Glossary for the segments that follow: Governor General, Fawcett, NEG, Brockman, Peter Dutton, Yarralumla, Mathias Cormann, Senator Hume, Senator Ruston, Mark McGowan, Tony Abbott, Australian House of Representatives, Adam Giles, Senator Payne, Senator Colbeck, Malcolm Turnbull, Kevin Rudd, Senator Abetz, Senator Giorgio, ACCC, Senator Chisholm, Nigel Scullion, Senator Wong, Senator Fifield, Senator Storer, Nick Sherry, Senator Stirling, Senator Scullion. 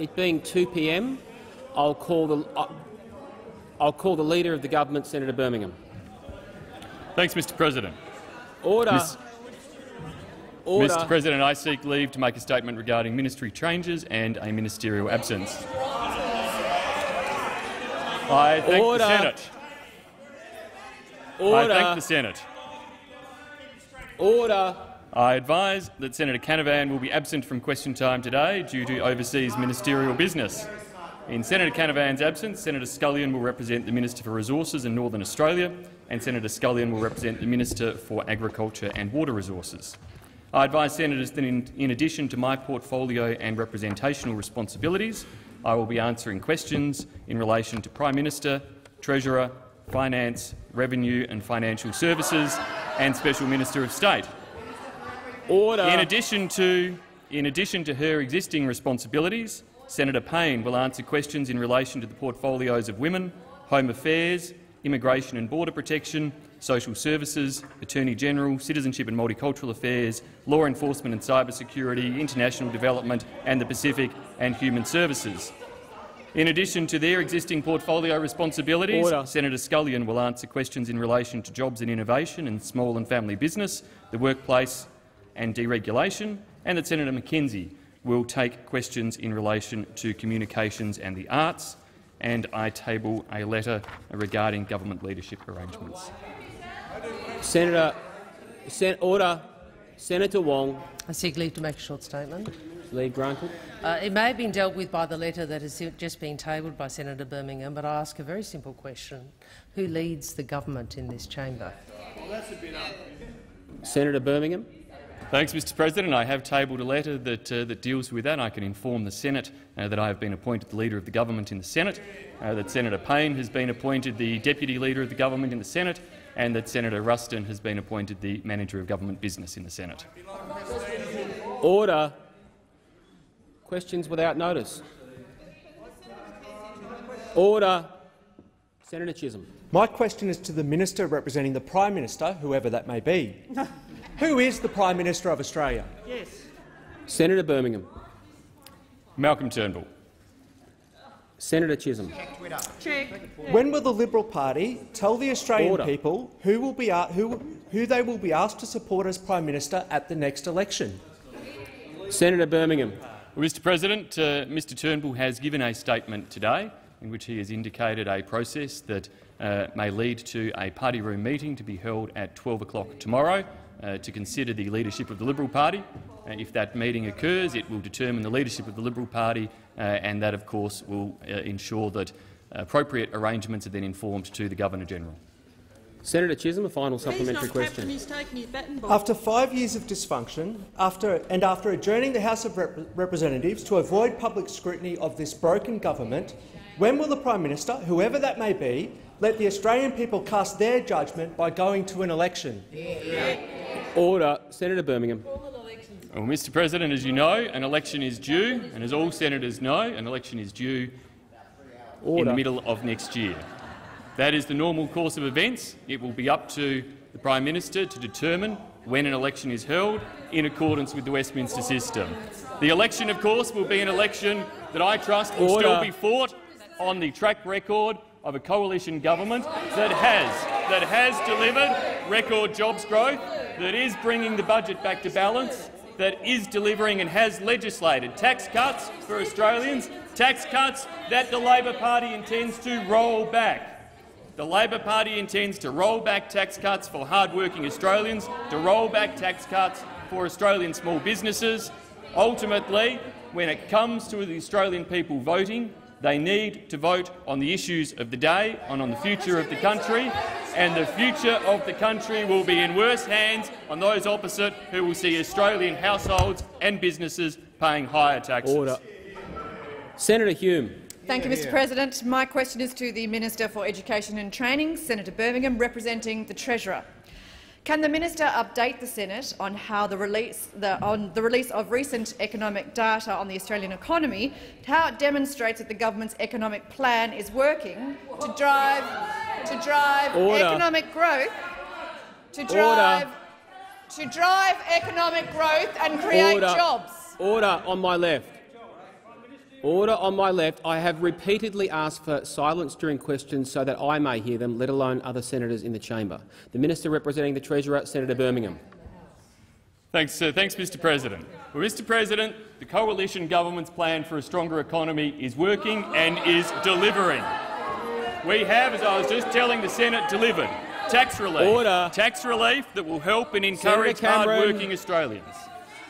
It being 2 p.m, I'll call the Leader of the Government, Senator Birmingham. Thanks, Mr. President. Order. Order. Mr. President, I seek leave to make a statement regarding ministry changes and a ministerial absence. I thank Order. The Senate. Order. I thank the Senate. Order. I advise that Senator Canavan will be absent from question time today due to overseas ministerial business. In Senator Canavan's absence, Senator Scullion will represent the Minister for Resources in Northern Australia, and Senator Scullion will represent the Minister for Agriculture and Water Resources. I advise senators that in addition to my portfolio and representational responsibilities, I will be answering questions in relation to Prime Minister, Treasurer, Finance, Revenue and Financial Services and Special Minister of State. Order. In addition to her existing responsibilities, Senator Payne will answer questions in relation to the portfolios of Women, Home Affairs, Immigration and Border Protection, Social Services, Attorney General, Citizenship and Multicultural Affairs, Law Enforcement and Cybersecurity, International Development and the Pacific, and Human Services. In addition to their existing portfolio responsibilities, Order. Senator Scullion will answer questions in relation to jobs and innovation and small and family business, the workplace and deregulation, and that Senator McKenzie will take questions in relation to communications and the arts, and I table a letter regarding government leadership arrangements. Order. Senator Wong. I seek leave to make a short statement. Leave granted. It may have been dealt with by the letter that has just been tabled by Senator Birmingham, but I ask a very simple question. Who leads the government in this chamber? Well, that's a bit Senator Birmingham. Thanks, Mr. President. I have tabled a letter that deals with that. I can inform the Senate that I have been appointed the Leader of the Government in the Senate, that Senator Payne has been appointed the Deputy Leader of the Government in the Senate, and that Senator Ruston has been appointed the Manager of Government Business in the Senate. Order. Questions without notice. Order. Senator Chisholm. My question is to the Minister representing the Prime Minister, whoever that may be. Who is the Prime Minister of Australia? Yes. Senator Birmingham. Malcolm Turnbull. Senator Chisholm. Check. When will the Liberal Party tell the Australian Order. People who they will be asked to support as Prime Minister at the next election? Senator Birmingham. Well, Mr. President, Mr. Turnbull has given a statement today in which he has indicated a process that may lead to a party room meeting to be held at 12 o'clock tomorrow. To consider the leadership of the Liberal Party. If that meeting occurs, it will determine the leadership of the Liberal Party, and that, of course, will ensure that appropriate arrangements are then informed to the Governor General. Senator Chisholm, a final supplementary question. After 5 years of dysfunction, after adjourning the House of Representatives to avoid public scrutiny of this broken government, when will the Prime Minister, whoever that may be, let the Australian people cast their judgment by going to an election? Order. Senator Birmingham. Well, Mr. President, as you know, an election is due, and as all senators know, an election is due Order. In the middle of next year. That is the normal course of events. It will be up to the Prime Minister to determine when an election is held in accordance with the Westminster system. The election, of course, will be an election that I trust will Order. Still be fought on the track record of a coalition government that has delivered record jobs growth, that is bringing the budget back to balance, that is delivering and has legislated tax cuts for Australians, tax cuts that the Labor Party intends to roll back. The Labor Party intends to roll back tax cuts for hard-working Australians, to roll back tax cuts for Australian small businesses. Ultimately, when it comes to the Australian people voting, they need to vote on the issues of the day and on the future of the country, and the future of the country will be in worse hands on those opposite who will see Australian households and businesses paying higher taxes. Order. Senator Hume. Thank you, Mr. President. My question is to the Minister for Education and Training, Senator Birmingham, representing the Treasurer. Can the Minister update the Senate on how the release of recent economic data on the Australian economy, how it demonstrates that the government's economic plan is working to drive Order. Economic growth, to drive economic growth and create Order. Jobs? Order on my left. Order on my left. I have repeatedly asked for silence during questions so that I may hear them, let alone other senators in the chamber. The Minister representing the Treasurer, Senator Birmingham. Thanks, Mr. President. Well, Mr. President, the coalition government's plan for a stronger economy is working and is delivering. We have, as I was just telling the Senate, delivered tax relief. Order. Tax relief that will help and encourage hard-working Australians.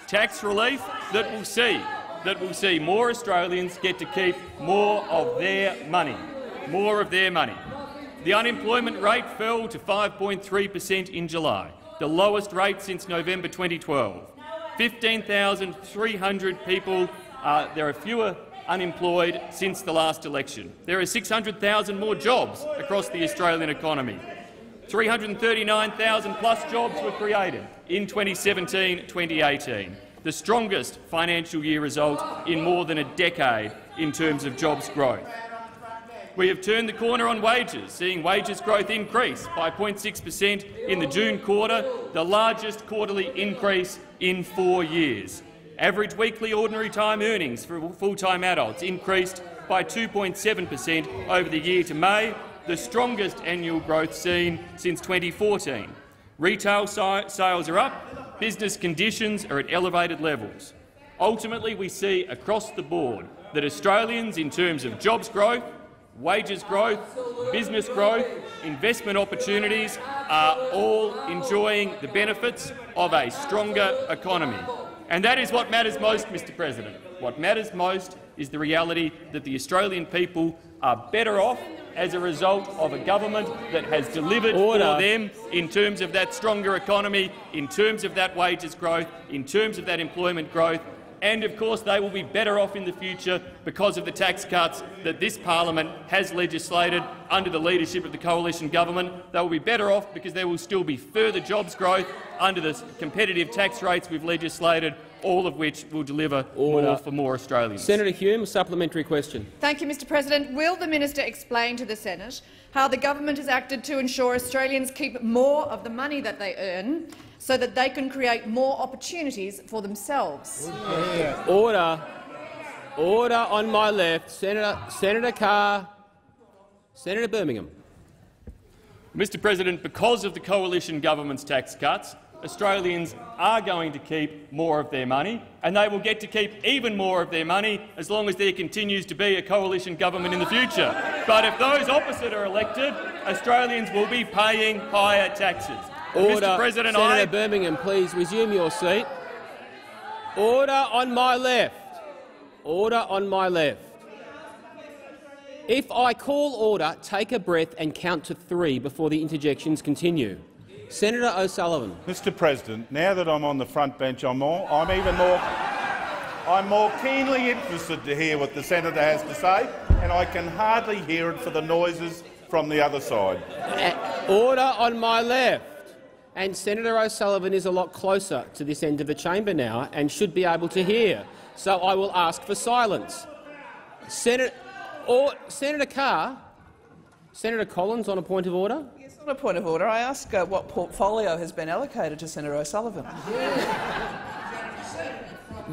Tax relief that will see. More Australians get to keep more of their money. The unemployment rate fell to 5.3% in July, the lowest rate since November 2012. 15,300 people. There are fewer unemployed since the last election. There are 600,000 more jobs across the Australian economy. 339,000 plus jobs were created in 2017-2018. The strongest financial year result in more than a decade in terms of jobs growth. We have turned the corner on wages, seeing wages growth increase by 0.6% in the June quarter, the largest quarterly increase in 4 years. Average weekly ordinary time earnings for full-time adults increased by 2.7% over the year to May, the strongest annual growth seen since 2014. Retail sales are up. Business conditions are at elevated levels. Ultimately, we see across the board that Australians, in terms of jobs growth, wages growth, business growth, investment opportunities, are all enjoying the benefits of a stronger economy. And that is what matters most, Mr. President. What matters most is the reality that the Australian people are better off as a result of a government that has delivered for them in terms of that stronger economy, in terms of that wages growth, in terms of that employment growth, and of course they will be better off in the future because of the tax cuts that this parliament has legislated under the leadership of the coalition government. They will be better off because there will still be further jobs growth under the competitive tax rates we've legislated, all of which will deliver more for more Australians. Senator Hume, a supplementary question. Thank you, Mr. President. Will the minister explain to the Senate how the government has acted to ensure Australians keep more of the money that they earn so that they can create more opportunities for themselves? Order. Order on my left. Senator Carr. Senator Birmingham. Mr. President, because of the coalition government's tax cuts, Australians are going to keep more of their money, and they will get to keep even more of their money as long as there continues to be a coalition government in the future. But if those opposite are elected, Australians will be paying higher taxes. Order. Mr. President, Senator Birmingham, please resume your seat. Order on my left. Order on my left. If I call order, take a breath and count to three before the interjections continue. Senator O'Sullivan. Mr. President, now that I'm on the front bench, I'm more keenly interested to hear what the senator has to say, and I can hardly hear it for the noises from the other side. Order on my left. And Senator O'Sullivan is a lot closer to this end of the chamber now and should be able to hear. So I will ask for silence. Senator Carr. Senator Collins on a point of order. Yes, on a point of order. I ask what portfolio has been allocated to Senator O'Sullivan.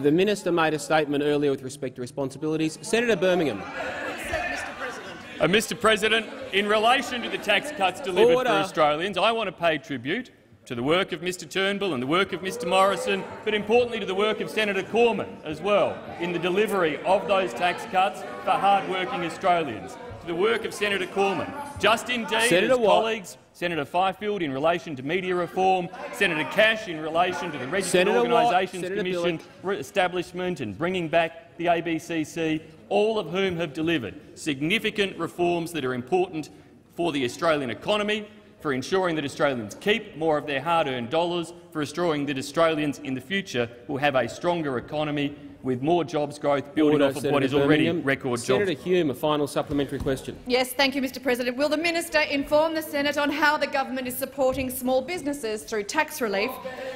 The minister made a statement earlier with respect to responsibilities. Senator Birmingham. Mr. President. Mr. President, in relation to the tax cuts delivered for Australians, I want to pay tribute to the work of Mr. Turnbull and the work of Mr. Morrison, but importantly to the work of Senator Cormann as well in the delivery of those tax cuts for hard-working Australians. The work of Senator Cormann, Justin Dean and his colleagues, Senator Fifield in relation to media reform, Senator Cash in relation to the Registered Organisations Commission establishment and bringing back the ABCC, all of whom have delivered significant reforms that are important for the Australian economy, for ensuring that Australians keep more of their hard-earned dollars, for ensuring that Australians in the future will have a stronger economy with more jobs growth building off of what is already record jobs. Senator Hume, a final supplementary question. Yes, thank you, Mr. President. Will the minister inform the Senate on how the government is supporting small businesses through tax relief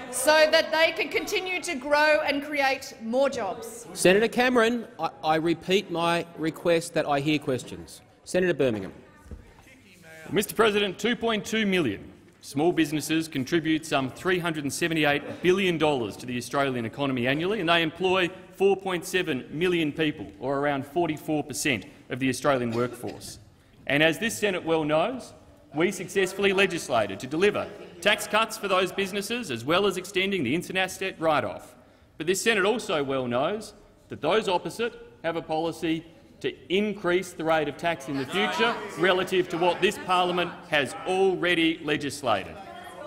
so that they can continue to grow and create more jobs? Senator Cameron, I repeat my request that I hear questions. Senator Birmingham. Mr. President, 2.2 million small businesses contribute some $378 billion to the Australian economy annually, and they employ 4.7 million people, or around 44% of the Australian workforce. And as this Senate well knows, we successfully legislated to deliver tax cuts for those businesses, as well as extending the instant asset write-off. But this Senate also well knows that those opposite have a policy to increase the rate of tax in the future relative to what this parliament has already legislated.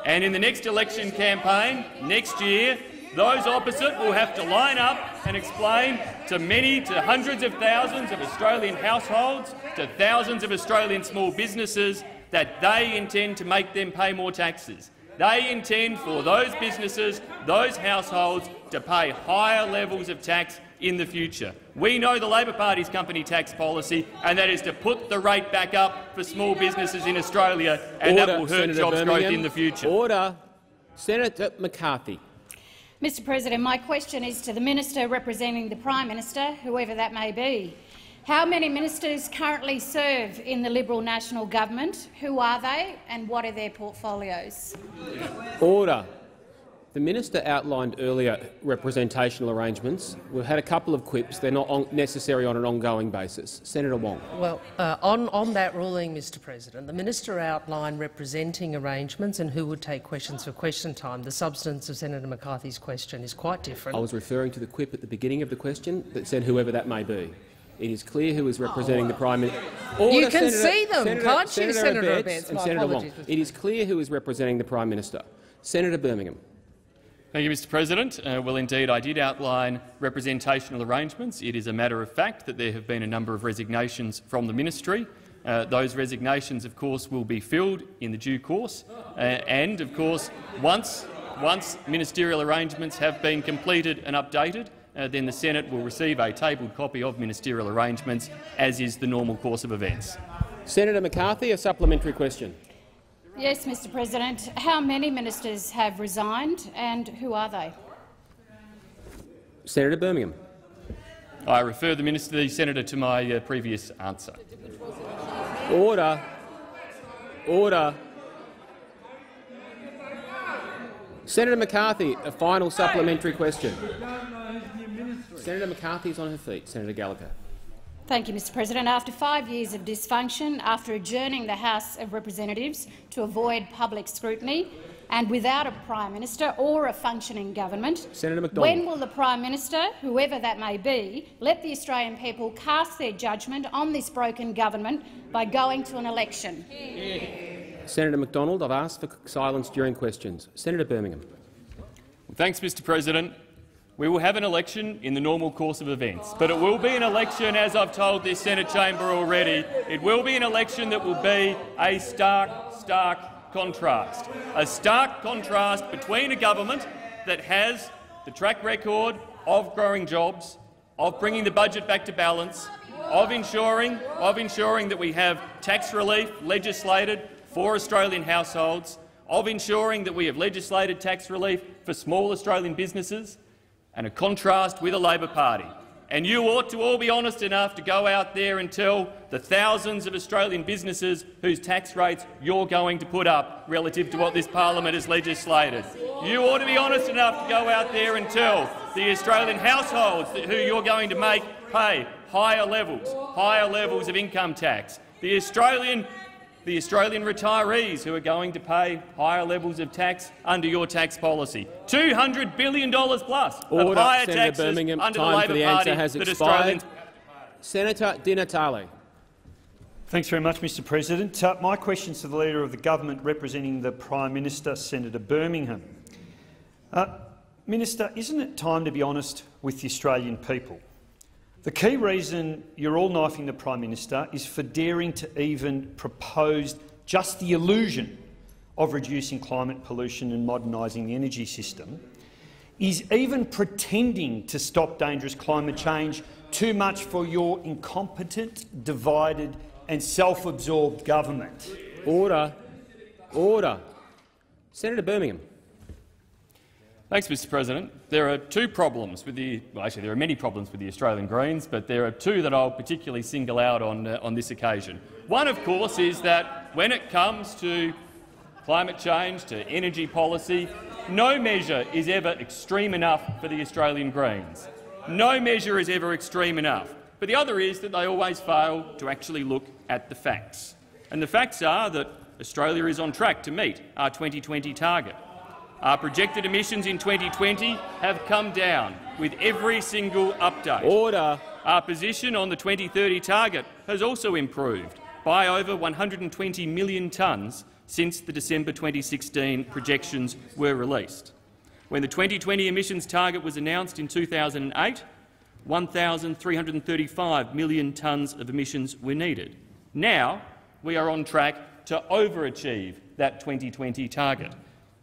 And in the next election campaign next year, those opposite will have to line up and explain to many, to hundreds of thousands of Australian households, to thousands of Australian small businesses, that they intend to make them pay more taxes. They intend for those businesses, those households, to pay higher levels of tax in the future. We know the Labor Party's company tax policy, and that is to put the rate back up for small businesses in Australia, and that will hurt jobs growth in the future. Order. Senator McCarthy. Mr. President, my question is to the minister representing the Prime Minister, whoever that may be. How many ministers currently serve in the Liberal National Government? Who are they and what are their portfolios? Order. The minister outlined earlier representational arrangements. We've had a couple of quips. They're not necessary on an ongoing basis. Senator Wong. Well, on that ruling, Mr. President, the minister outlined representing arrangements and who would take questions for question time. The substance of Senator McCarthy's question is quite different. I was referring to the quip at the beginning of the question that said whoever that may be. It is clear who is representing the Prime Minister. You can see them, can't you, Senator Abetz and Senator Wong? It is clear who is representing the Prime Minister. Senator Birmingham. Thank you, Mr. President. Well, indeed, I did outline representational arrangements. It is a matter of fact that there have been a number of resignations from the ministry. Those resignations, of course, will be filled in the due course, and, of course, once ministerial arrangements have been completed and updated, then the Senate will receive a tabled copy of ministerial arrangements, as is the normal course of events. Senator McCarthy, a supplementary question. Yes, Mr. President. How many ministers have resigned, and who are they? Senator Birmingham. I refer the senator to my previous answer. Order. Order. Senator McCarthy, a final supplementary question. Senator McCarthy is on her feet. Senator Gallagher. Thank you, Mr. President. After 5 years of dysfunction, after adjourning the House of Representatives to avoid public scrutiny and without a Prime Minister or a functioning government, Senator McDonald. When will the Prime Minister, whoever that may be, let the Australian people cast their judgment on this broken government by going to an election? Senator McDonald, I've asked for silence during questions. Senator Birmingham. Thanks, Mr. President. We will have an election in the normal course of events, but it will be an election, as I've told this Senate chamber already, it will be an election that will be a stark contrast. A stark contrast between a government that has the track record of growing jobs, of bringing the budget back to balance, of ensuring that we have tax relief legislated for Australian households, of ensuring that we have legislated tax relief for small Australian businesses, and a contrast with a Labor Party. And you ought to all be honest enough to go out there and tell the thousands of Australian businesses whose tax rates you're going to put up relative to what this parliament has legislated. You ought to be honest enough to go out there and tell the Australian households who you're going to make pay higher levels of income tax. The Australian retirees who are going to pay higher levels of tax under your tax policy. $200 billion plus of higher taxes under the Labor Party that Australians— Senator Di Natale. Thanks very much, Mr. President. My question is to the Leader of the Government representing the Prime Minister, Senator Birmingham. Minister, isn't it time to be honest with the Australian people? The key reason you're all knifing the Prime Minister is for daring to even propose just the illusion of reducing climate pollution and modernising the energy system, is even pretending to stop dangerous climate change too much for your incompetent, divided and self-absorbed government. Order. Order. Senator Birmingham. Thanks, Mr. President. There are two problems with the— well, actually, there are many problems with the Australian Greens, but there are two that I'll particularly single out on this occasion. One, of course, is that when it comes to climate change, to energy policy, no measure is ever extreme enough for the Australian Greens. No measure is ever extreme enough. But the other is that they always fail to actually look at the facts. And the facts are that Australia is on track to meet our 2020 target. Our projected emissions in 2020 have come down with every single update. Order. Our position on the 2030 target has also improved by over 120 million tonnes since the December 2016 projections were released. When the 2020 emissions target was announced in 2008, 1,335 million tonnes of emissions were needed. Now we are on track to overachieve that 2020 target.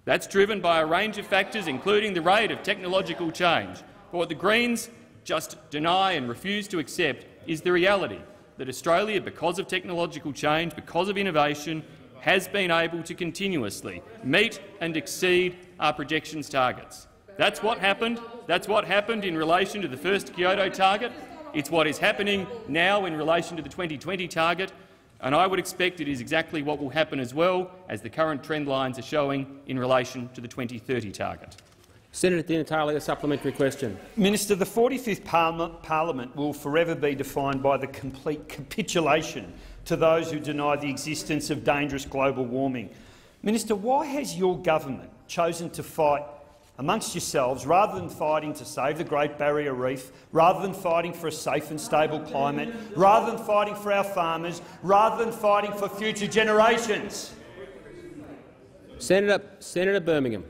That's driven by a range of factors, including the rate of technological change. But what the Greens just deny and refuse to accept is the reality that Australia, because of technological change, because of innovation, has been able to continuously meet and exceed our projections targets. That's what happened. That's what happened in relation to the first Kyoto target. It's what is happening now in relation to the 2020 target, and I would expect it is exactly what will happen as well as the current trend lines are showing in relation to the 2030 target. Senator Di Natale, a supplementary question. Minister, the 45th Parliament will forever be defined by the complete capitulation to those who deny the existence of dangerous global warming. Minister, why has your government chosen to fight amongst yourselves rather than fighting to save the Great Barrier Reef, rather than fighting for a safe and stable climate, rather than fighting for our farmers, rather than fighting for future generations? Senator Birmingham.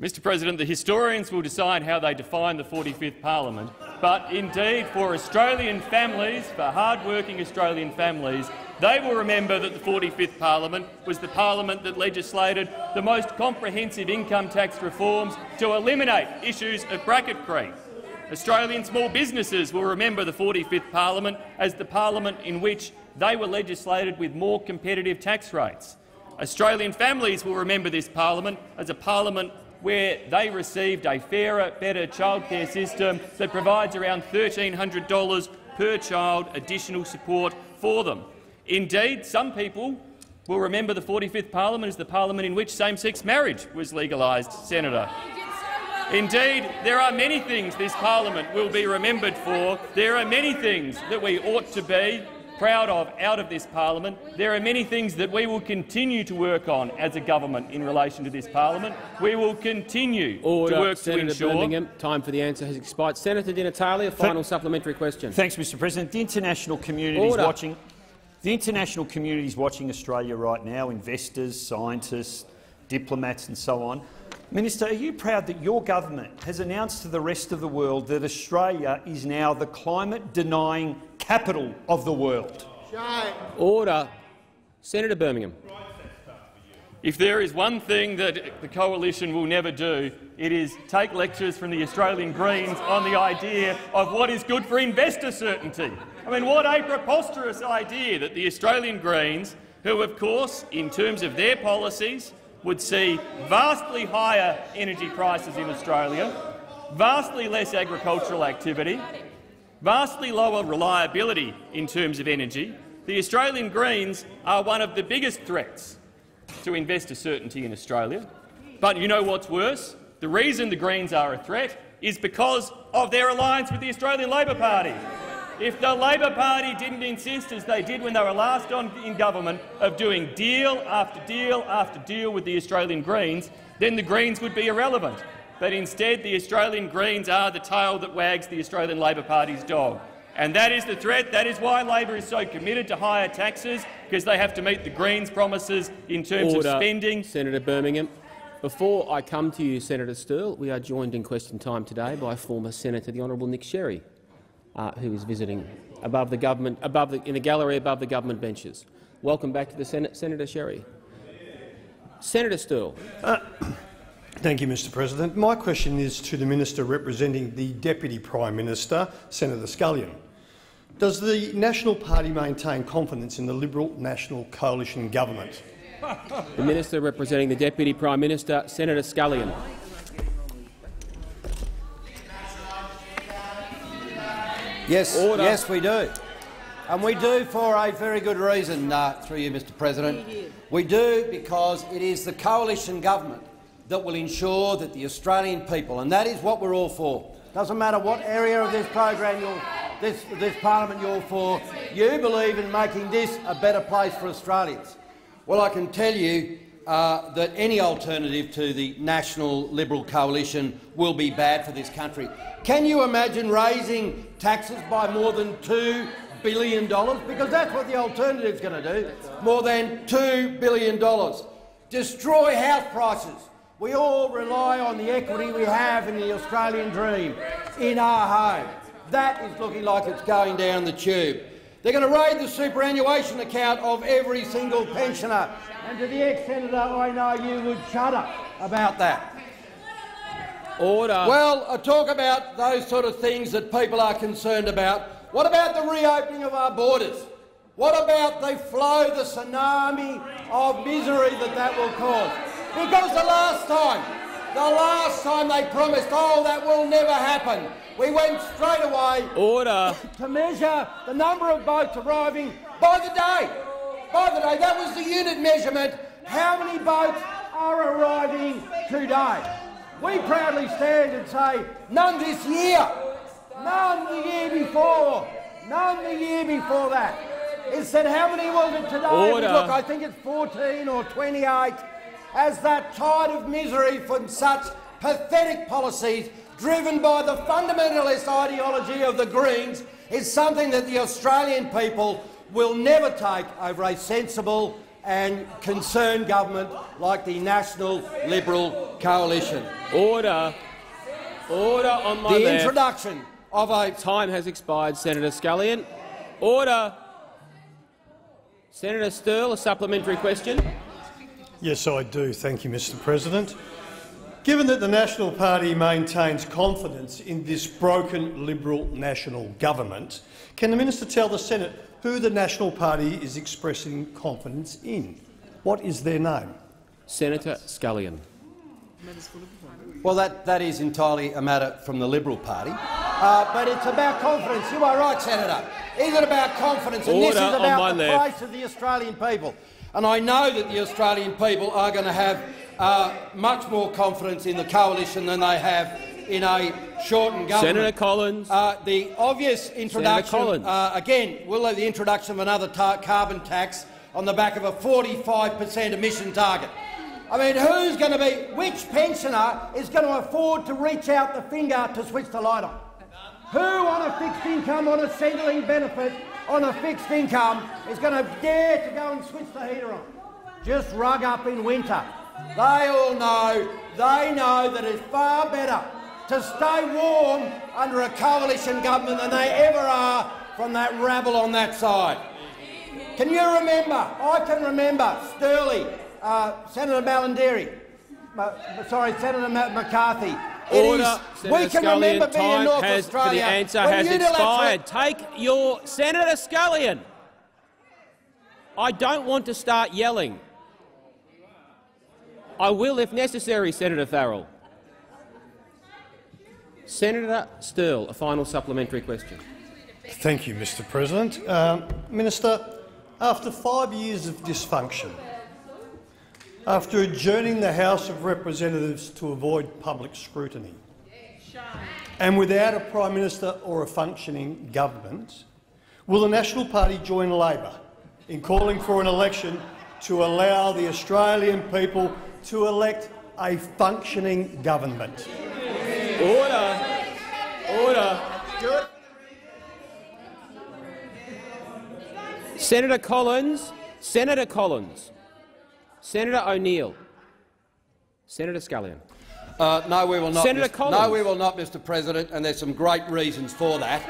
Mr. President, the historians will decide how they define the 45th Parliament, but indeed for Australian families, for hard-working Australian families, they will remember that the 45th Parliament was the Parliament that legislated the most comprehensive income tax reforms to eliminate issues of bracket creep. Australian small businesses will remember the 45th Parliament as the Parliament in which they were legislated with more competitive tax rates. Australian families will remember this Parliament as a Parliament where they received a fairer, better childcare system that provides around $1,300 per child additional support for them. Indeed, some people will remember the 45th Parliament as the Parliament in which same-sex marriage was legalised, Senator. Indeed, there are many things this Parliament will be remembered for. There are many things that we ought to be proud of out of this Parliament. There are many things that we will continue to work on as a government in relation to this Parliament. We will continue to work Senator to ensure— Birmingham, time for the answer has expired. Senator Di Natale, a final supplementary question. Thanks, Mr. President. The international community is watching. The international community is watching Australia right now, investors, scientists, diplomats and so on. Minister, are you proud that your government has announced to the rest of the world that Australia is now the climate-denying capital of the world? Order. Senator Birmingham. If there is one thing that the coalition will never do, it is take lectures from the Australian Greens on the idea of what is good for investor certainty. I mean, what a preposterous idea that the Australian Greens, who, of course, in terms of their policies, would see vastly higher energy prices in Australia, vastly less agricultural activity, vastly lower reliability in terms of energy, the Australian Greens are one of the biggest threats to investor certainty in Australia. But you know what's worse? The reason the Greens are a threat is because of their alliance with the Australian Labor Party. If the Labor Party didn't insist, as they did when they were last in government, of doing deal after deal after deal with the Australian Greens, then the Greens would be irrelevant. But instead, the Australian Greens are the tail that wags the Australian Labor Party's dog. And that is the threat. That is why Labor is so committed to higher taxes, because they have to meet the Greens' promises in terms of spending. Senator Birmingham. Before I come to you, Senator Stirling, we are joined in question time today by former Senator the Honourable Nick Sherry, who is visiting above the government, in the gallery above the government benches. Welcome back to the Senate, Senator Sherry. Senator Stirling. Thank you, Mr. President. My question is to the minister representing the Deputy Prime Minister, Senator Scullion. Does the National Party maintain confidence in the Liberal National Coalition government? The minister representing the Deputy Prime Minister, Senator Scullion. Yes, yes, we do, and we do for a very good reason. Through you, Mr. President, we do because it is the coalition government that will ensure that the Australian people, and that is what we're all for, Doesn't matter what area of this program, this parliament you're for, you believe in making this a better place for Australians. Well, I can tell you that any alternative to the National Liberal Coalition will be bad for this country. Can you imagine raising taxes by more than $2 billion? Because that's what the alternative is going to do, more than $2 billion. Destroy house prices. We all rely on the equity we have in the Australian dream, in our home. That is looking like it's going down the tube. They're going to raid the superannuation account of every single pensioner. And to the ex-senator, I know you would shudder about that. Order. Well, I talk about those sort of things that people are concerned about. What about the reopening of our borders? What about the flow, the tsunami of misery that will cause? Because the last time they promised, oh, that will never happen. We went straight away to measure the number of boats arriving by the day. By the day, that was the unit measurement. How many boats are arriving today? We proudly stand and say none this year, none the year before, none the year before that. It said how many was it today? Look, I think it's 14 or 28. As that tide of misery from such pathetic policies driven by the fundamentalist ideology of the Greens is something that the Australian people will never take over a sensible and concerned government like the National Liberal Coalition. Order. Order on my left. The introduction of a— Time has expired, Senator Scullion. Order. Senator Stirling, a supplementary question. Yes, I do. Thank you, Mr. President. Given that the National Party maintains confidence in this broken Liberal national government, can the minister tell the Senate who the National Party is expressing confidence in? What is their name? Senator Scullion. Well, that is entirely a matter from the Liberal Party, but it's about confidence. You are right, Senator. Is it about confidence? And this is about the price of the Australian people. And I know that the Australian people are going to have much more confidence in the coalition than they have in a shortened government. Senator Collins. The obvious introduction, again, we'll have the introduction of another carbon tax on the back of a 45% emission target. I mean, who's going to be— which pensioner is going to afford to reach out the finger to switch the light on? Who on a fixed income, on a settling benefit, on a fixed income is going to dare to go and switch the heater on? Just rug up in winter. They all know, they know that it's far better to stay warm under a coalition government than they ever are from that rabble on that side. Can you remember? I can remember Stirling, Senator Malandiri, sorry, Senator McCarthy. Order. We can remember being in North Australia. The answer has expired. Take your— Senator Scullion, I don't want to start yelling. I will if necessary, Senator Farrell. Senator Stirling, a final supplementary question. Thank you, Mr. President. Minister, after 5 years of dysfunction, after adjourning the House of Representatives to avoid public scrutiny, and without a Prime Minister or a functioning government, will the National Party join Labor in calling for an election to allow the Australian people to elect a functioning government? Order. Order. Senator Collins. Senator Collins. Senator O'Neill. Senator Scullion. No, we will not. Senator Collins. No, we will not, Mr. President, and there's some great reasons for that.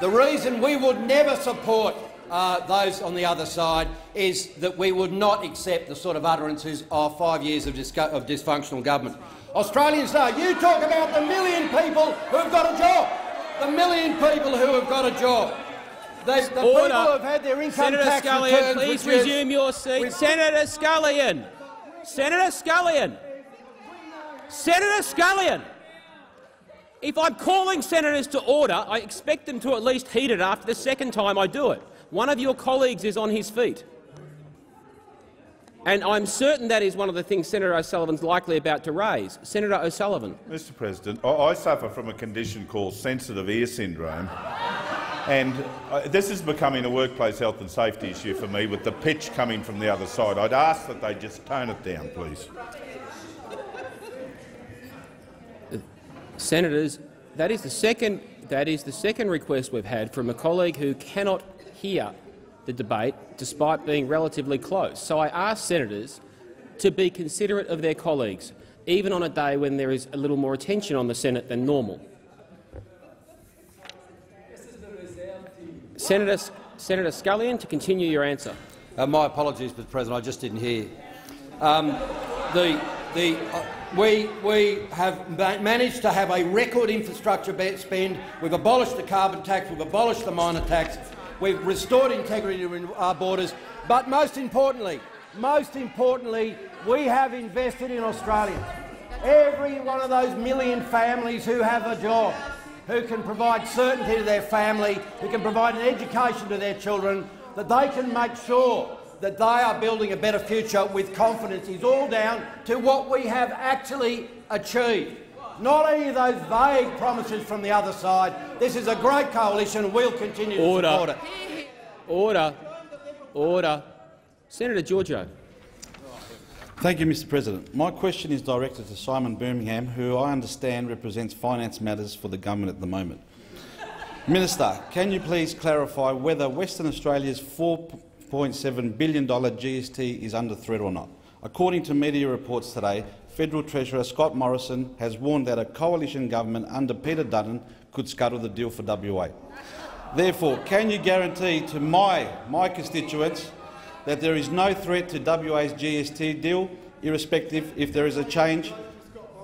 The reason we would never support those on the other side is that we would not accept the sort of utterances of 5 years of dysfunctional government. Australians know. You talk about the million people who have got a job. The million people who have got a job. The people who have had their income tax returns— Senator Scullion, please resume your seat. Senator Scullion! Senator Scullion! Senator Scullion! If I'm calling senators to order, I expect them to at least heed it after the second time I do it. One of your colleagues is on his feet. And I'm certain that is one of the things Senator O'Sullivan's likely about to raise. Senator O'Sullivan. Mr President, I suffer from a condition called sensitive ear syndrome. And this is becoming a workplace health and safety issue for me, with the pitch coming from the other side. I'd ask that they just tone it down, please. Senators, that is the second request we've had from a colleague who cannot hear the debate despite being relatively close. So I ask senators to be considerate of their colleagues, even on a day when there is a little more attention on the Senate than normal. Senator Scullion, to continue your answer. My apologies, Mr President, I just didn't hear. We have managed to have a record infrastructure spend. We've abolished the carbon tax. We've abolished the minor tax. We've restored integrity to our borders. But most importantly, we have invested in Australians. Every one of those million families who have a job, who can provide certainty to their family, who can provide an education to their children, that they can make sure that they are building a better future with confidence, is all down to what we have actually achieved. Not any of those vague promises from the other side. This is a great coalition, and we'll continue to support it. Order. Order. Senator Giorgio. Thank you, Mr President. My question is directed to Simon Birmingham, who I understand represents finance matters for the government at the moment. Minister, can you please clarify whether Western Australia's $4.7 billion GST is under threat or not? According to media reports today, Federal Treasurer Scott Morrison has warned that a coalition government under Peter Dutton could scuttle the deal for WA. Therefore, can you guarantee to my constituents that there is no threat to WA's GST deal, irrespective if there is a change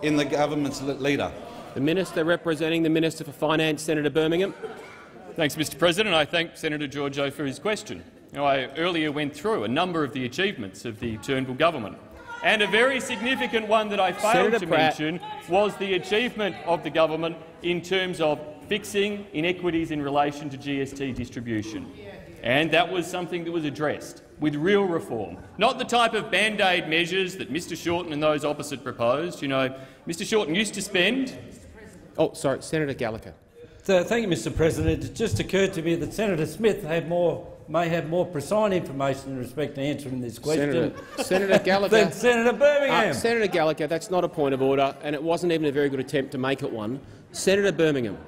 in the government's leader? The Minister representing the Minister for Finance, Senator Birmingham. Thanks, Mr President. I thank Senator Giorgio for his question. Now, I earlier went through a number of the achievements of the Turnbull government, and a very significant one that I failed to mention was the achievement of the government in terms of fixing inequities in relation to GST distribution. And that was something that was addressed with real reform, not the type of band-aid measures that Mr Shorten and those opposite proposed. You know, Mr Shorten used to spend— Oh, sorry, Senator Gallagher. So, thank you, Mr President. It just occurred to me that Senator Smith may have more precise information in respect to answering this question. Senator Gallagher. Than Senator Birmingham. Senator Gallagher, that's not a point of order, and it wasn't even a very good attempt to make it one. Senator Birmingham.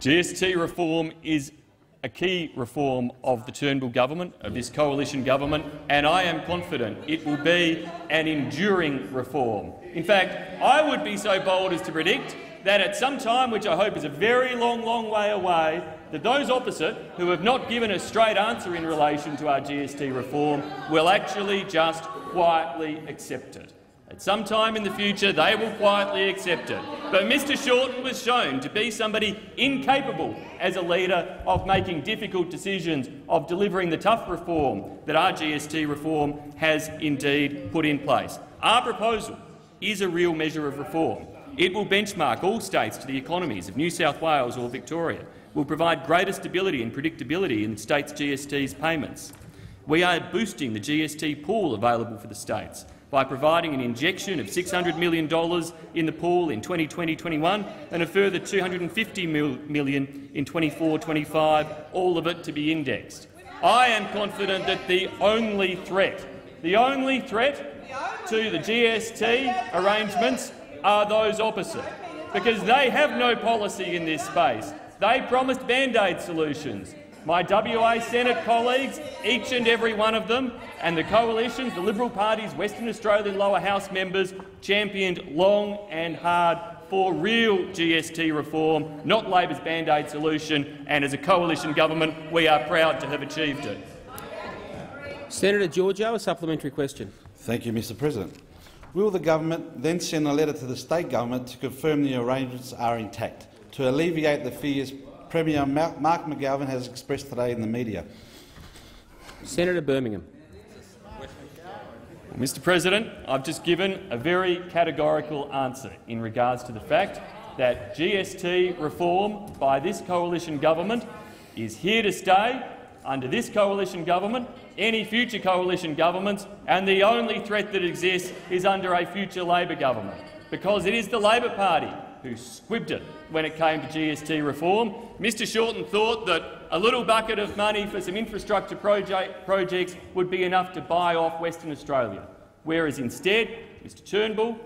GST reform is a key reform of the Turnbull government, of this coalition government, and I am confident it will be an enduring reform. In fact, I would be so bold as to predict that at some time, which I hope is a very long, long way away, that those opposite, who have not given a straight answer in relation to our GST reform, will actually just quietly accept it. At some time in the future, they will quietly accept it. But Mr Shorten was shown to be somebody incapable as a leader of making difficult decisions, of delivering the tough reform that our GST reform has indeed put in place. Our proposal is a real measure of reform. It will benchmark all states to the economies of New South Wales or Victoria. Will provide greater stability and predictability in states' GST's payments. We are boosting the GST pool available for the states by providing an injection of $600 million in the pool in 2020-21 and a further $250 million in 24-25, all of it to be indexed. I am confident that the only threat to the GST arrangements are those opposite, because they have no policy in this space. They promised band-aid solutions. My WA Senate colleagues, each and every one of them, and the coalitions, the Liberal Party's Western Australian lower house members, championed long and hard for real GST reform, not Labor's band-aid solution, and as a coalition government, we are proud to have achieved it. Senator Giorgio, a supplementary question. Thank you, Mr President. Will the government then send a letter to the state government to confirm the arrangements are intact, to alleviate the fears Premier Mark McGowan has expressed today in the media? Senator Birmingham. Mr President, I've just given a very categorical answer in regards to the fact that GST reform by this coalition government is here to stay. under this coalition government, any future coalition governments, and the only threat that exists is under a future Labor government, because it is the Labor Party who squibbed it when it came to GST reform. Mr Shorten thought that a little bucket of money for some infrastructure projects would be enough to buy off Western Australia, whereas instead Mr Turnbull,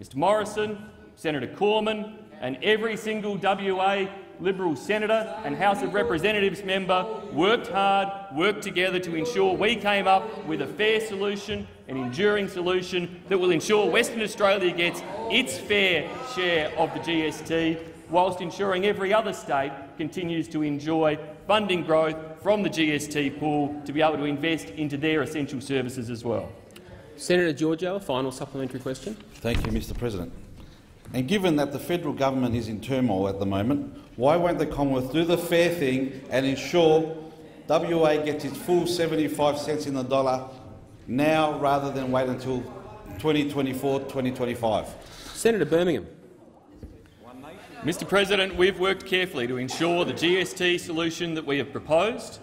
Mr Morrison, Senator Cormann and every single WA Liberal senator and House of Representatives member worked hard, worked together to ensure we came up with a fair solution, an enduring solution that will ensure Western Australia gets its fair share of the GST, whilst ensuring every other state continues to enjoy funding growth from the GST pool to be able to invest into their essential services as well. Senator Giorgio, a final supplementary question. Thank you, Mr President. And given that the federal government is in turmoil at the moment, why won't the Commonwealth do the fair thing and ensure WA gets its full 75 cents in the dollar now rather than wait until 2024-2025? Senator Birmingham. Mr President, we've worked carefully to ensure the GST solution that we have proposed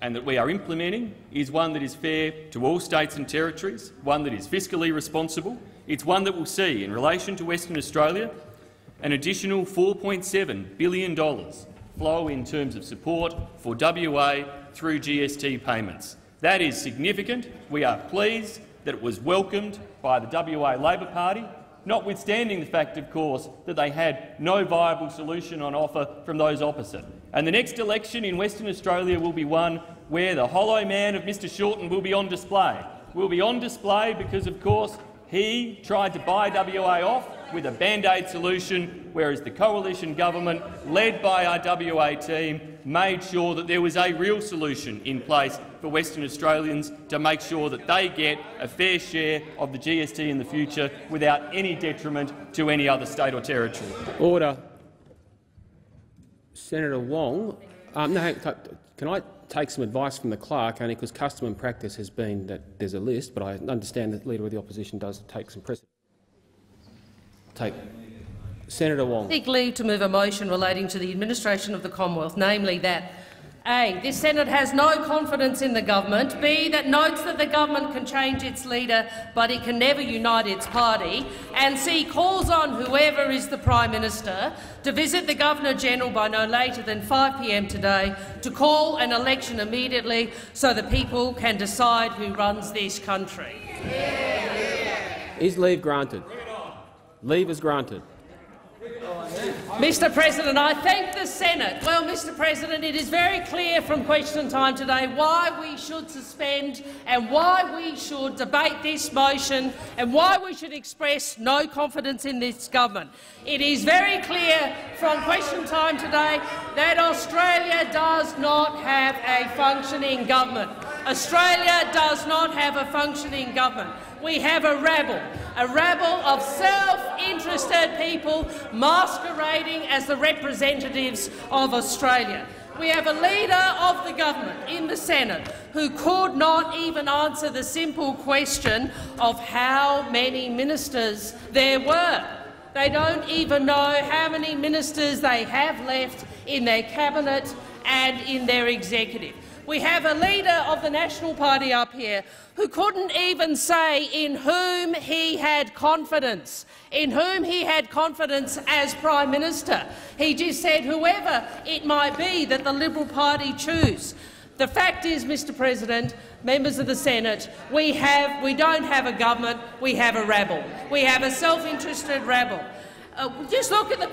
and that we are implementing is one that is fair to all states and territories, one that is fiscally responsible. It's one that will see, in relation to Western Australia, an additional $4.7 billion flow in terms of support for WA through GST payments. That is significant. We are pleased that it was welcomed by the WA Labor Party, notwithstanding the fact, of course, that they had no viable solution on offer from those opposite. And the next election in Western Australia will be one where the hollow man of Mr Shorten will be on display. Will be on display because, of course, he tried to buy WA off with a Band-Aid solution, whereas the coalition government, led by our WA team, made sure that there was a real solution in place for Western Australians to make sure that they get a fair share of the GST in the future without any detriment to any other state or territory. Order. Senator Wong. No, can I take some advice from the clerk, only because custom and practice has been that there's a list, but I understand that the Leader of the Opposition does take some precedent. Senator Wong. I seek leave to move a motion relating to the administration of the Commonwealth, namely that A. This Senate has no confidence in the government, B. That notes that the government can change its leader but it can never unite its party, and C. Calls on whoever is the Prime Minister to visit the Governor General by no later than 5 p.m. today to call an election immediately so the people can decide who runs this country. Is leave granted? Leave is granted. Mr President, I thank the Senate. Well, Mr President, it is very clear from question time today why we should suspend and why we should debate this motion and why we should express no confidence in this government. It is very clear from question time today that Australia does not have a functioning government. Australia does not have a functioning government. We have a rabble of self-interested people masquerading as the representatives of Australia. We have a leader of the government in the Senate who could not even answer the simple question of how many ministers there were. They don't even know how many ministers they have left in their cabinet and in their executive. We have a leader of the National Party up here who couldn't even say in whom he had confidence, as Prime Minister. He just said whoever it might be that the Liberal Party choose. The fact is, Mr President, members of the Senate, we don't have a government, we have a rabble. We have a self-interested rabble. Just look at the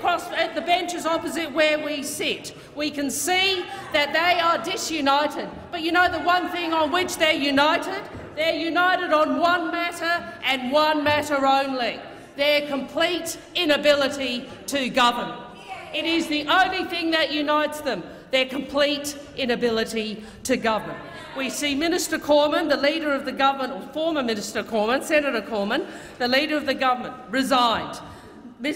benches opposite where we sit. We can see that they are disunited. But you know the one thing on which they're united? They're united on one matter and one matter only: their complete inability to govern. It is the only thing that unites them, their complete inability to govern. We see Minister Cormann, the Leader of the government, or former Minister Cormann, Senator Cormann, the Leader of the government, resigned.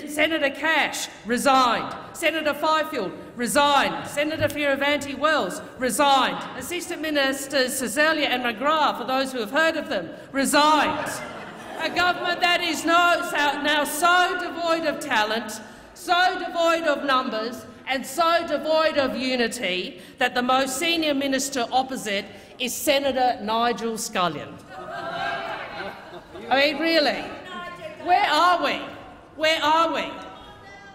Senator Cash resigned. Senator Fifield resigned. Senator Fierravanti-Wells resigned. Assistant Ministers Cecilia and McGrath, for those who have heard of them, resigned. A government that is now so devoid of talent, so devoid of numbers, and so devoid of unity that the most senior minister opposite is Senator Nigel Scullion. I mean, really, where are we? Where are we?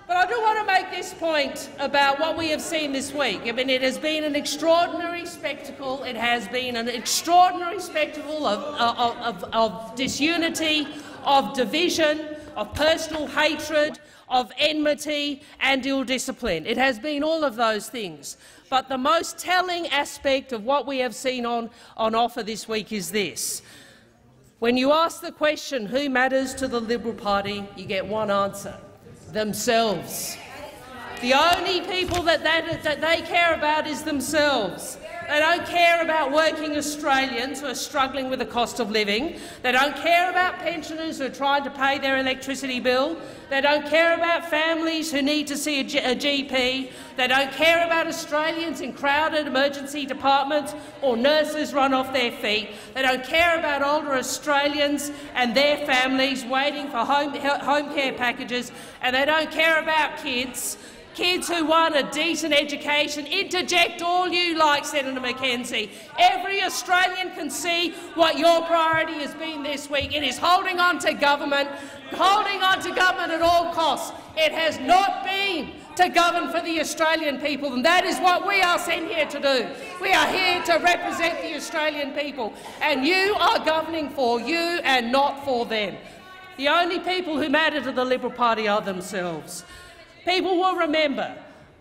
But I do want to make this point about what we have seen this week. I mean, it has been an extraordinary spectacle. It has been an extraordinary spectacle of disunity, of division, of personal hatred, of enmity and ill discipline. It has been all of those things. But the most telling aspect of what we have seen on offer this week is this. When you ask the question, who matters to the Liberal Party, you get one answer: themselves. The only people that they care about is themselves. They don't care about working Australians who are struggling with the cost of living. They don't care about pensioners who are trying to pay their electricity bill. They don't care about families who need to see a GP. They don't care about Australians in crowded emergency departments or nurses run off their feet. They don't care about older Australians and their families waiting for home care packages. And they don't care about kids who want a decent education. Interject all you like, Senator McKenzie. Every Australian can see what your priority has been this week. It is holding on to government at all costs. It has not been to govern for the Australian people, and that is what we are sent here to do. We are here to represent the Australian people, and you are governing for you and not for them. The only people who matter to the Liberal Party are themselves. People will remember,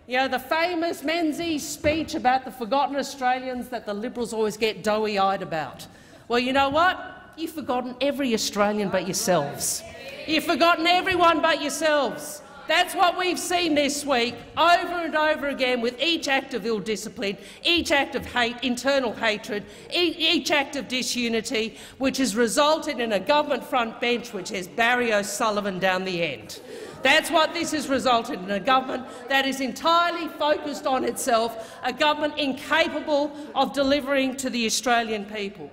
the famous Menzies speech about the forgotten Australians that the Liberals always get doughy-eyed about. Well, you know what? You've forgotten every Australian but yourselves. You've forgotten everyone but yourselves. That's what we've seen this week, over and over again, with each act of ill discipline, each act of hate, internal hatred, each act of disunity, which has resulted in a government front bench which has Barry O'Sullivan down the end. That's what this has resulted in, a government that is entirely focused on itself, a government incapable of delivering to the Australian people.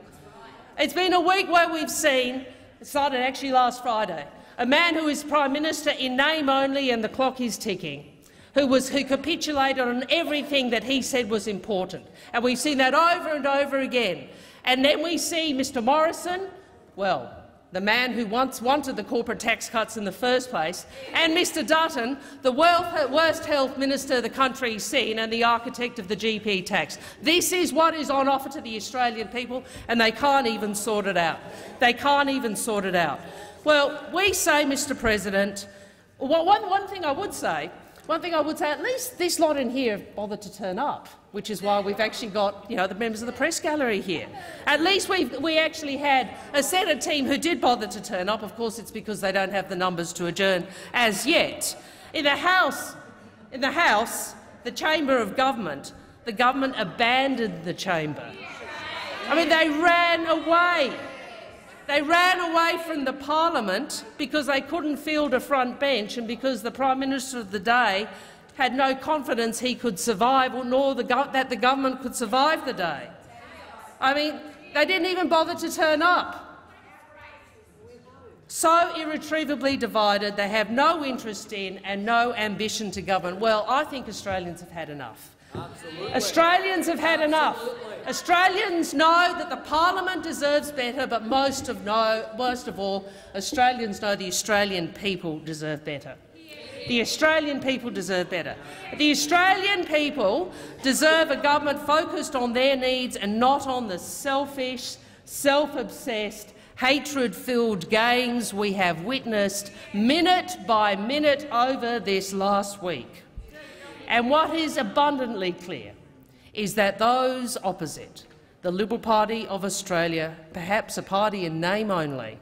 It's been a week where we've seen, it started actually last Friday, a man who is Prime Minister in name only and the clock is ticking, who capitulated on everything that he said was important. And we've seen that over and over again. And then we see Mr Morrison, well, the man who once wanted the corporate tax cuts in the first place, and Mr Dutton, the worst health minister the country's seen and the architect of the GP tax. This is what is on offer to the Australian people, and they can't even sort it out. They can't even sort it out. Well, we say, Mr President, one thing I would say, at least this lot in here have bothered to turn up, which is why we've actually got the members of the press gallery here. At least we actually had a Senate team who did bother to turn up. Of course, it's because they don't have the numbers to adjourn as yet. In the House, the Chamber of Government, the government abandoned the chamber. I mean, they ran away. They ran away from the parliament because they couldn't field a front bench and because the Prime Minister of the day had no confidence he could survive, nor that the government could survive the day. I mean, they didn't even bother to turn up. So irretrievably divided, they have no interest in and no ambition to govern. Well, I think Australians have had enough. Absolutely. Australians have had enough. Absolutely. Australians know that the parliament deserves better, but most of all, Australians know the Australian people deserve better. The Australian people deserve better. The Australian people deserve a government focused on their needs and not on the selfish, self-obsessed, hatred-filled games we have witnessed minute by minute over this last week. And what is abundantly clear is that those opposite the Liberal Party of Australia, perhaps a party in name only,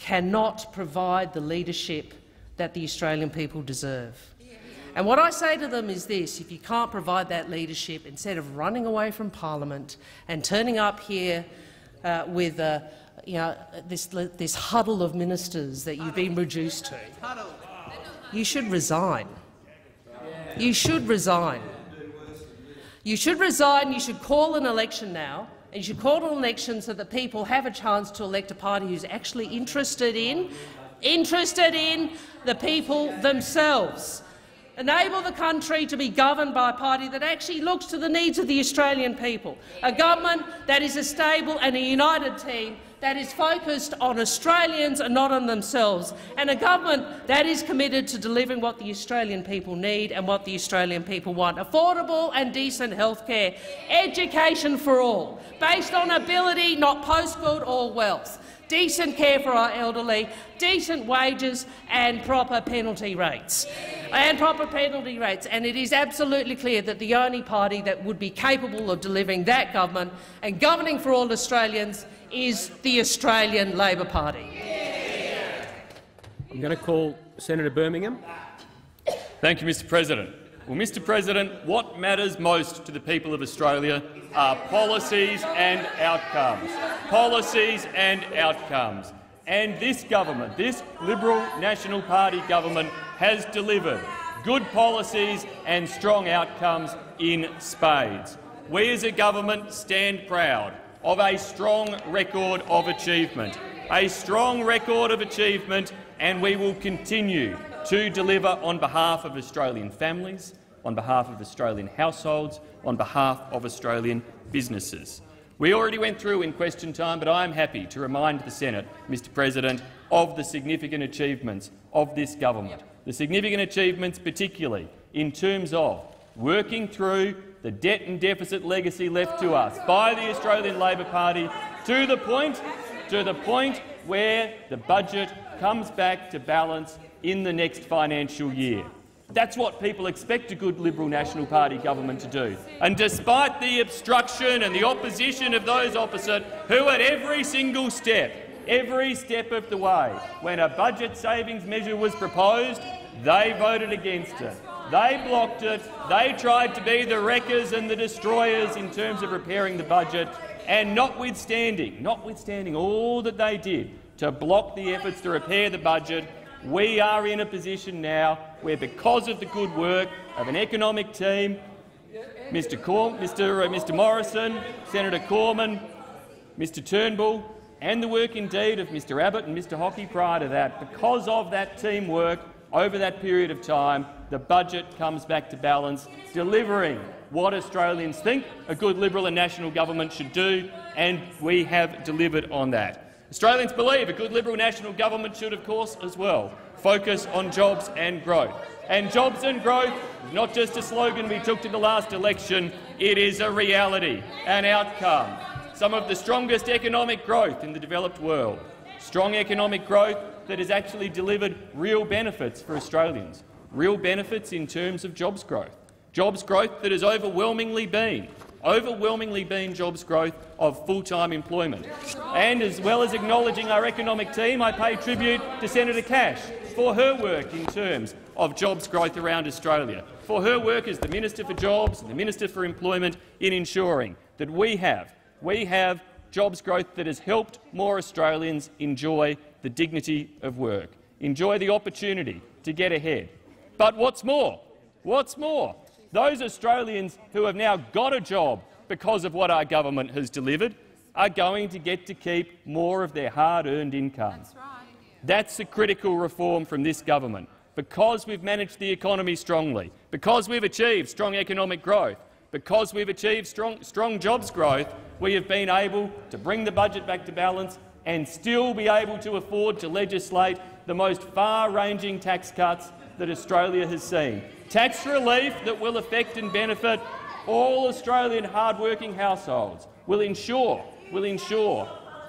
cannot provide the leadership that the Australian people deserve. And what I say to them is this: if you can't provide that leadership, instead of running away from Parliament and turning up here with this huddle of ministers that you've been reduced to, you should resign. You should resign. You should resign. You should call an election now, and you should call an election so that people have a chance to elect a party who's actually interested in the people themselves. enable the country to be governed by a party that actually looks to the needs of the Australian people, a government that is a stable and a united team, that is focused on Australians and not on themselves, and a government that is committed to delivering what the Australian people need and what the Australian people want: affordable and decent health care, education for all, based on ability, not postcode or wealth, decent care for our elderly, decent wages and proper penalty rates. And it is absolutely clear that the only party that would be capable of delivering that government and governing for all Australians is the Australian Labor Party. I'm going to call Senator Birmingham. Thank you, Mr. President. Well, Mr. President, what matters most to the people of Australia are policies and outcomes. Policies and outcomes. And this government, this Liberal National Party government, has delivered good policies and strong outcomes in spades. We as a government stand proud of a strong record of achievement, and we will continue to deliver on behalf of Australian families, on behalf of Australian households, on behalf of Australian businesses. We already went through in question time, but I am happy to remind the Senate, Mr. President, of the significant achievements of this government, the significant achievements particularly in terms of working through the debt and deficit legacy left to us by the Australian Labor Party to the point where the budget comes back to balance in the next financial year. That's what people expect a good Liberal National Party government to do. And despite the obstruction and the opposition of those opposite, who at every single step, of the way, when a budget savings measure was proposed, they voted against it. They blocked it. They tried to be the wreckers and the destroyers in terms of repairing the budget. And notwithstanding all that they did to block the efforts to repair the budget, we are in a position now where, because of the good work of an economic team, Mr. Morrison, Senator Cormann, Mr. Turnbull, and the work indeed of Mr. Abbott and Mr. Hockey prior to that, because of that teamwork over that period of time, the budget comes back to balance, delivering what Australians think a good Liberal and National government should do, and we have delivered on that. Australians believe a good Liberal National government should, of course, as well, focus on jobs and growth. And jobs and growth is not just a slogan we took to the last election, it is a reality, an outcome. Some of the strongest economic growth in the developed world, strong economic growth that has actually delivered real benefits for Australians, real benefits in terms of jobs growth that has overwhelmingly been jobs growth of full-time employment. And as well as acknowledging our economic team, I pay tribute to Senator Cash for her work in terms of jobs growth around Australia, for her work as the Minister for Jobs and the Minister for Employment in ensuring that we have jobs growth that has helped more Australians enjoy the dignity of work, enjoy the opportunity to get ahead. But what's more, those Australians who have now got a job because of what our government has delivered are going to get to keep more of their hard-earned income. That's right. That's the critical reform from this government. Because we've managed the economy strongly, because we've achieved strong economic growth, because we've achieved strong jobs growth, we have been able to bring the budget back to balance and still be able to afford to legislate the most far-ranging tax cuts that Australia has seen. Tax relief that will affect and benefit all Australian hard-working households, will ensure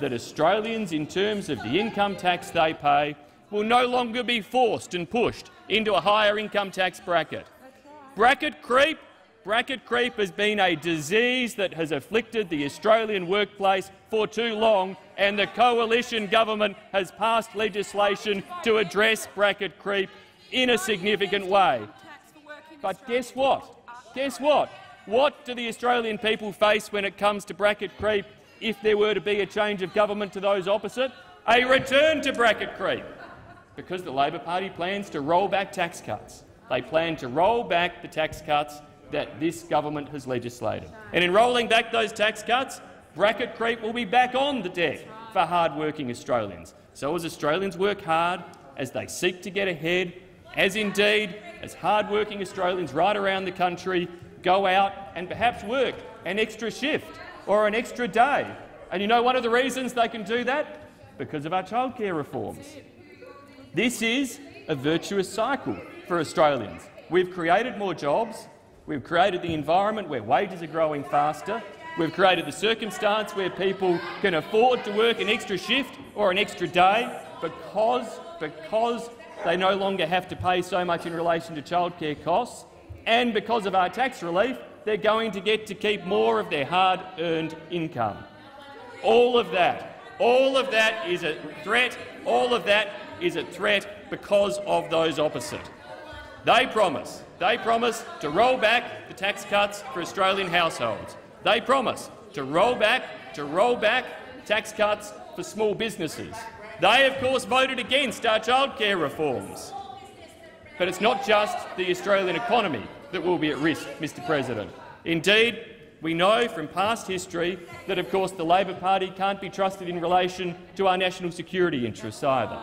that Australians, in terms of the income tax they pay, will no longer be forced and pushed into a higher income tax bracket. Bracket creep has been a disease that has afflicted the Australian workplace for too long, and the coalition government has passed legislation to address bracket creep in a significant way. But guess what? What do the Australian people face when it comes to bracket creep if there were to be a change of government to those opposite? A return to bracket creep, because the Labor Party plans to roll back tax cuts. They plan to roll back the tax cuts that this government has legislated. And in rolling back those tax cuts, bracket creep will be back on the deck for hard-working Australians. So as Australians work hard, as they seek to get ahead, as indeed as hard-working Australians right around the country go out and perhaps work an extra shift or an extra day. And you know one of the reasons they can do that? Because of our childcare reforms. This is a virtuous cycle for Australians. We've created more jobs, we've created the environment where wages are growing faster, we've created the circumstance where people can afford to work an extra shift or an extra day because they no longer have to pay so much in relation to childcare costs, and because of our tax relief, they're going to get to keep more of their hard-earned income. All of that is a threat. All of that is a threat because of those opposite. They promise to roll back the tax cuts for Australian households. They promise to roll back tax cuts for small businesses. They, of course, voted against our childcare reforms. But it's not just the Australian economy that will be at risk, Mr. President. Indeed, we know from past history that, of course, the Labor Party can't be trusted in relation to our national security interests either.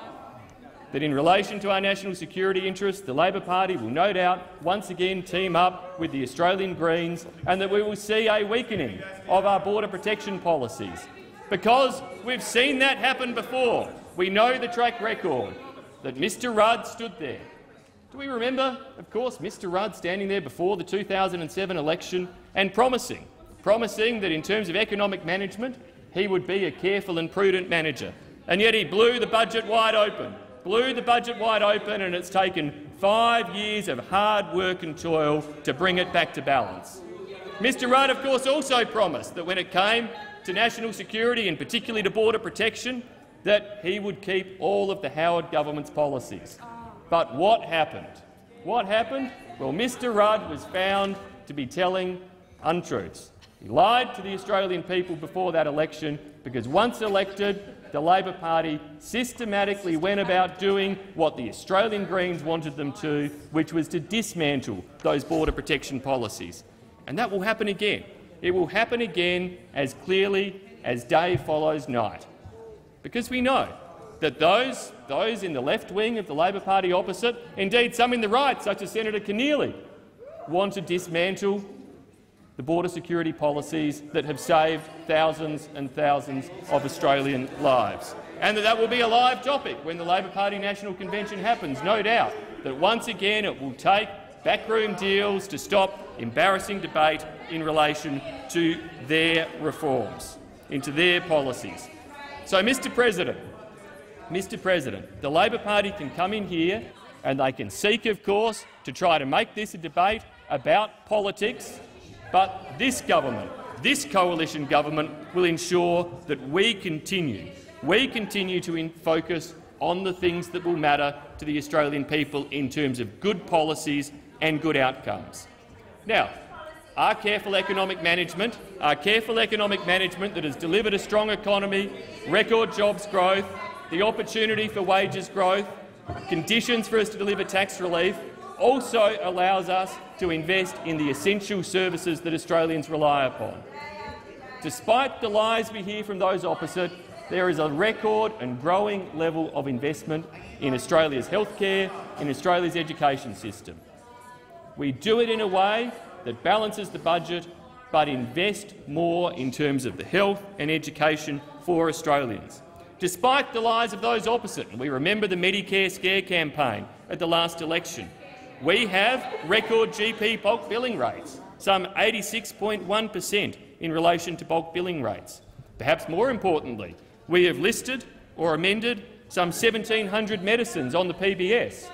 That in relation to our national security interests, the Labor Party will no doubt once again team up with the Australian Greens, and that we will see a weakening of our border protection policies. Because we've seen that happen before. We know the track record that Mr. Rudd stood there. Do we remember, of course, Mr. Rudd standing there before the 2007 election and promising that in terms of economic management he would be a careful and prudent manager? And yet he blew the budget wide open, and it's taken 5 years of hard work and toil to bring it back to balance. Mr. Rudd, of course, also promised that when it came to national security and particularly to border protection, that he would keep all of the Howard government's policies. But what happened? What happened? Well, Mr. Rudd was found to be telling untruths. He lied to the Australian people before that election because, once elected, the Labor Party systematically went about doing what the Australian Greens wanted them to, which was to dismantle those border protection policies. And that will happen again. It will happen again as clearly as day follows night. Because we know that those in the left wing of the Labor Party opposite, indeed some in the right, such as Senator Keneally, want to dismantle the border security policies that have saved thousands and thousands of Australian lives. And that will be a live topic when the Labor Party National Convention happens, no doubt, that once again it will take backroom deals to stop embarrassing debate in relation to their reforms, into their policies. So, Mr. President, the Labor Party can come in here and they can seek, of course, to try to make this a debate about politics, but this government, this coalition government, will ensure that we continue to focus on the things that will matter to the Australian people in terms of good policies and good outcomes. Now, our careful economic management that has delivered a strong economy, record jobs growth, the opportunity for wages growth, conditions for us to deliver tax relief, also allows us to invest in the essential services that Australians rely upon. Despite the lies we hear from those opposite, there is a record and growing level of investment in Australia's healthcare, in Australia's education system. We do it in a way that balances the budget, but invest more in terms of the health and education for Australians. Despite the lies of those opposite, and we remember the Medicare scare campaign at the last election, we have record GP bulk billing rates, some 86.1% in relation to bulk billing rates. Perhaps more importantly, we have listed or amended some 1,700 medicines on the PBS.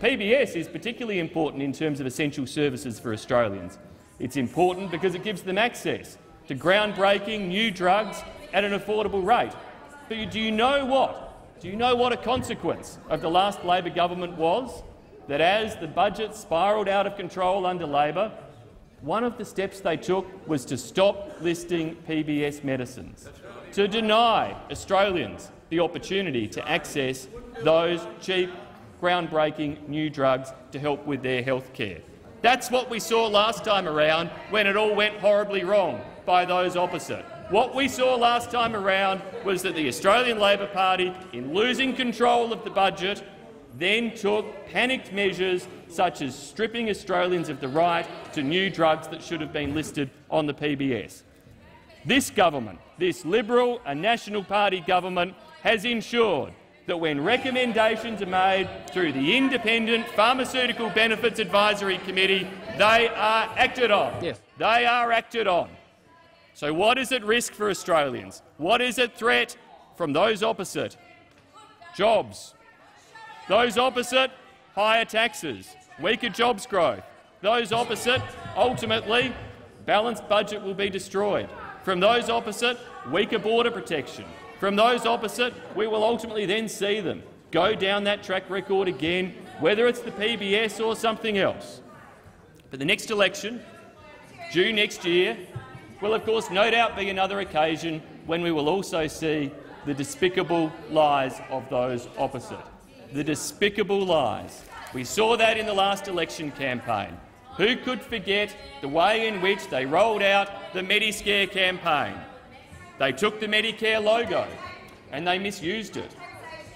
PBS is particularly important in terms of essential services for Australians. It's important because it gives them access to groundbreaking new drugs at an affordable rate. But do you know what? Do you know what a consequence of the last Labor government was? That as the budget spiralled out of control under Labor, one of the steps they took was to stop listing PBS medicines, to deny Australians the opportunity to access those cheap, groundbreaking new drugs to help with their health care. That's what we saw last time around when it all went horribly wrong by those opposite. What we saw last time around was that the Australian Labor Party, in losing control of the budget, then took panicked measures such as stripping Australians of the right to new drugs that should have been listed on the PBS. This government, this Liberal and National Party government, has ensured that when recommendations are made through the Independent Pharmaceutical Benefits Advisory Committee, they are acted on. Yes. They are acted on. So what is at risk for Australians? What is at threat from those opposite? Jobs. Those opposite, higher taxes, weaker jobs growth. Those opposite, ultimately, balanced budget will be destroyed. From those opposite, weaker border protection. From those opposite, we will ultimately then see them go down that track record again, whether it's the PBS or something else. But the next election, due next year, will of course no doubt be another occasion when we will also see the despicable lies of those opposite. The despicable lies. We saw that in the last election campaign. Who could forget the way in which they rolled out the Mediscare campaign? They took the Medicare logo and they misused it.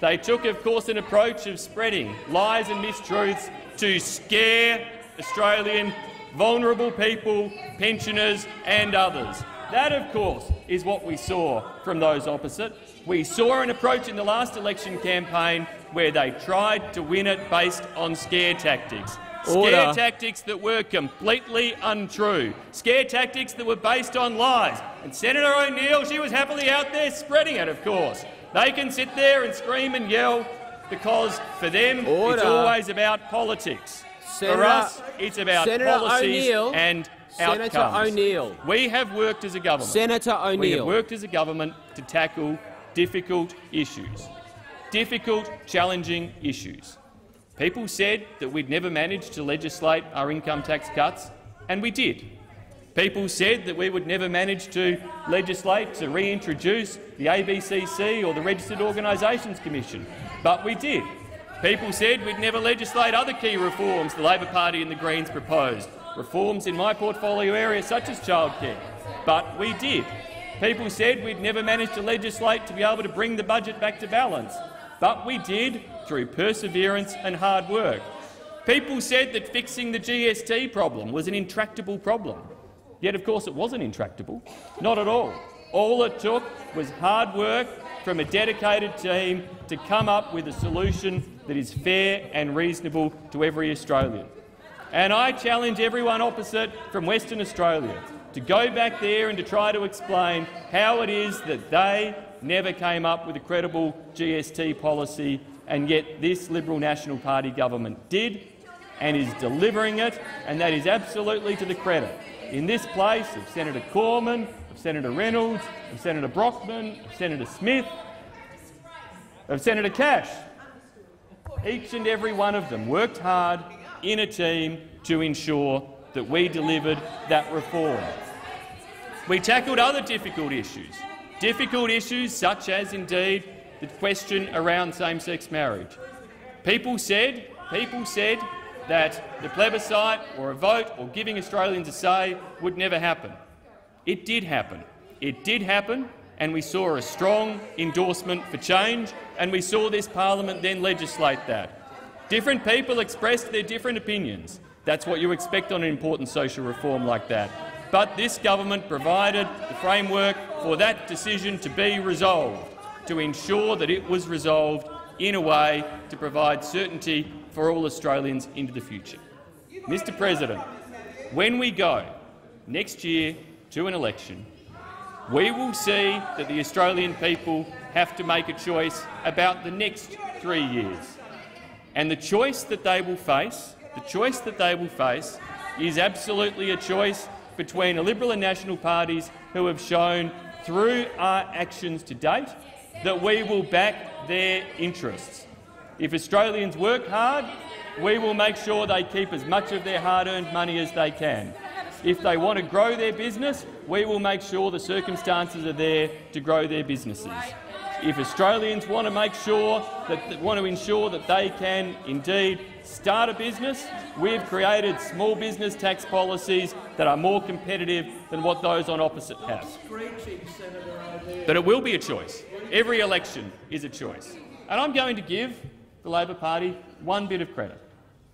They took, of course, an approach of spreading lies and mistruths to scare Australian vulnerable people, pensioners and others. That, of course, is what we saw from those opposite. We saw an approach in the last election campaign where they tried to win it based on scare tactics. Order. Scare tactics that were completely untrue. Scare tactics that were based on lies. And Senator O'Neill, she was happily out there spreading it, of course. They can sit there and scream and yell because, for them, Order. It's always about politics. Senator, for us, it's about policies and outcomes. Senator O'Neill. We have worked as a government. Senator O'Neill. We have worked as a government to tackle difficult issues, difficult, challenging issues. People said that we'd never managed to legislate our income tax cuts, and we did. People said that we would never manage to legislate to reintroduce the ABCC or the Registered Organisations Commission, but we did. People said we'd never legislate other key reforms the Labor Party and the Greens proposed, reforms in my portfolio area such as childcare, but we did. People said we'd never manage to legislate to be able to bring the budget back to balance, but we did, through perseverance and hard work. People said that fixing the GST problem was an intractable problem. Yet, of course, it wasn't intractable. Not at all. All it took was hard work from a dedicated team to come up with a solution that is fair and reasonable to every Australian. And I challenge everyone opposite from Western Australia to go back there and to try to explain how it is that they never came up with a credible GST policy, and yet this Liberal National Party government did and is delivering it, and that is absolutely to the credit, in this place, of Senator Cormann, of Senator Reynolds, of Senator Brockman, of Senator Smith, of Senator Cash. Each and every one of them worked hard in a team to ensure that we delivered that reform. We tackled other difficult issues such as, indeed, the question around same-sex marriage. People said that the plebiscite or a vote or giving Australians a say would never happen. It did happen. It did happen, and we saw a strong endorsement for change, and we saw this parliament then legislate that. Different people expressed their different opinions. That's what you expect on an important social reform like that. But this government provided the framework for that decision to be resolved, to ensure that it was resolved in a way to provide certainty for all Australians into the future. Mr. President, when we go next year to an election, we will see that the Australian people have to make a choice about the next 3 years. And the choice that they will face, the choice that they will face is absolutely a choice between the Liberal and National parties who have shown through our actions to date that we will back their interests. If Australians work hard, we will make sure they keep as much of their hard-earned money as they can. If they want to grow their business, we will make sure the circumstances are there to grow their businesses. If Australians want to ensure that they can indeed start a business, we've created small business tax policies that are more competitive than what those on opposite have. But it will be a choice. Every election is a choice. And I'm going to give the Labor Party one bit of credit.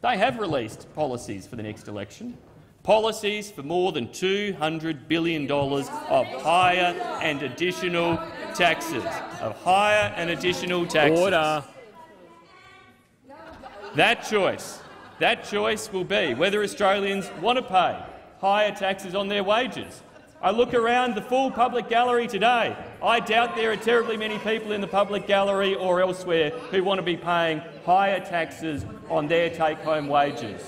They have released policies for the next election, policies for more than $200 billion of higher and additional taxes. Order. That choice will be whether Australians want to pay higher taxes on their wages. I look around the full public gallery today. I doubt there are terribly many people in the public gallery or elsewhere who want to be paying higher taxes on their take-home wages.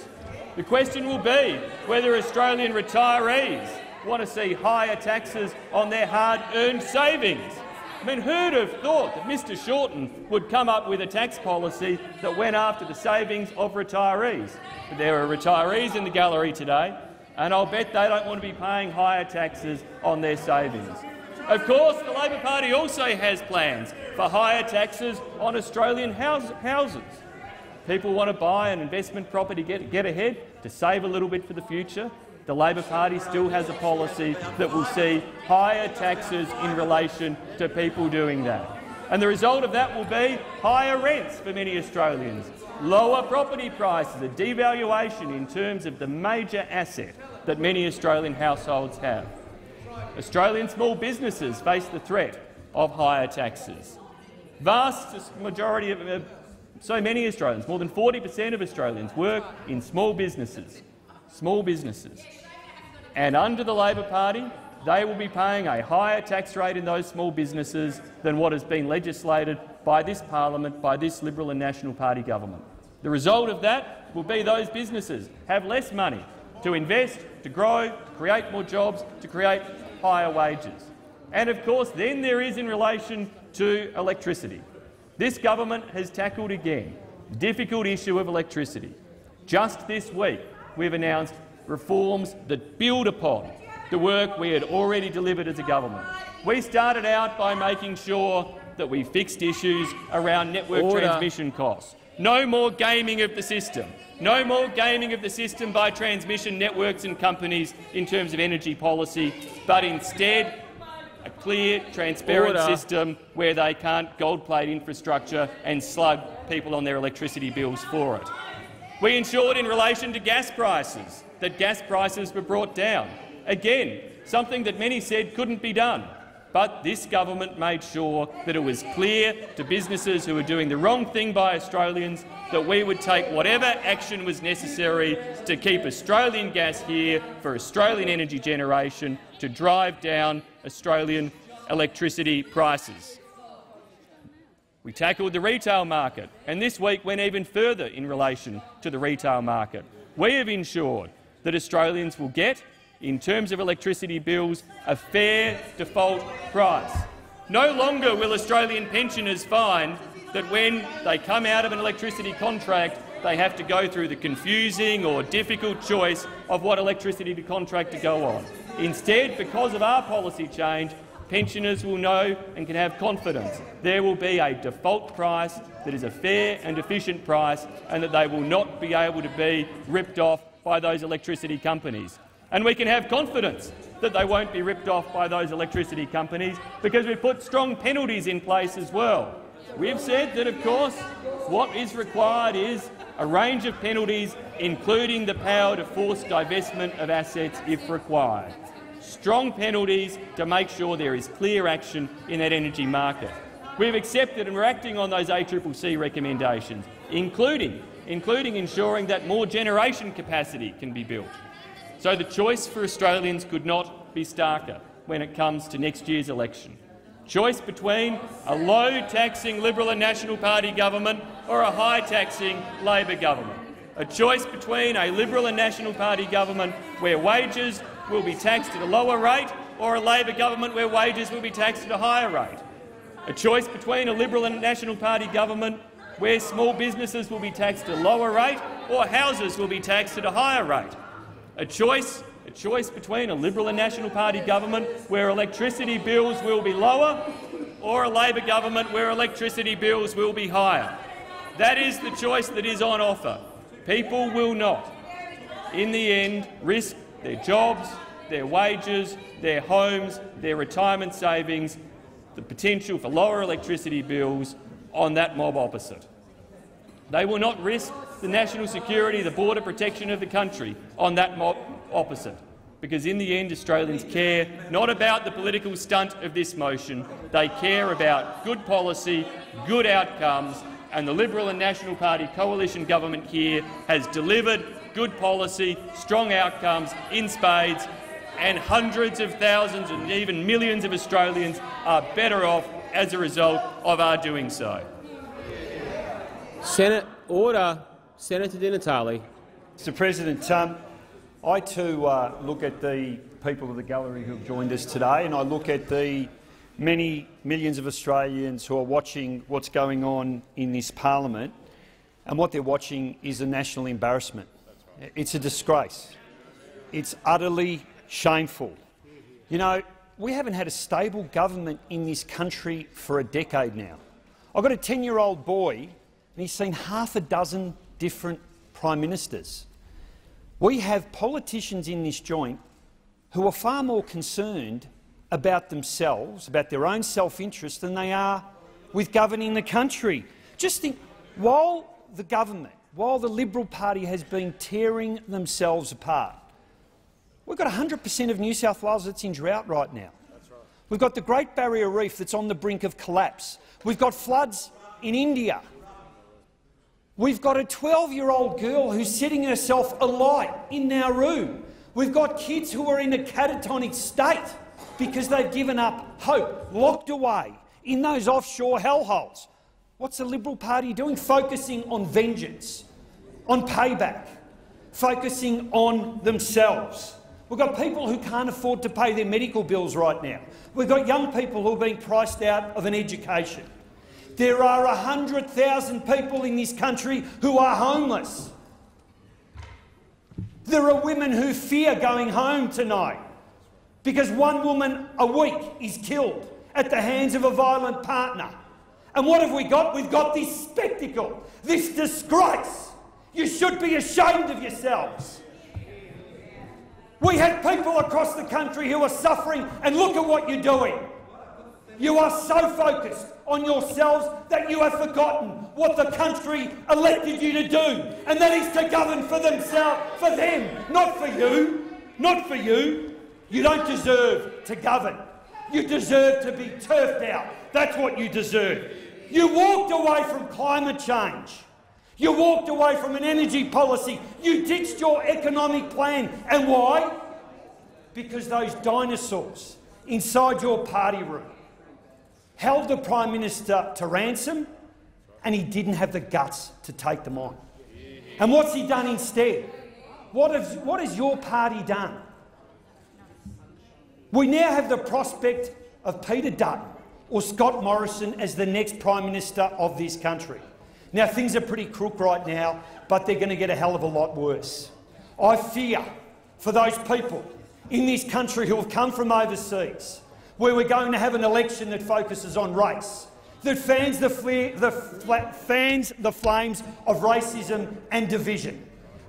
The question will be whether Australian retirees want to see higher taxes on their hard-earned savings. I mean, who'd have thought that Mr Shorten would come up with a tax policy that went after the savings of retirees? But there are retirees in the gallery today, and I'll bet they don't want to be paying higher taxes on their savings. Of course, the Labor Party also has plans for higher taxes on Australian houses. People want to buy an investment property, get ahead, to save a little bit for the future. The Labor Party still has a policy that will see higher taxes in relation to people doing that. And the result of that will be higher rents for many Australians, lower property prices, a devaluation in terms of the major asset that many Australian households have. Australian small businesses face the threat of higher taxes. Vast majority of so many Australians, more than 40% of Australians, work in small businesses. And under the Labor Party, they will be paying a higher tax rate in those small businesses than what has been legislated by this parliament, by this Liberal and National Party government. The result of that will be those businesses have less money to invest, to grow, to create more jobs, to create higher wages. And of course, then there is in relation to electricity. This government has tackled again the difficult issue of electricity. Just this week, we've announced reforms that build upon the work we had already delivered as a government. We started out by making sure that we fixed issues around network transmission costs. No more gaming of the system. No more gaming of the system by transmission networks and companies in terms of energy policy, but instead a clear, transparent system where they can't gold-plate infrastructure and slug people on their electricity bills for it. We ensured in relation to gas prices that gas prices were brought down. Again, something that many said couldn't be done, but this government made sure that it was clear to businesses who were doing the wrong thing by Australians that we would take whatever action was necessary to keep Australian gas here for Australian energy generation, to drive down Australian electricity prices. We tackled the retail market, and this week went even further in relation to the retail market. We have ensured that Australians will get, in terms of electricity bills, a fair default price. No longer will Australian pensioners find that when they come out of an electricity contract, they have to go through the confusing or difficult choice of what electricity contract to go on. Instead, because of our policy change, pensioners will know and can have confidence there will be a default price that is a fair and efficient price, and that they will not be able to be ripped off by those electricity companies. And we can have confidence that they won't be ripped off by those electricity companies because we've put strong penalties in place as well. We've said that, of course, what is required is a range of penalties, including the power to force divestment of assets if required. Strong penalties to make sure there is clear action in that energy market. We've accepted and we're acting on those ACCC recommendations, including ensuring that more generation capacity can be built. So the choice for Australians could not be starker when it comes to next year's election. Choice between a low-taxing Liberal and National Party government or a high-taxing Labor government. A choice between a Liberal and National Party government where wages will be taxed at a lower rate or a Labor government where wages will be taxed at a higher rate. A choice between a Liberal and National Party government where small businesses will be taxed at a lower rate or houses will be taxed at a higher rate. A choice between a Liberal and National Party government where electricity bills will be lower or a Labor government where electricity bills will be higher. That is the choice that is on offer. People will not, in the end, risk their jobs, their wages, their homes, their retirement savings, the potential for lower electricity bills on that mob opposite. They will not risk the national security, the border protection of the country on that mob opposite, because in the end Australians care not about the political stunt of this motion. They care about good policy, good outcomes, and the Liberal and National Party coalition government here has delivered good policy, strong outcomes in spades, and hundreds of thousands and even millions of Australians are better off as a result of our doing so. Senate order. Senator Di Natale. Mr. President, I too look at the people of the gallery who have joined us today, and I look at the many millions of Australians who are watching what's going on in this parliament, and what they're watching is a national embarrassment. It's a disgrace. It's utterly shameful. You know, we haven't had a stable government in this country for a decade now. I've got a 10-year-old boy, and he's seen half a dozen different prime ministers. We have politicians in this joint who are far more concerned about themselves, about their own self-interest, than they are with governing the country. Just think, while the Liberal Party has been tearing themselves apart, we've got 100% of New South Wales that's in drought right now. That's right. We've got the Great Barrier Reef that's on the brink of collapse. We've got floods in India. We've got a 12-year-old girl who's setting herself alight in Nauru. We've got kids who are in a catatonic state because they've given up hope, locked away in those offshore hellholes. What's the Liberal Party doing? Focusing on vengeance, on payback, focusing on themselves. We've got people who can't afford to pay their medical bills right now. We've got young people who are being priced out of an education. There are 100,000 people in this country who are homeless. There are women who fear going home tonight because one woman a week is killed at the hands of a violent partner. And what have we got? We've got this spectacle, this disgrace. You should be ashamed of yourselves. We have people across the country who are suffering, and look at what you're doing. You are so focused on yourselves that you have forgotten what the country elected you to do, and that is to govern for themselves, for them, not for you. Not for you. You don't deserve to govern. You deserve to be turfed out. That's what you deserve. You walked away from climate change. You walked away from an energy policy. You ditched your economic plan. And why? Because those dinosaurs inside your party room held the Prime Minister to ransom, and he didn't have the guts to take them on. And what's he done instead? What has your party done? We now have the prospect of Peter Dutton or Scott Morrison as the next Prime Minister of this country. Now, things are pretty crook right now, but they're going to get a hell of a lot worse. I fear for those people in this country who have come from overseas, where we're going to have an election that focuses on race, that fans the flames of racism and division.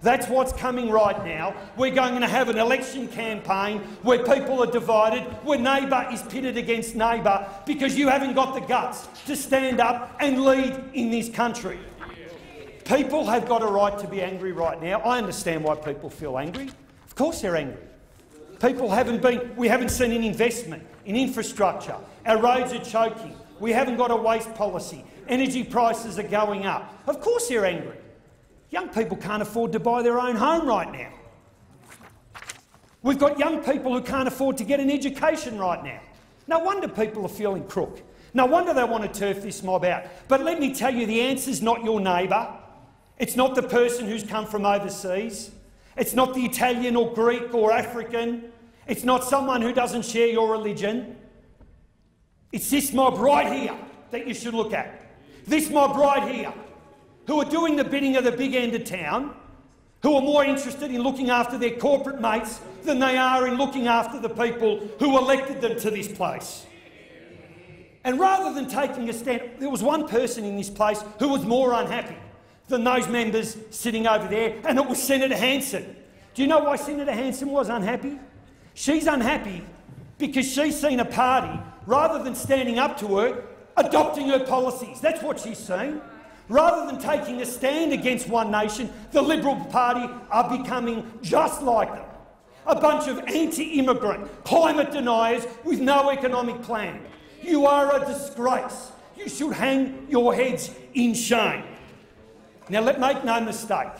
That's what's coming right now. We're going to have an election campaign where people are divided, where neighbour is pitted against neighbour, because you haven't got the guts to stand up and lead in this country. People have got a right to be angry right now. I understand why people feel angry. Of course they're angry. People haven't been. We haven't seen an investment in infrastructure. Our roads are choking. We haven't got a waste policy. Energy prices are going up. Of course they're angry. Young people can't afford to buy their own home right now. We've got young people who can't afford to get an education right now. No wonder people are feeling crook. No wonder they want to turf this mob out. But let me tell you, the answer's not your neighbour. It's not the person who's come from overseas. It's not the Italian or Greek or African. It's not someone who doesn't share your religion. It's this mob right here that you should look at. This mob right here, who are doing the bidding of the big end of town, who are more interested in looking after their corporate mates than they are in looking after the people who elected them to this place. And rather than taking a stand, there was one person in this place who was more unhappy than those members sitting over there, and it was Senator Hanson. Do you know why Senator Hanson was unhappy? She's unhappy because she's seen a party, rather than standing up to her, adopting her policies. That's what she's seen. Rather than taking a stand against one nation, the Liberal Party are becoming just like them, a bunch of anti-immigrant, climate deniers with no economic plan. You are a disgrace. You should hang your heads in shame. Now, make no mistake,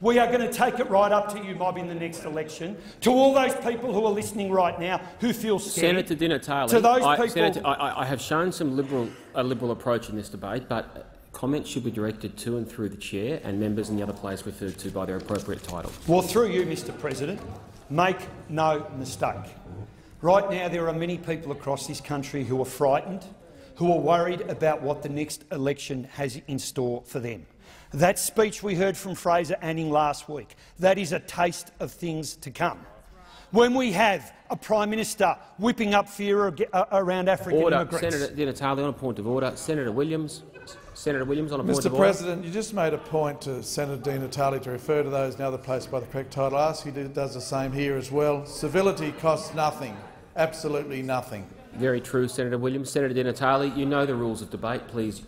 we are going to take it right up to you, Mob, in the next election. To all those people who are listening right now who feel scared— Senator Di Natale, to those people— Senator, I have shown some liberal approach in this debate, but comments should be directed to and through the chair and members in the other place referred to by their appropriate title. Well, through you, Mr President, make no mistake. Right now there are many people across this country who are frightened, who are worried about what the next election has in store for them. That speech we heard from Fraser Anning last week, that is a taste of things to come. When we have a Prime Minister whipping up fear around African immigrants— Senator Di Natale, on a point of order. Senator Williams. Senator Williams, on a point of order. Mr President, you just made a point to Senator Di Natale to refer to those in the other place by the correct title. I ask you to do the same here as well. Civility costs nothing, absolutely nothing. Very true, Senator Williams. Senator Di Natale, you know the rules of debate. Please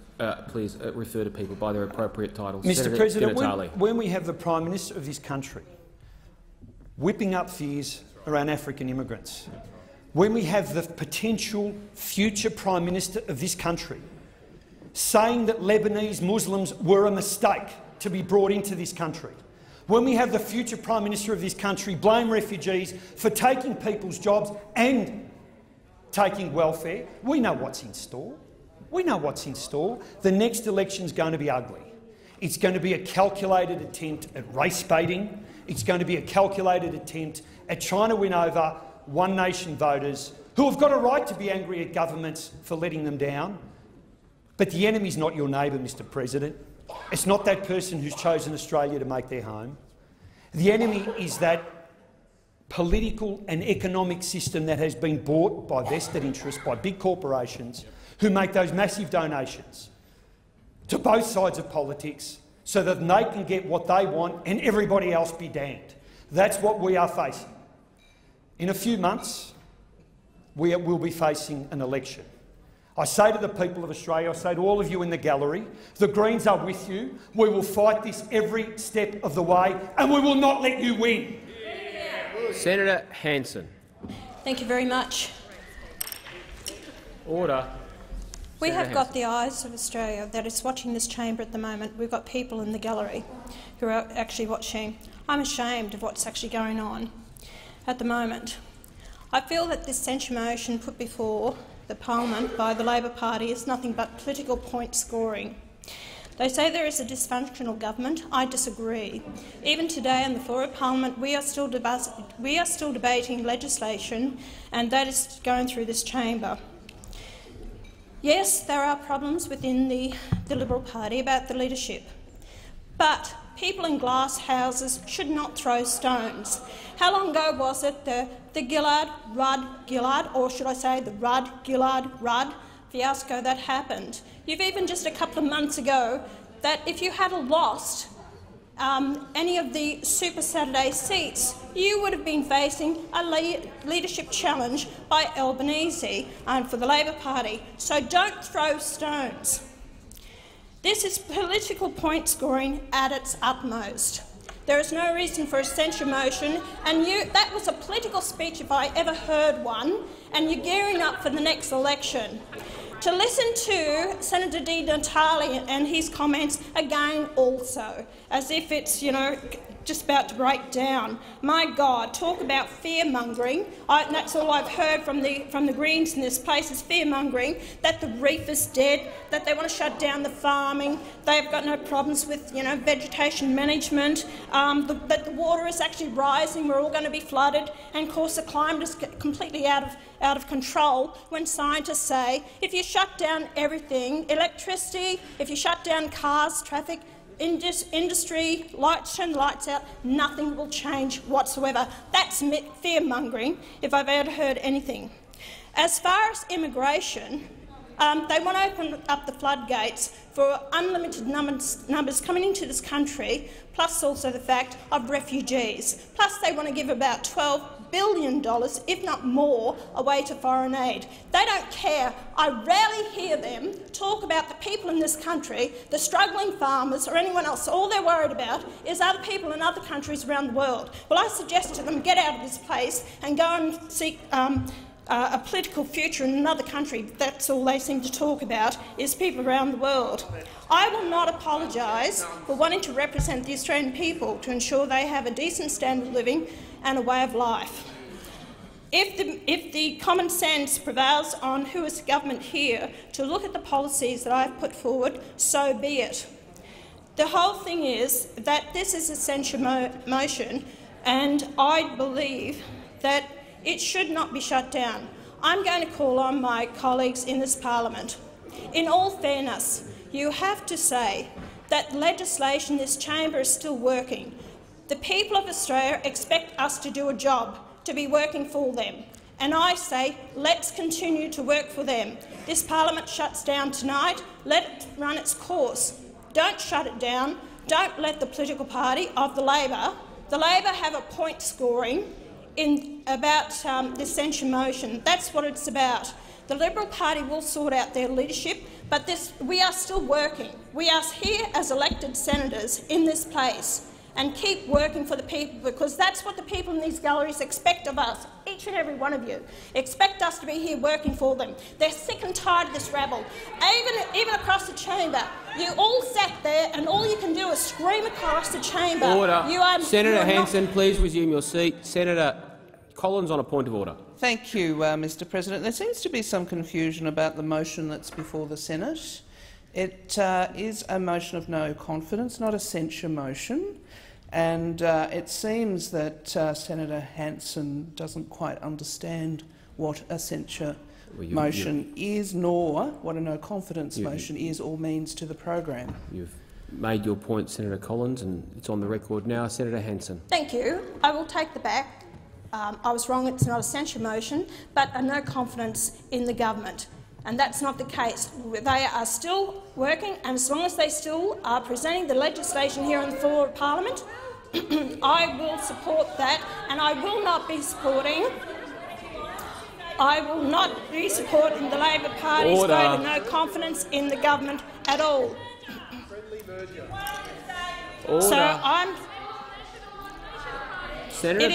refer to people by their appropriate titles. Mr Senator President, when we have the Prime Minister of this country whipping up fears around African immigrants, when we have the potential future Prime Minister of this country saying that Lebanese Muslims were a mistake to be brought into this country, when we have the future Prime Minister of this country blame refugees for taking people's jobs and taking welfare, we know what's in store. We know what's in store. The next election is going to be ugly. It's going to be a calculated attempt at race baiting. It's going to be a calculated attempt at trying to win over One Nation voters who have got a right to be angry at governments for letting them down. But the enemy's not your neighbour, Mr President. It's not that person who's chosen Australia to make their home. The enemy is that political and economic system that has been bought by vested interests, by big corporations who make those massive donations to both sides of politics so that they can get what they want and everybody else be damned. That's what we are facing. In a few months, we will be facing an election. I say to the people of Australia, I say to all of you in the gallery, the Greens are with you. We will fight this every step of the way, and we will not let you win. Senator Hanson. Thank you very much. Order. We have got the eyes of Australia that is watching this chamber at the moment. We've got people in the gallery who are actually watching. I'm ashamed of what's actually going on at the moment. I feel that this censure motion put before the Parliament by the Labor Party is nothing but political point scoring. They say there is a dysfunctional government. I disagree. Even today on the floor of Parliament, we are still debating legislation, and that is going through this chamber. Yes, there are problems within the Liberal Party about the leadership, but people in glass houses should not throw stones. How long ago was it the Gillard, or should I say the Rudd fiasco that happened? You've even just a couple of months ago that if you had lost any of the Super Saturday seats, you would have been facing a leadership challenge by Albanese for the Labor Party. So don't throw stones. This is political point scoring at its utmost. There is no reason for a censure motion, and that was a political speech if I ever heard one, and you're gearing up for the next election. To listen to Senator Di Natale and his comments again also, as if it's, you know, just about to break down. My God, talk about fear-mongering. That's all I've heard from the Greens in this place is fear-mongering, that the reef is dead, that they want to shut down the farming, they've got no problems with, you know, vegetation management, that the water is actually rising, we're all going to be flooded, and of course the climate is completely out of control when scientists say if you shut down everything, electricity, if you shut down cars, traffic, industry, lights in, lights out, nothing will change whatsoever. That's fear-mongering if I've ever heard anything. As far as immigration, they want to open up the floodgates for unlimited numbers coming into this country, plus also the fact of refugees. Plus they want to give about $12 $1 billion, if not more, away to foreign aid. They don't care. I rarely hear them talk about the people in this country, the struggling farmers or anyone else. All they're worried about is other people in other countries around the world. Well, I suggest to them get out of this place and go and seek a political future in another country. That's all they seem to talk about, is people around the world. I will not apologise for wanting to represent the Australian people to ensure they have a decent standard of living and a way of life. If the common sense prevails on who is the government here to look at the policies that I have put forward, so be it. The whole thing is that this is a censure motion, and I believe that it should not be shut down. I'm going to call on my colleagues in this parliament. In all fairness, you have to say that legislation in this chamber is still working. The people of Australia expect us to do a job, to be working for them. And I say, let's continue to work for them. This parliament shuts down tonight. Let it run its course. Don't shut it down. Don't let the political party of the Labor have a point scoring about this censure motion. That's what it's about. The Liberal Party will sort out their leadership, but we are still working. We are here as elected senators in this place, and keep working for the people, because that's what the people in these galleries expect of us. Each and every one of you expect us to be here working for them. They're sick and tired of this rabble. Even across the chamber, you all sat there, and all you can do is scream across the chamber. Order. Senator Hanson, please resume your seat. Senator Collins on a point of order. Thank you, Mr. President. There seems to be some confusion about the motion that's before the Senate. It is a motion of no confidence, not a censure motion. And it seems that Senator Hanson doesn't quite understand what a censure motion is, nor what a no-confidence motion is or means to the program. You've made your point, Senator Collins, and it's on the record now. Senator Hanson. Thank you. I will take the back. I was wrong. It's not a censure motion, but a no-confidence in the government. And that's not the case. They are still working, and as long as they still are presenting the legislation here on the floor of Parliament, I will support that, and I will not be supporting the Labor Party's vote of no confidence in the government at all. Order. So It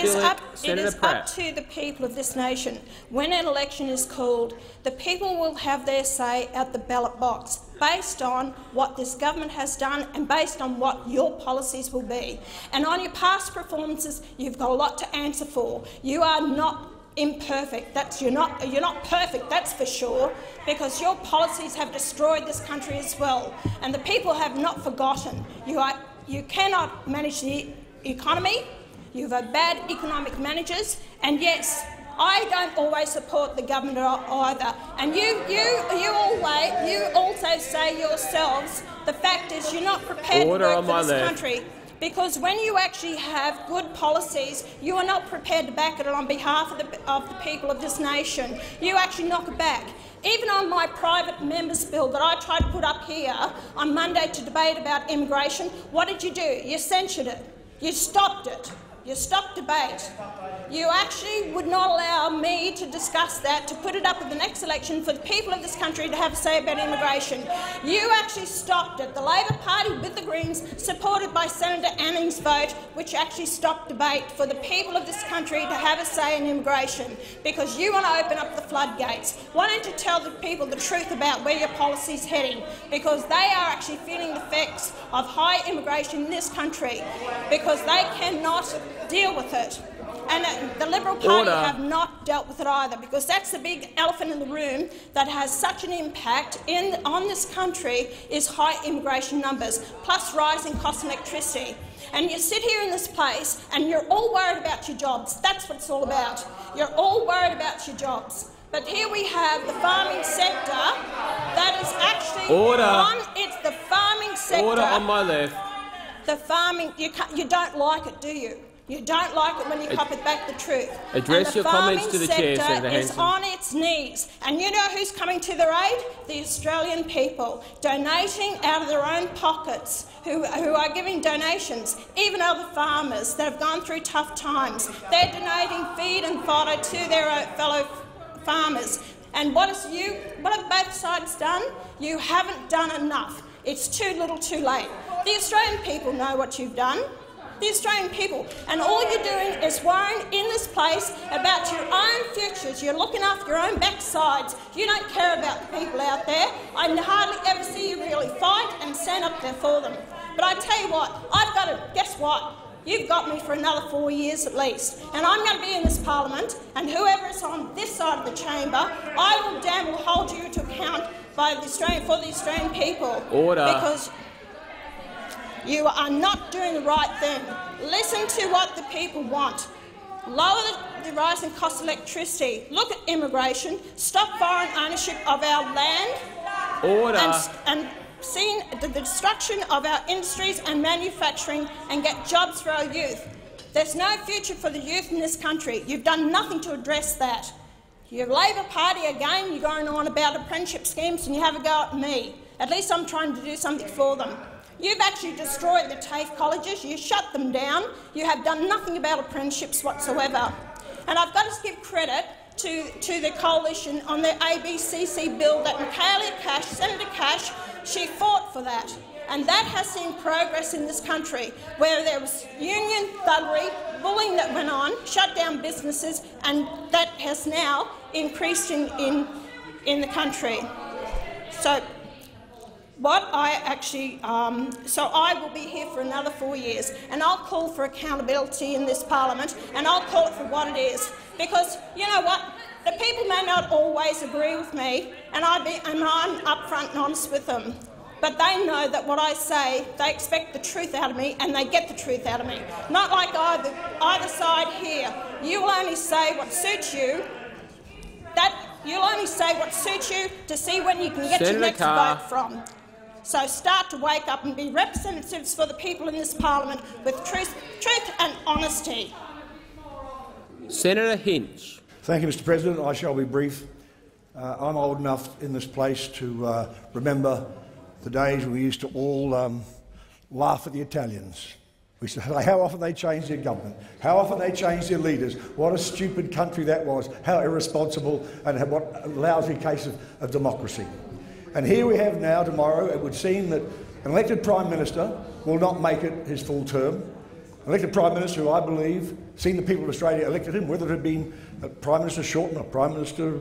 is up to the people of this nation. When an election is called, the people will have their say at the ballot box, based on what this government has done and based on what your policies will be. And on your past performances, you've got a lot to answer for. You are not imperfect. You're not perfect, that's for sure, because your policies have destroyed this country as well. And the people have not forgotten. You cannot manage the economy. You've had bad economic managers, and yes, I don't always support the government either. And you also say yourselves, the fact is you're not prepared to work for this country, because when you actually have good policies, you are not prepared to back it on behalf of the people of this nation. You actually knock it back. Even on my private member's bill that I tried to put up here on Monday to debate about immigration, what did you do? You censured it. You stopped it. You stopped debate. You actually would not allow me to discuss that, to put it up at the next election for the people of this country to have a say about immigration. You actually stopped it. The Labor Party with the Greens, supported by Senator Anning's vote, which actually stopped debate for the people of this country to have a say in immigration, because you want to open up the floodgates. Why don't you tell the people the truth about where your policy is heading, because they are actually feeling the effects of high immigration in this country, because they cannot deal with it. And the Liberal Party have not dealt with it either, because that's the big elephant in the room that has such an impact on this country, is high immigration numbers, plus rising cost of electricity. And you sit here in this place and you're all worried about your jobs. That's what it's all about. You're all worried about your jobs. But here we have the farming sector that is actually the farming sector. Order on my left. The farming, you don't like it, do you? You don't like it when you puppet back the truth. Address your comments to the chair, Senator Hanson. The farming sector is on its knees, and you know who's coming to their aid? The Australian people, donating out of their own pockets, who are giving donations. Even other farmers that have gone through tough times, they're donating feed and fodder to their fellow farmers. And what have both sides done? You haven't done enough. It's too little, too late. The Australian people know what you've done. The Australian people. And all you're doing is worrying in this place about your own futures. You're looking after your own backsides. You don't care about the people out there. I hardly ever see you really fight and stand up there for them. But I tell you what, I've got to, guess what? You've got me for another 4 years at least. And I'm going to be in this parliament, and whoever is on this side of the chamber, I will damn well hold you to account by the Australian, for the Australian people. Order. Because you are not doing the right thing. Listen to what the people want. Lower the rise in cost of electricity. Look at immigration. Stop foreign ownership of our land. Order. And seeing the destruction of our industries and manufacturing, and get jobs for our youth. There's no future for the youth in this country. You've done nothing to address that. Your Labor Party again. You're going on about apprenticeship schemes, and you have a go at me. At least I'm trying to do something for them. You've actually destroyed the TAFE colleges. You shut them down. You have done nothing about apprenticeships whatsoever. And I've got to give credit to the coalition on the ABCC bill that Senator Cash, she fought for that. And that has seen progress in this country, where there was union thuggery, bullying that went on, shut down businesses, and that has now increased in the country. So. I will be here for another 4 years, and I'll call for accountability in this parliament, and I'll call it for what it is. Because you know what, the people may not always agree with me, and I'm upfront and honest with them. But they know that what I say, they expect the truth out of me, and they get the truth out of me. Not like either side here. You will only say what suits you. You'll only say what suits you to see when you can get your next vote from. So start to wake up and be representatives for the people in this parliament with truth and honesty. Senator Hinch. Thank you, Mr. President. I shall be brief. I'm old enough in this place to remember the days when we used to all laugh at the Italians. We said how often they changed their government, how often they changed their leaders, what a stupid country that was, how irresponsible, and what a lousy case of democracy. And here we have now tomorrow, it would seem that an elected Prime Minister will not make it his full term. An elected Prime Minister who I believe, seen the people of Australia elected him, whether it had been Prime Minister Shorten or Prime Minister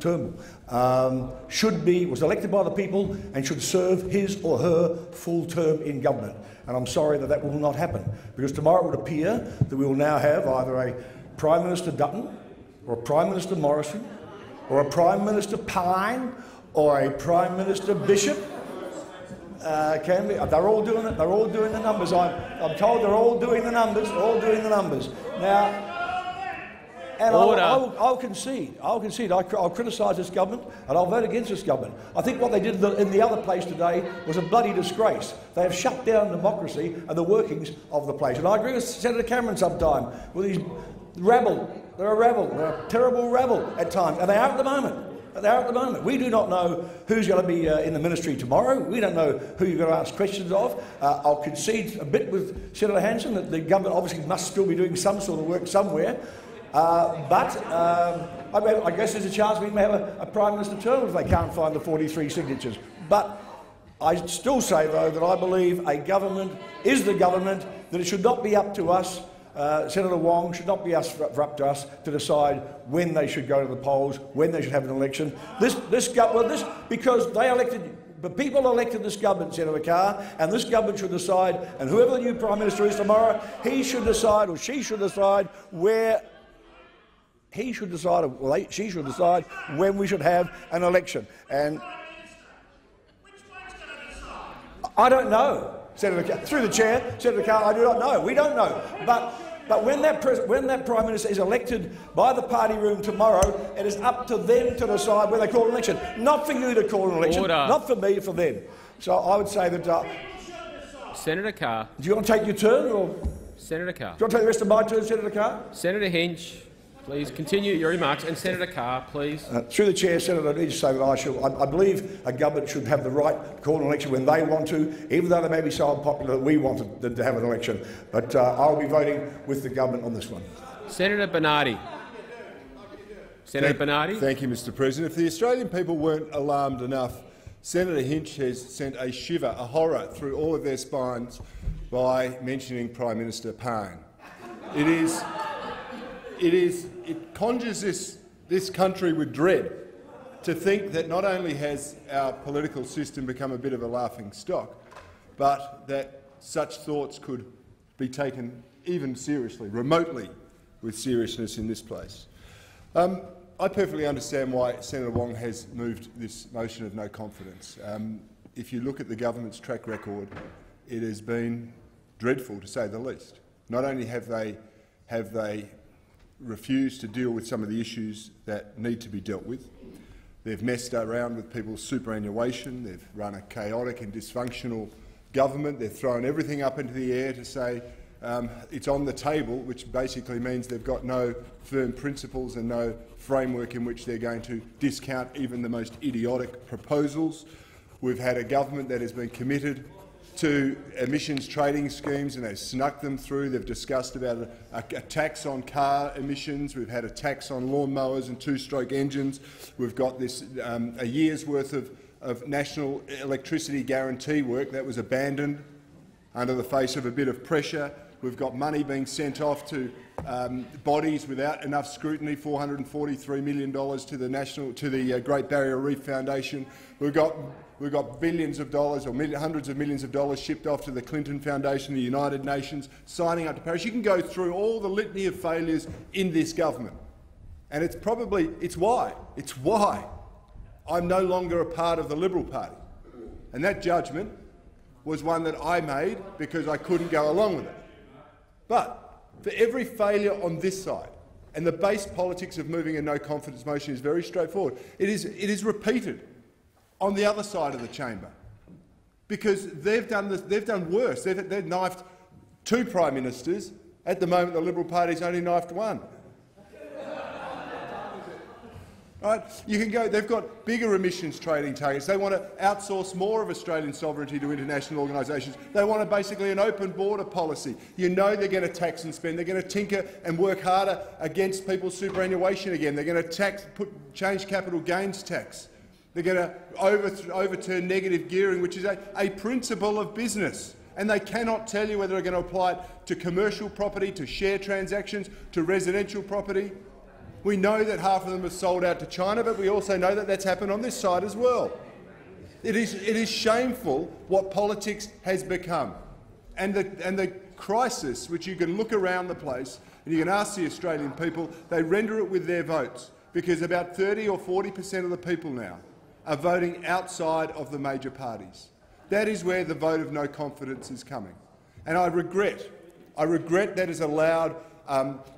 Turnbull, was elected by the people and should serve his or her full term in government. And I'm sorry that that will not happen, because tomorrow it would appear that we will now have either a Prime Minister Dutton or a Prime Minister Morrison or a Prime Minister Payne or a Prime Minister Bishop. They're all doing it. They're all doing the numbers. I'm told they're all doing the numbers. All doing the numbers now. And I'll concede. I'll concede. I'll criticise this government, and I'll vote against this government. I think what they did in the other place today was a bloody disgrace. They have shut down democracy and the workings of the place. And I agree with Senator Cameron sometime with these rabble. They're a rabble. They're a terrible rabble at times, and they are at the moment. We do not know who's going to be in the ministry tomorrow. We don't know who you're going to ask questions of. I'll concede a bit with Senator Hanson that the government obviously must still be doing some sort of work somewhere. I guess there's a chance we may have a Prime Minister Turnbull if they can't find the 43 signatures. But I still say, though, that I believe a government is the government, that it should not be up to us. Senator Wong should not be up to us to decide when they should go to the polls, when they should have an election. Because the people elected this government, Senator Carr, and this government should decide, and whoever the new Prime Minister is tomorrow, he should decide, or she should decide, she should decide when we should have an election. And I don't know. Through the chair, Senator Carr, I do not know. We don't know. But when that Prime Minister is elected by the party room tomorrow, it is up to them to decide when they call an election. Not for you to call an election. Order. Not for me, for them. So I would say that. Senator Carr. Do you want to take your turn? Or? Senator Carr. Do you want to take the rest of my turn, Senator Carr? Senator Hinch, please continue your remarks. And Senator Carr, please. Through the chair, Senator, I need to say that I believe a government should have the right to call an election when they want to, even though they may be so unpopular that we wanted them to have an election. But I will be voting with the government on this one. Senator Bernardi. Senator Bernardi. Thank you, Mr. President. If the Australian people weren't alarmed enough, Senator Hinch has sent a shiver, a horror, through all of their spines by mentioning Prime Minister Payne. It conjures this country with dread to think that not only has our political system become a bit of a laughing stock, but that such thoughts could be taken even seriously, remotely, with seriousness in this place. I perfectly understand why Senator Wong has moved this motion of no confidence. If you look at the government's track record, it has been dreadful, to say the least. Not only have they refused to deal with some of the issues that need to be dealt with, they've messed around with people's superannuation, they've run a chaotic and dysfunctional government, they've thrown everything up into the air to say it's on the table, which basically means they've got no firm principles and no framework in which they're going to discount even the most idiotic proposals. We've had a government that has been committed to emissions trading schemes and they've snuck them through. They've discussed about a tax on car emissions. We've had a tax on lawnmowers and two-stroke engines. We've got this a year's worth of national electricity guarantee work that was abandoned under the face of a bit of pressure. We've got money being sent off to bodies without enough scrutiny, $443 million to the Great Barrier Reef Foundation. We've got billions of dollars or hundreds of millions of dollars shipped off to the Clinton Foundation, the United Nations, signing up to Paris. You can go through all the litany of failures in this government. And it's probably it's why I'm no longer a part of the Liberal Party. And that judgment was one that I made because I couldn't go along with it. But for every failure on this side, and the base politics of moving a no-confidence motion is very straightforward, it is repeated on the other side of the chamber, because they've done worse. They've knifed two prime ministers. At the moment, the Liberal Party's only knifed one. Right? You can go. They've got bigger emissions trading targets. They want to outsource more of Australian sovereignty to international organisations. They want to basically an open border policy. You know they're going to tax and spend. They're going to tinker and work harder against people's superannuation again. They're going to change capital gains tax. They're going to overturn negative gearing, which is a principle of business. And they cannot tell you whether they're going to apply it to commercial property, to share transactions, to residential property. We know that half of them have sold out to China, but we also know that that's happened on this side as well. It is shameful what politics has become. And the crisis, which you can look around the place and you can ask the Australian people, they render it with their votes, because about 30 or 40% of the people now are voting outside of the major parties. That is where the vote of no confidence is coming. And I regret that has allowed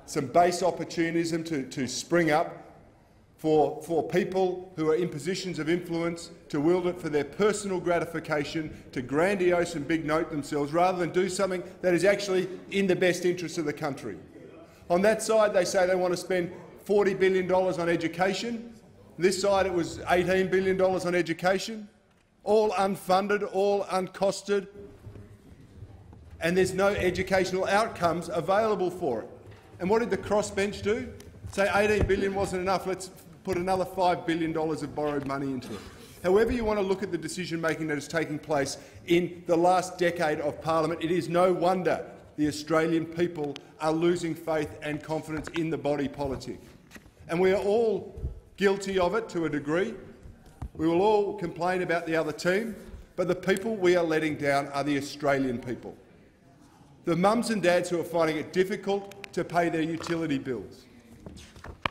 some base opportunism to spring up for people who are in positions of influence to wield it for their personal gratification, to grandiose and big note themselves, rather than do something that is actually in the best interest of the country. On that side, they say they want to spend $40 billion on education. This side, it was $18 billion on education, all unfunded, all uncosted, and there's no educational outcomes available for it. And what did the crossbench do? Say $18 billion wasn't enough, let's put another $5 billion of borrowed money into it. However you want to look at the decision-making that is taking place in the last decade of parliament, it is no wonder the Australian people are losing faith and confidence in the body politic. And we are all guilty of it to a degree. We will all complain about the other team, but the people we are letting down are the Australian people. The mums and dads who are finding it difficult to pay their utility bills.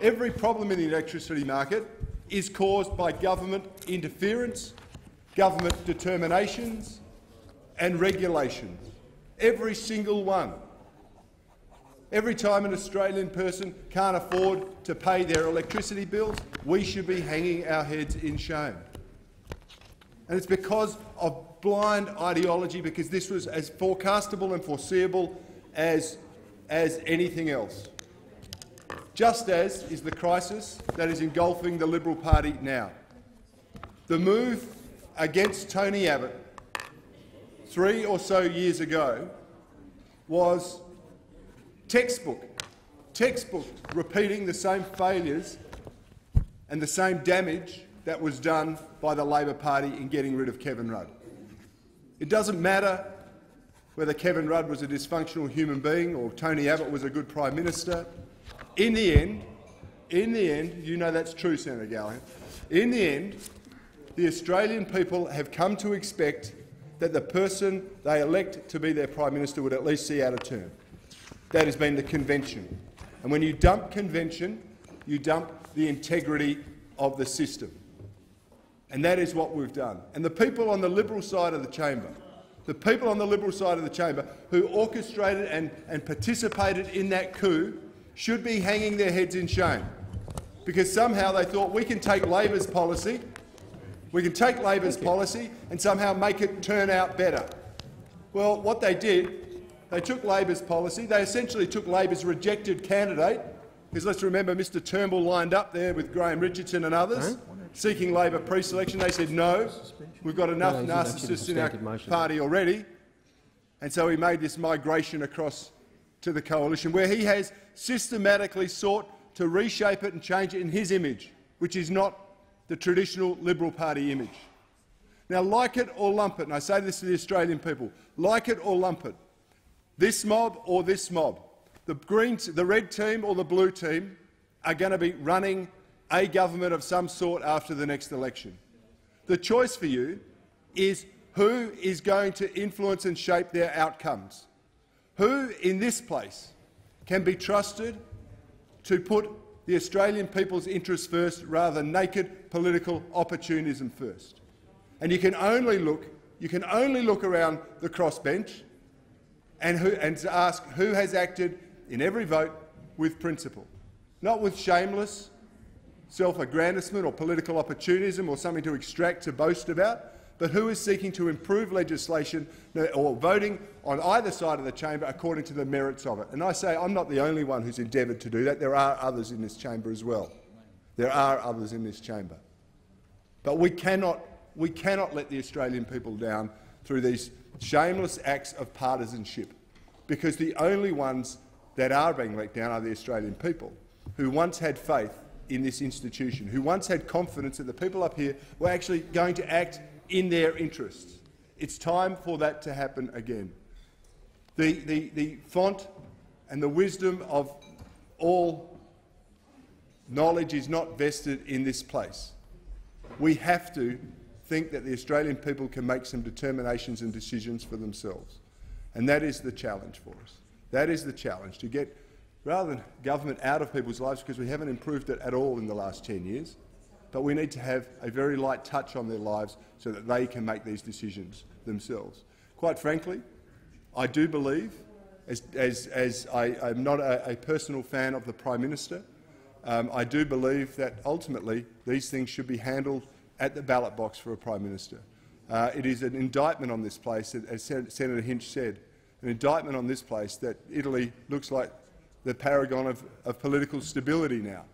Every problem in the electricity market is caused by government interference, government determinations and regulations. Every single one. Every time an Australian person can't afford to pay their electricity bills, we should be hanging our heads in shame. And it's because of blind ideology, because this was as forecastable and foreseeable as anything else, just as is the crisis that is engulfing the Liberal Party now. The move against Tony Abbott 3 or so years ago was textbook repeating the same failures and the same damage that was done by the Labor Party in getting rid of Kevin Rudd. It doesn't matter whether Kevin Rudd was a dysfunctional human being or Tony Abbott was a good Prime Minister. In the end, you know that's true, Senator Gallagher, in the end, the Australian people have come to expect that the person they elect to be their Prime Minister would at least see out a term. That has been the convention. And when you dump convention, you dump the integrity of the system. And that is what we've done. And the people on the Liberal side of the chamber, who orchestrated and participated in that coup should be hanging their heads in shame, because somehow they thought we can take Labor's policy, and somehow make it turn out better. Well, what they did, they took Labor's policy. They essentially took Labor's rejected candidate, because let's remember Mr Turnbull lined up there with Graham Richardson and others seeking Labor pre-selection. They said, no, we've got enough narcissists in our party already. And so he made this migration across to the coalition, where he has systematically sought to reshape it and change it in his image, which is not the traditional Liberal Party image. Now, like it or lump it, and I say this to the Australian people, like it or lump it, this mob or this mob, the Greens, the red team or the blue team, are going to be running a government of some sort after the next election. The choice for you is who is going to influence and shape their outcomes, who in this place can be trusted to put the Australian people's interests first rather than naked political opportunism first. And you can only look around the crossbench and ask who has acted in every vote with principle, not with shameless self-aggrandisement or political opportunism or something to extract, to boast about, but who is seeking to improve legislation or voting on either side of the chamber according to the merits of it. And I say I'm not the only one who's endeavoured to do that. There are others in this chamber as well. But we cannot let the Australian people down through these shameless acts of partisanship, because the only ones that are being let down are the Australian people, who once had faith in this institution, who once had confidence that the people up here were actually going to act in their interests. It's time for that to happen again. The font and the wisdom of all knowledge is not vested in this place. We have to think that the Australian people can make some determinations and decisions for themselves. And that is the challenge for us. That is the challenge, to get, rather than government out of people's lives, because we haven't improved it at all in the last 10 years, but we need to have a very light touch on their lives so that they can make these decisions themselves. Quite frankly, I do believe, as I'm not a personal fan of the Prime Minister, I do believe that ultimately these things should be handled at the ballot box for a Prime Minister. It is an indictment on this place, as Senator Hinch said, an indictment on this place that Italy looks like the paragon of political stability now,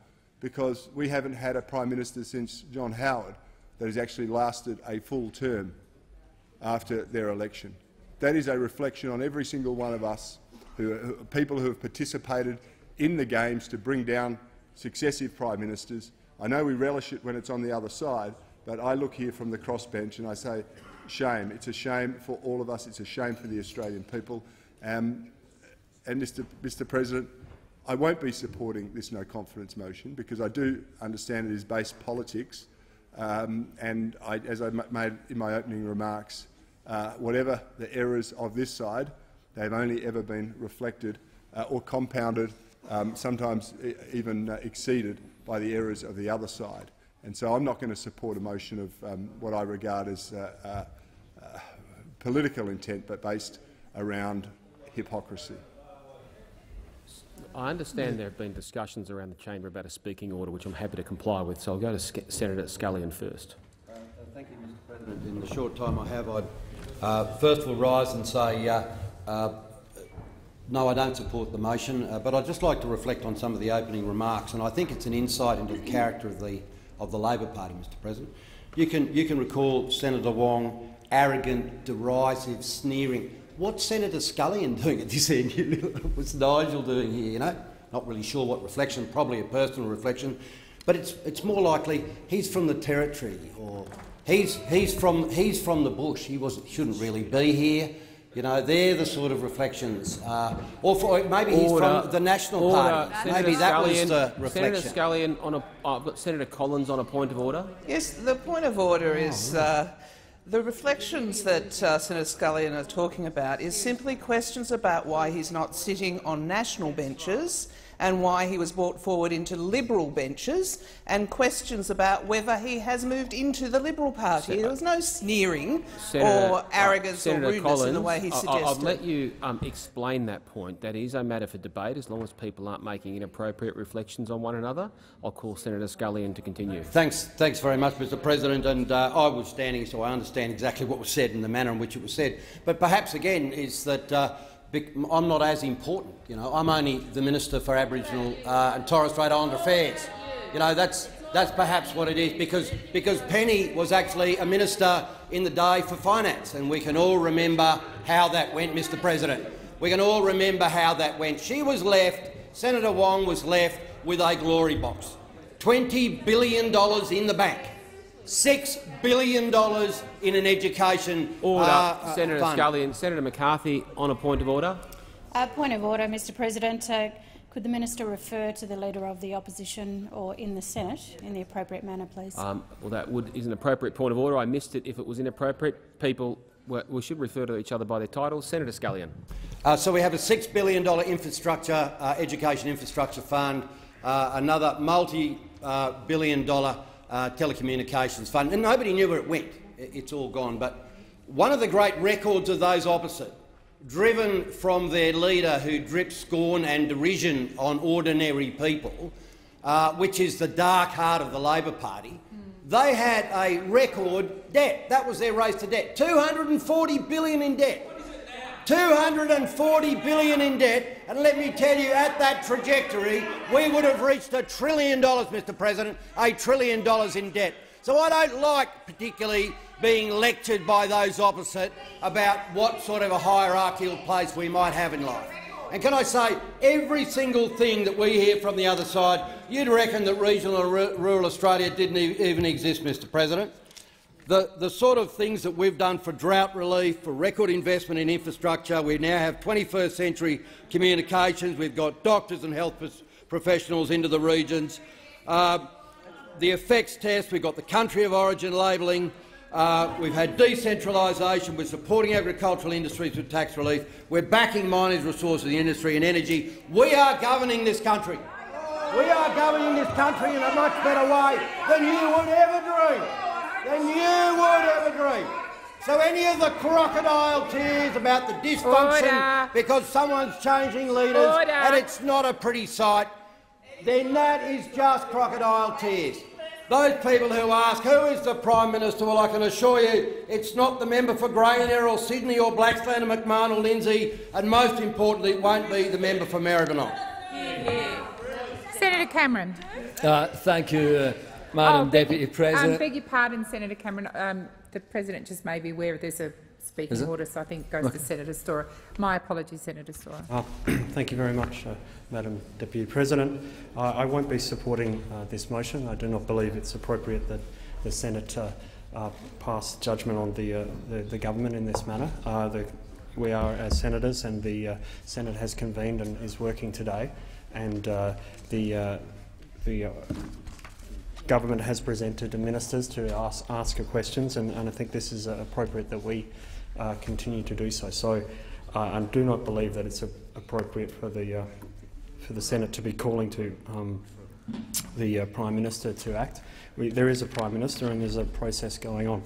because we haven't had a Prime Minister since John Howard that has actually lasted a full term after their election. That is a reflection on every single one of us, people who have participated in the games to bring down successive Prime Ministers. I know we relish it when it's on the other side, but I look here from the crossbench and I say, shame. It's a shame for all of us. It's a shame for the Australian people. And Mr. President, I won't be supporting this no-confidence motion, because I do understand it is based politics, and as I made in my opening remarks, whatever the errors of this side, they've only ever been reflected or compounded, sometimes even exceeded by the errors of the other side. And so I'm not going to support a motion of what I regard as political intent, but based around hypocrisy. I understand there have been discussions around the chamber about a speaking order, which I'm happy to comply with, so I'll go to Senator Scullion first. Thank you, Mr President. In the short time I have, I'd first of all rise and say No, I don't support the motion, but I'd just like to reflect on some of the opening remarks, and I think it's an insight into the character of the Labor Party, Mr. President. You can recall Senator Wong, arrogant, derisive, sneering. What's Senator Scullion doing at this end? What's Nigel doing here? You know, not really sure what reflection. Probably a personal reflection, but it's more likely he's from the territory, or he's from the bush. He shouldn't really be here. You know, they're the sort of reflections. Maybe he's from the National Party. Senator maybe that Scullion, was the reflection. Senator Scullion on a, Senator Collins on a point of order. Yes, the point of order is the reflections that Senator Scullion are talking about is simply questions about why he's not sitting on national benches and why he was brought forward into Liberal benches, and questions about whether he has moved into the Liberal Party. There was no sneering or arrogance or rudeness Collins, in the way he suggested. I'll let you explain that point. That is a matter for debate, as long as people aren't making inappropriate reflections on one another. I'll call Senator Scullion to continue. Thanks very much, Mr. President. And I was standing, so I understand exactly what was said and the manner in which it was said. But perhaps again is that. I'm not as important, you know. I'm only the Minister for Aboriginal and Torres Strait Islander Affairs. You know, that's perhaps what it is, because Penny was actually a minister in the day for finance, and we can all remember how that went, Mr. President. We can all remember how that went. She was left. Senator Wong was left with a glory box, $20 billion in the bank. $6 billion in an education order. Senator fund. Scullion, Senator McCarthy, on a point of order. Point of order, Mr. President. Could the minister refer to the leader of the opposition or in the Senate in the appropriate manner, please? Well, that is an appropriate point of order. I missed it. If it was inappropriate, people we should refer to each other by their titles. Senator Scullion. So we have a $6 billion infrastructure education infrastructure fund, another multi-billion-dollar. Telecommunications fund, and nobody knew where it went. It's all gone. But one of the great records of those opposite, driven from their leader who drips scorn and derision on ordinary people, which is the dark heart of the Labor Party, they had a record debt. That was their race to debt. $240 billion in debt. $240 billion in debt, and let me tell you, at that trajectory, we would have reached $1 trillion, Mr. President, $1 trillion in debt. So I don't like particularly being lectured by those opposite about what sort of a hierarchical place we might have in life. And can I say, every single thing that we hear from the other side, you'd reckon that regional and rural Australia didn't even exist, Mr. President. The sort of things that we've done for drought relief, for record investment in infrastructure, we now have 21st century communications, we've got doctors and health professionals into the regions, the effects test, we've got the country of origin labelling, we've had decentralisation, we're supporting agricultural industries with tax relief, we're backing miners, resources, industry and energy. We are governing this country. We are governing this country in a much better way than you would ever dream. Then you would have agreed. So any of the crocodile tears about the dysfunction because someone's changing leaders and it's not a pretty sight, then that is just crocodile tears. Those people who ask, who is the Prime Minister? Well, I can assure you it's not the member for Grayner or Sydney or Blackstone or McMahon or Lindsay, and most importantly it won't be the member for Maribyrnong. Senator Cameron. Thank you. Madam Deputy President. I beg your pardon, Senator Cameron. The President just may be aware that there's a speaking order, so I think it goes to Senator Storer. My apologies, Senator Storer. Thank you very much, Madam Deputy President. I won't be supporting this motion. I do not believe it's appropriate that the Senate pass judgment on the government in this manner. We are as senators, and the Senate has convened and is working today, and the government has presented to ministers to ask questions, and I think this is appropriate that we continue to do so. So I do not believe that it's appropriate for the Senate to be calling to the Prime Minister to act. There is a Prime Minister and there's a process going on,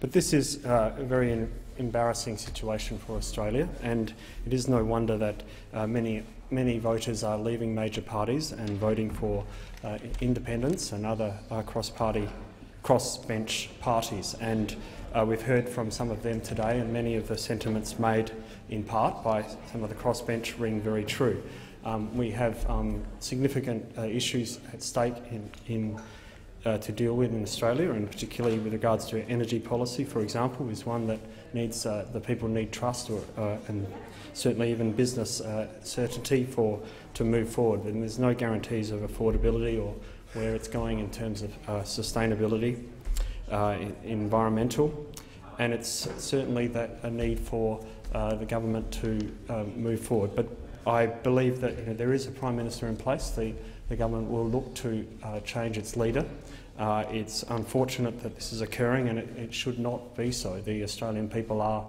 but this is a very embarrassing situation for Australia, and it is no wonder that many voters are leaving major parties and voting for independence and other cross-party cross-bench parties, and we've heard from some of them today, and many of the sentiments made in part by some of the crossbench ring very true. We have significant issues at stake to deal with in Australia, and particularly with regards to energy policy, for example, is one that needs the people need trust, and certainly even business certainty to move forward. And there's no guarantees of affordability or where it's going in terms of sustainability, environmental, and it's certainly that a need for the government to move forward. But I believe that there is a Prime Minister in place. The government will look to change its leader. It's unfortunate that this is occurring, and it should not be so. The Australian people are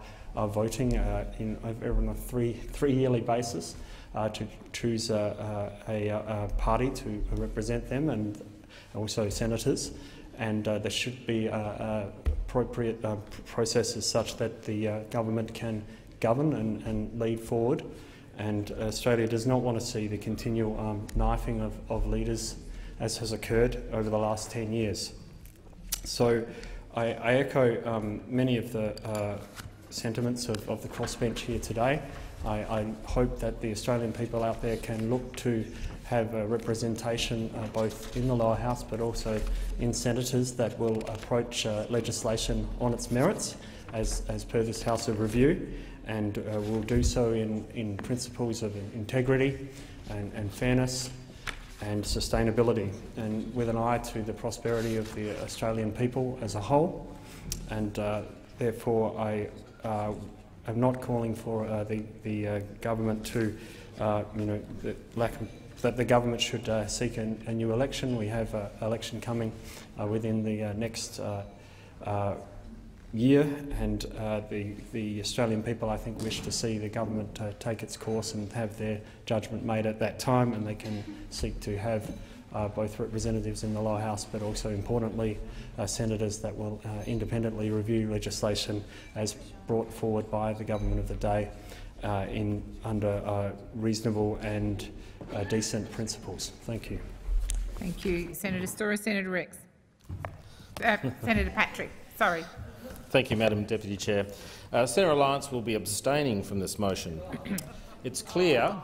voting on a three-yearly basis to choose a party to represent them, and also senators. And there should be appropriate processes such that the government can govern and lead forward. And Australia does not want to see the continual knifing of leaders as has occurred over the last 10 years. So I echo many of the sentiments of the crossbench here today. I hope that the Australian people out there can look to have a representation both in the lower house but also in senators that will approach legislation on its merits as per this House of Review, and will do so in principles of integrity and fairness and sustainability, and with an eye to the prosperity of the Australian people as a whole. And therefore I am not calling for the government to that the government should seek a new election. We have an election coming within the next year, and the Australian people, I think, wish to see the government take its course and have their judgment made at that time, and they can seek to have both representatives in the lower house but also, importantly, senators that will independently review legislation as brought forward by the government of the day under reasonable and decent principles. Thank you. Thank you, Senator Storer. Senator Rex. Senator Patrick. Sorry. Thank you, Madam Deputy Chair. Senator Alliance will be abstaining from this motion. It's clear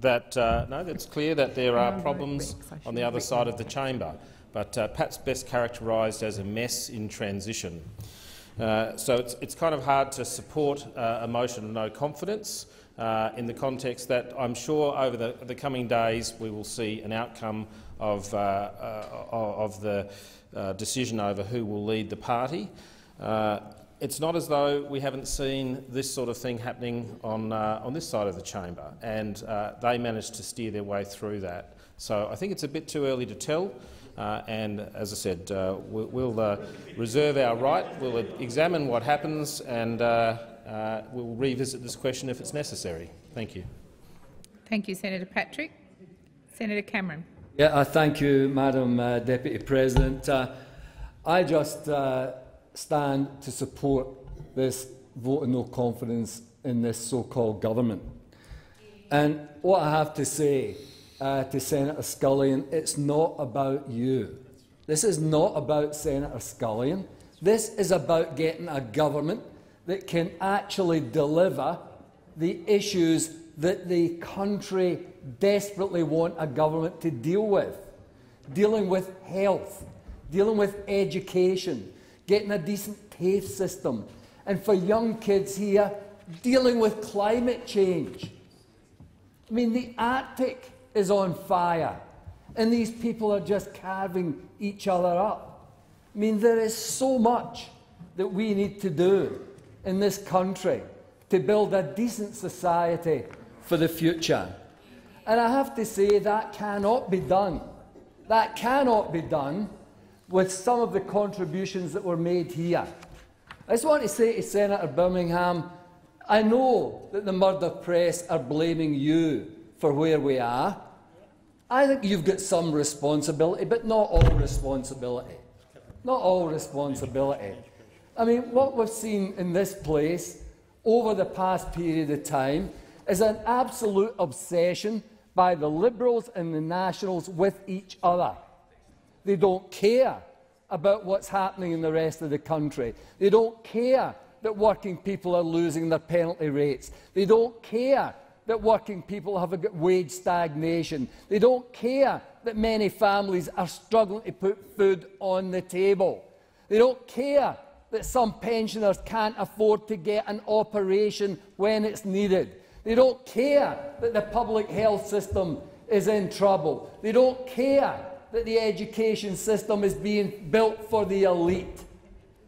that there are problems on the other side of the chamber, but Pat's best characterised as a mess in transition. So it's kind of hard to support a motion of no confidence in the context that I'm sure over the coming days we will see an outcome of the decision over who will lead the party. It's not as though we haven't seen this sort of thing happening on this side of the chamber, and they managed to steer their way through that. So I think it's a bit too early to tell. And as I said, we'll reserve our right. We'll examine what happens, and we'll revisit this question if it's necessary. Thank you. Thank you, Senator Patrick. Senator Cameron. Yeah, thank you, Madam Deputy President. I just stand to support this vote of no confidence in this so-called government. And what I have to say to Senator Scullion, it's not about you. This is not about Senator Scullion. This is about getting a government that can actually deliver the issues that the country desperately wants a government to deal with. Dealing with health, dealing with education, getting a decent TAFE system, and for young kids here, dealing with climate change. I mean, the Arctic is on fire, and these people are just carving each other up. I mean, there is so much that we need to do in this country to build a decent society for the future. And I have to say that cannot be done. That cannot be done with some of the contributions that were made here. I just want to say to Senator Birmingham, I know that the Murder Press are blaming you for where we are. I think you've got some responsibility, but not all responsibility. Not all responsibility. I mean, what we've seen in this place over the past period of time is an absolute obsession by the Liberals and the Nationals with each other. They don't care about what's happening in the rest of the country. They don't care that working people are losing their penalty rates. They don't care that working people have a wage stagnation. They don't care that many families are struggling to put food on the table. They don't care that some pensioners can't afford to get an operation when it's needed. They don't care that the public health system is in trouble. They don't care that the education system is being built for the elite.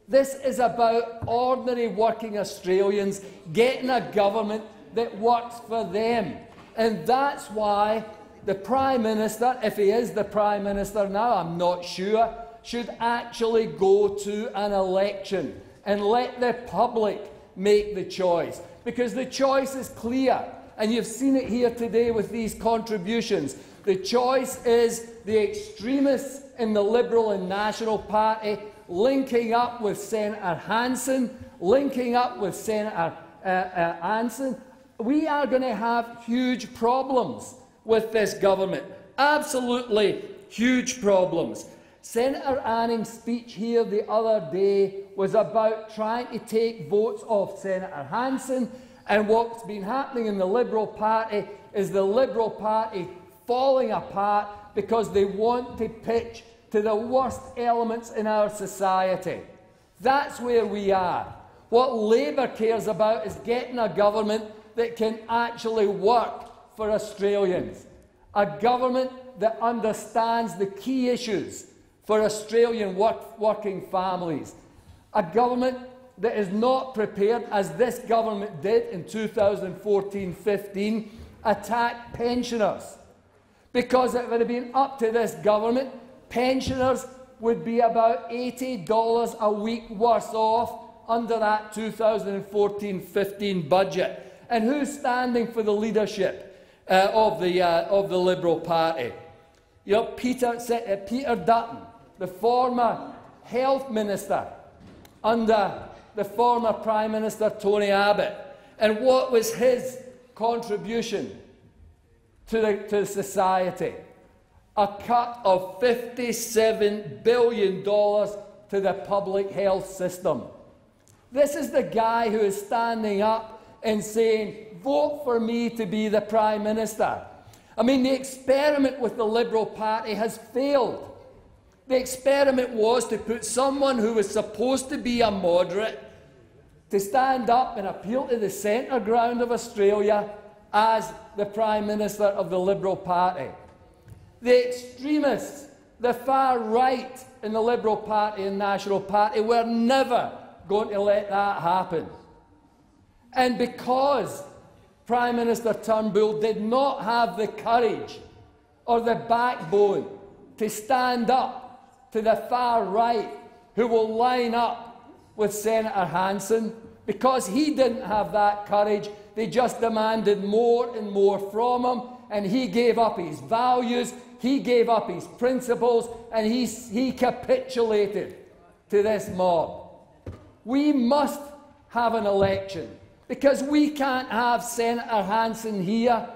This is about ordinary working Australians getting a government that works for them. And that's why the Prime Minister, if he is the Prime Minister now, I'm not sure, should actually go to an election and let the public make the choice, because the choice is clear. And you've seen it here today with these contributions. The choice is the extremists in the Liberal and National Party linking up with Senator Hanson, linking up with Senator Hanson. We are going to have huge problems with this government, absolutely huge problems. Senator Anning's speech here the other day was about trying to take votes off Senator Hanson, and what's been happening in the Liberal Party is the Liberal Party falling apart because they want to pitch to the worst elements in our society. That's where we are. What Labour cares about is getting a government that can actually work for Australians, a government that understands the key issues for Australian working families, a government that is not prepared, as this government did in 2014-15, attack pensioners. Because if it had been up to this government, pensioners would be about $80 a week worse off under that 2014-15 budget. And who's standing for the leadership of the Liberal Party? You know, Peter Dutton, the former health minister under the former Prime Minister Tony Abbott. And what was his contribution to society? A cut of $57 billion to the public health system. This is the guy who is standing up and saying, vote for me to be the Prime Minister. I mean, the experiment with the Liberal Party has failed. The experiment was to put someone who was supposed to be a moderate to stand up and appeal to the centre ground of Australia as the Prime Minister of the Liberal Party. The extremists, the far right in the Liberal Party and National Party, were never going to let that happen. And because Prime Minister Turnbull did not have the courage or the backbone to stand up to the far right who will line up with Senator Hanson, because he didn't have that courage, they just demanded more and more from him, and he gave up his values, he gave up his principles, and he capitulated to this mob. We must have an election, because we can't have Senator Hanson here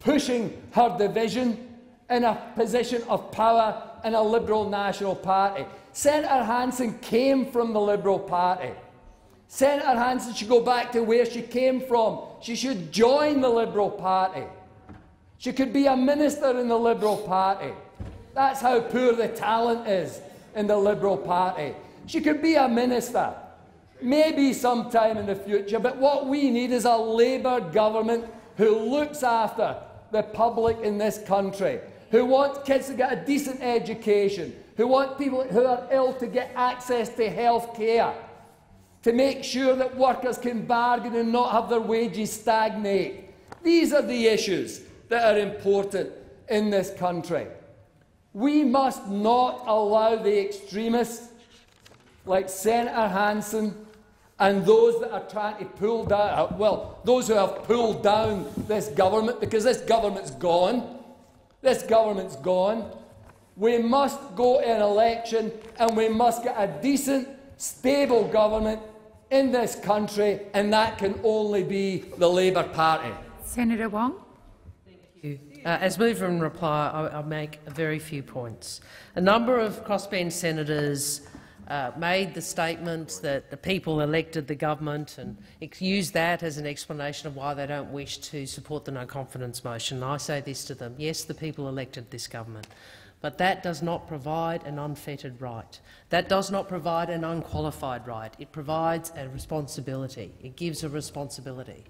pushing her division in a position of power in a Liberal National Party. Senator Hanson came from the Liberal Party. Senator Hanson should go back to where she came from. She should join the Liberal Party. She could be a minister in the Liberal Party. That's how poor the talent is in the Liberal Party. She could be a minister. Maybe sometime in the future, but what we need is a Labour government who looks after the public in this country, who wants kids to get a decent education, who want people who are ill to get access to health care, to make sure that workers can bargain and not have their wages stagnate. These are the issues that are important in this country. We must not allow the extremists like Senator Hanson and those that are trying to pull down, well, those who have pulled down this government, because this government's gone. This government's gone. We must go to an election, and we must get a decent, stable government in this country, and that can only be the Labour Party. Senator Wong. Thank you. As Mover and Reply, I make very few points. A number of crossbench senators made the statement that the people elected the government and used that as an explanation of why they don't wish to support the no-confidence motion. And I say this to them: yes, the people elected this government, but that does not provide an unfettered right. That does not provide an unqualified right. It provides a responsibility. It gives a responsibility.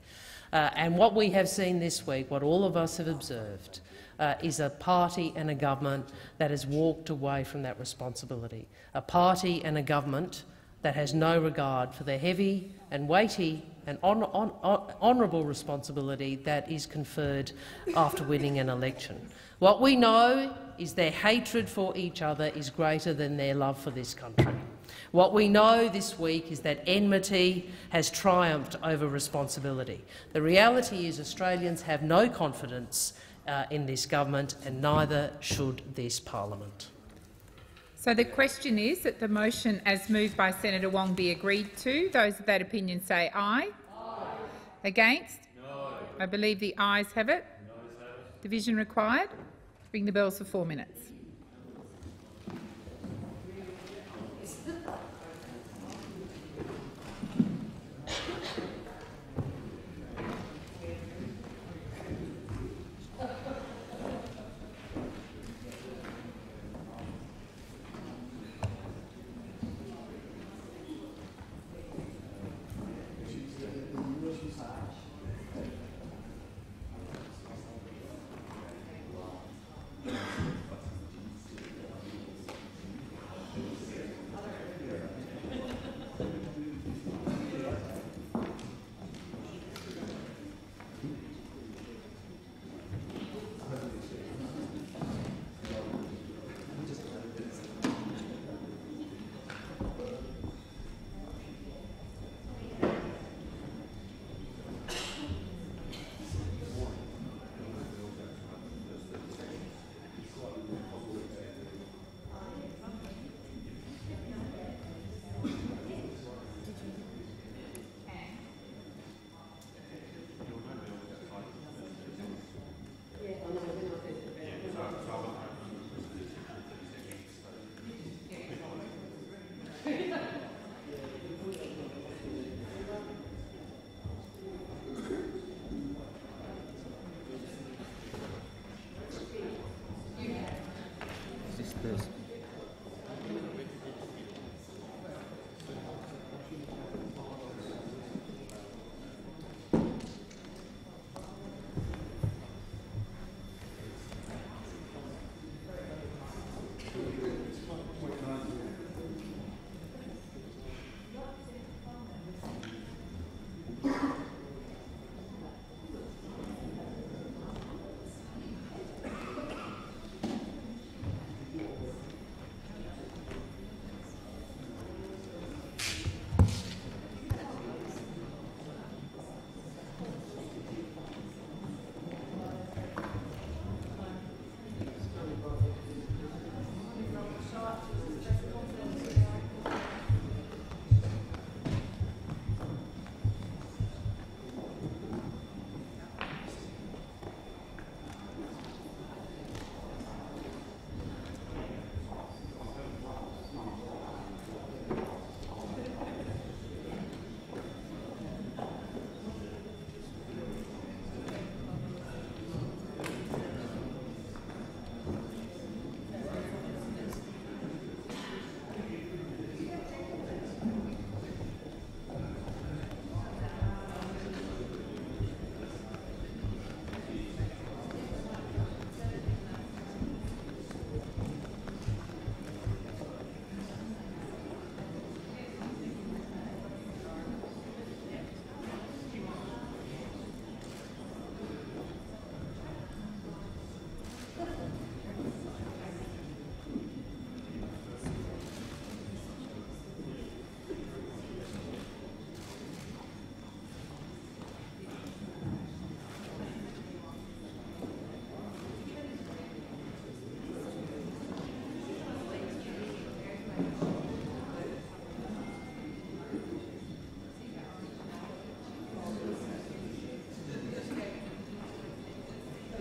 And what we have seen this week, what all of us have observed, is a party and a government that has walked away from that responsibility, a party and a government that has no regard for the heavy and weighty and honourable responsibility that is conferred after winning an election. What we know is their hatred for each other is greater than their love for this country. What we know this week is that enmity has triumphed over responsibility. The reality is Australians have no confidence in this government, and neither should this parliament. So the question is that the motion as moved by Senator Wong be agreed to. Those of that opinion say aye. Aye. Against? No. I believe the ayes have it. No, sir. Division required. Ring the bells for 4 minutes.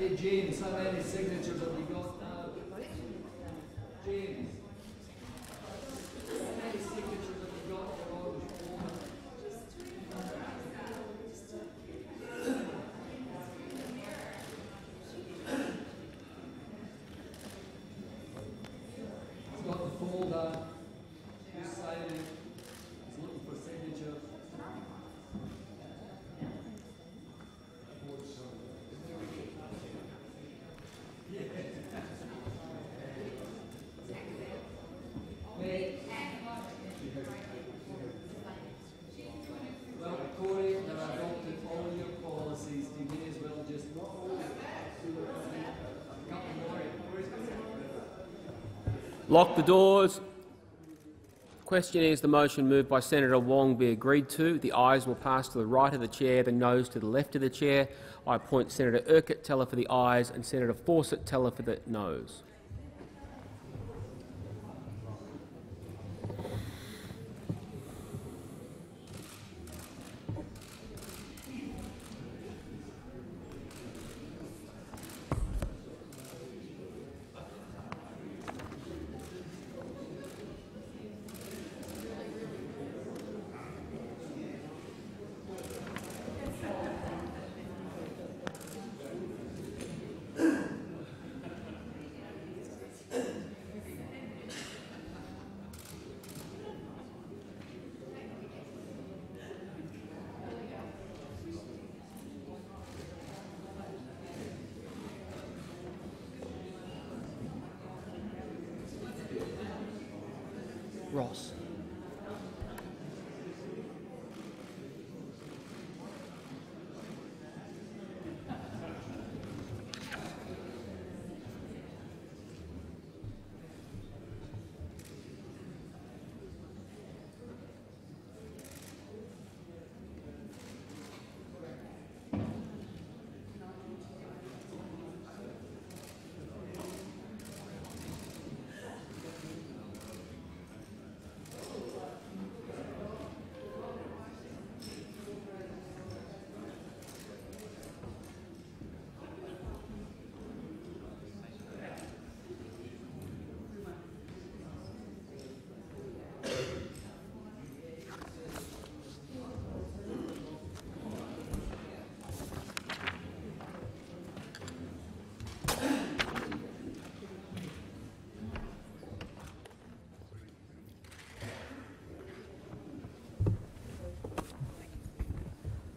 Hey, James, how many signatures have we got now? James, how many signatures have we got for all this woman? He's got the folder. He's signing. He's looking for signatures. Lock the doors. The question is the motion moved by Senator Wong be agreed to. The ayes will pass to the right of the chair, the noes to the left of the chair. I appoint Senator Urquhart teller for the ayes and Senator Fawcett teller for the noes.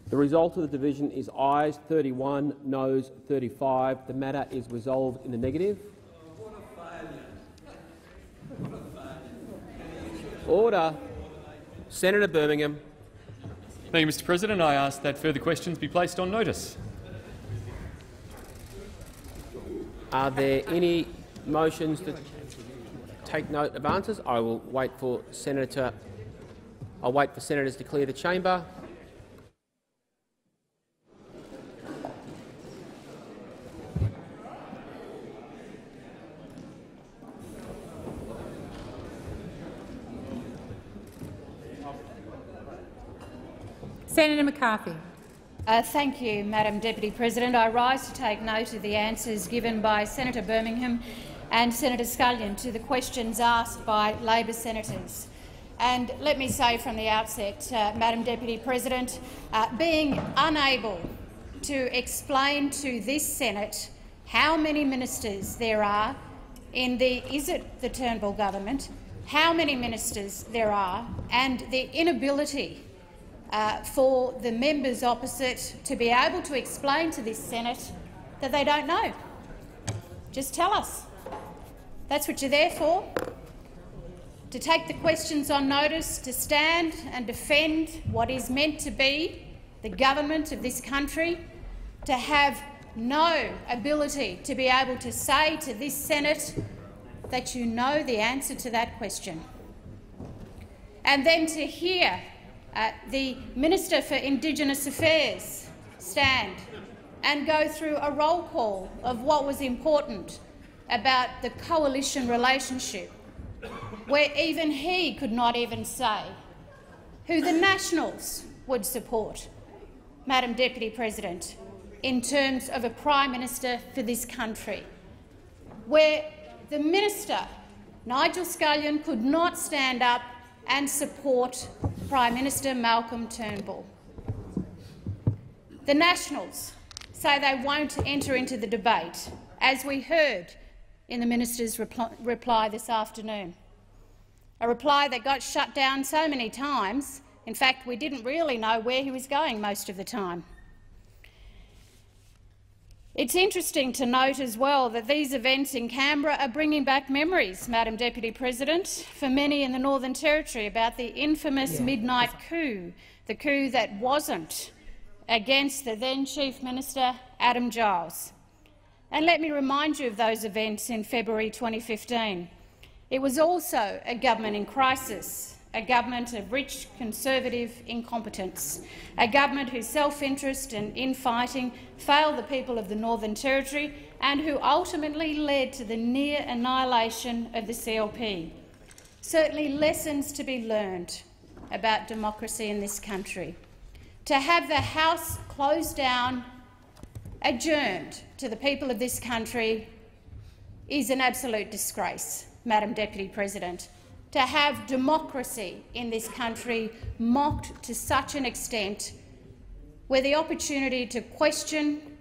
The result of the division is ayes 31, noes 35. The matter is resolved in the negative. Oh, what a failure. What a failure. Order. Senator Birmingham. Thank you, Mr. President. I ask that further questions be placed on notice. Are there any motions that take note of answers? I will wait for senators to clear the chamber. Senator McCarthy. Thank you, Madam Deputy President. I rise to take note of the answers given by Senator Birmingham and Senator Scullion to the questions asked by Labor senators. And let me say from the outset, Madam Deputy President, being unable to explain to this Senate how many ministers there are in the Turnbull government, how many ministers there are, and the inability for the members opposite to be able to explain to this Senate that they don't know. Just tell us. That's what you're there for, to take the questions on notice, to stand and defend what is meant to be the government of this country, to have no ability to be able to say to this Senate that you know the answer to that question. And then to hear the Minister for Indigenous Affairs stand and go through a roll call of what was important about the coalition relationship, where even he could not even say who the Nationals would support. Madam Deputy President, in terms of a Prime Minister for this country, where the Minister, Nigel Scullion, could not stand up and support Prime Minister Malcolm Turnbull. The Nationals say they won't enter into the debate, as we heard in the minister's reply this afternoon, a reply that got shut down so many times. In fact, we didn't really know where he was going most of the time. It's interesting to note as well that these events in Canberra are bringing back memories, Madam Deputy President, for many in the Northern Territory about the infamous midnight coup, the coup that wasn't against the then Chief Minister Adam Giles. And let me remind you of those events in February 2015. It was also a government in crisis, a government of rich conservative incompetence, a government whose self-interest and infighting failed the people of the Northern Territory and who ultimately led to the near annihilation of the CLP. Certainly lessons to be learned about democracy in this country. To have the House closed down, adjourned to the people of this country is an absolute disgrace, Madam Deputy President. To have democracy in this country mocked to such an extent where the opportunity to question,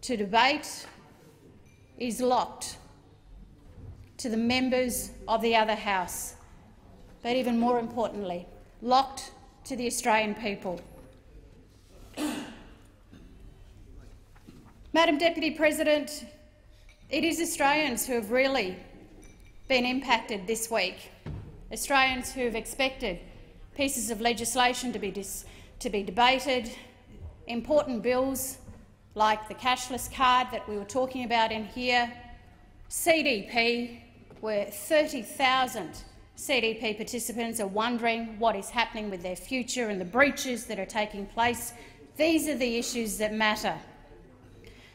to debate is locked to the members of the other House, but even more importantly, locked to the Australian people. Madam Deputy President, it is Australians who have really been impacted this week, Australians who have expected pieces of legislation to be debated, important bills like the cashless card that we were talking about in here, CDP, where 30,000 CDP participants are wondering what is happening with their future and the breaches that are taking place. These are the issues that matter.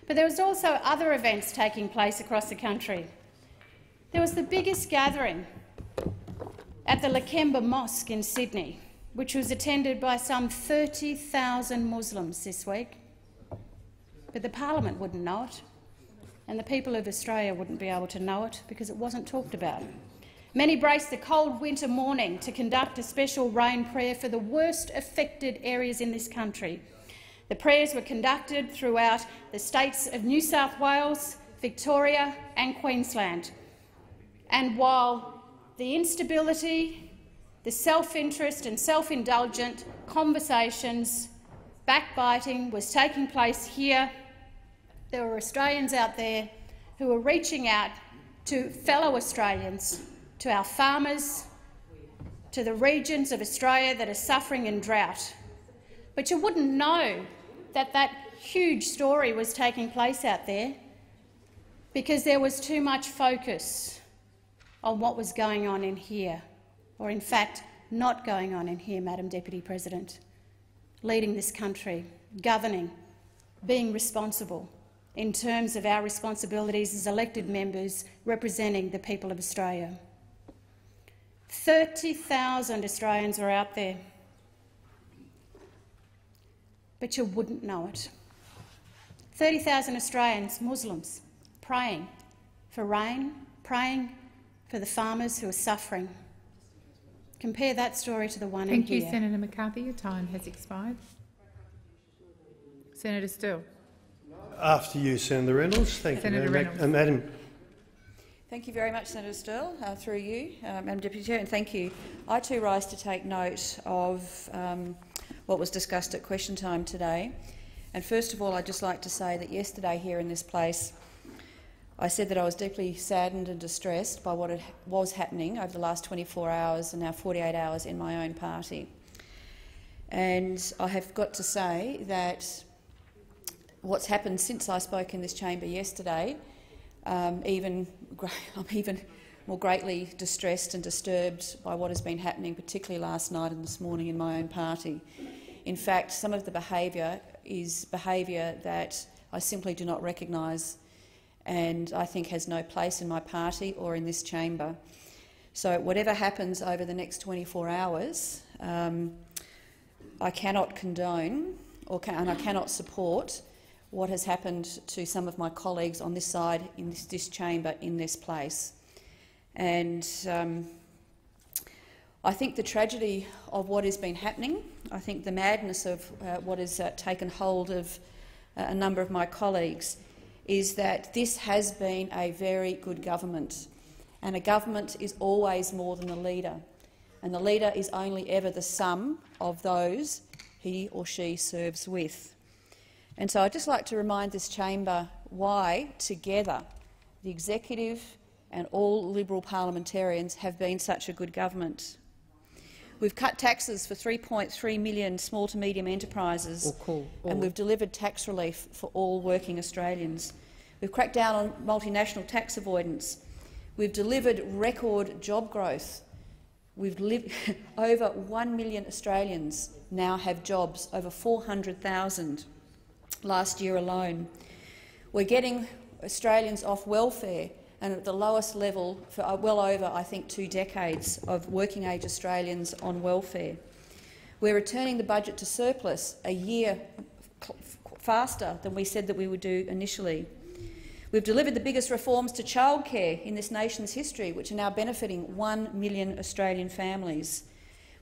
But there was also other events taking place across the country. There was the biggest gathering at the Lakemba Mosque in Sydney, which was attended by some 30,000 Muslims this week. But the parliament wouldn't know it, and the people of Australia wouldn't be able to know it because it wasn't talked about. Many braced the cold winter morning to conduct a special rain prayer for the worst affected areas in this country. The prayers were conducted throughout the states of New South Wales, Victoria and Queensland. And while the instability, the self-interest and self-indulgent conversations, backbiting was taking place here, there were Australians out there who were reaching out to fellow Australians, to our farmers, to the regions of Australia that are suffering in drought. But you wouldn't know that that huge story was taking place out there because there was too much focus on what was going on in here, or in fact not going on in here, Madam Deputy President. Leading this country, governing, being responsible in terms of our responsibilities as elected members representing the people of Australia. 30,000 Australians were out there, but you wouldn't know it. 30,000 Australians, Muslims, praying for rain, praying for the farmers who are suffering. Compare that story to the one in here. Thank you, Senator McCarthy. Your time has expired. Senator Stirling. After you, Senator Reynolds. Thank you, Madam. Thank you very much, Senator Stirling. Through you, Madam Deputy Chair, and thank you. I too rise to take note of what was discussed at question time today. And first of all, I'd just like to say that yesterday here in this place, I said that I was deeply saddened and distressed by what was happening over the last 24 hours and now 48 hours in my own party. And I have got to say that what's happened since I spoke in this chamber yesterday, I'm even more greatly distressed and disturbed by what has been happening, particularly last night and this morning in my own party. In fact, some of the behaviour is behaviour that I simply do not recognise and I think has no place in my party or in this chamber. So whatever happens over the next 24 hours, I cannot condone and I cannot support what has happened to some of my colleagues on this side, in this chamber, in this place. And I think the tragedy of what has been happening, I think the madness of what has taken hold of a number of my colleagues, is that this has been a very good government, and a government is always more than the leader, and the leader is only ever the sum of those he or she serves with. And so I'd just like to remind this chamber why, together, the executive and all Liberal parliamentarians have been such a good government. We've cut taxes for 3.3 million small to medium enterprises, and we've delivered tax relief for all working Australians. We've cracked down on multinational tax avoidance. We've delivered record job growth. We've over 1 million Australians now have jobs, over 400,000 last year alone. We're getting Australians off welfare, and at the lowest level for well over, I think, 2 decades of working-age Australians on welfare. We're returning the budget to surplus a year faster than we said that we would do initially. We've delivered the biggest reforms to childcare in this nation's history, which are now benefiting 1 million Australian families.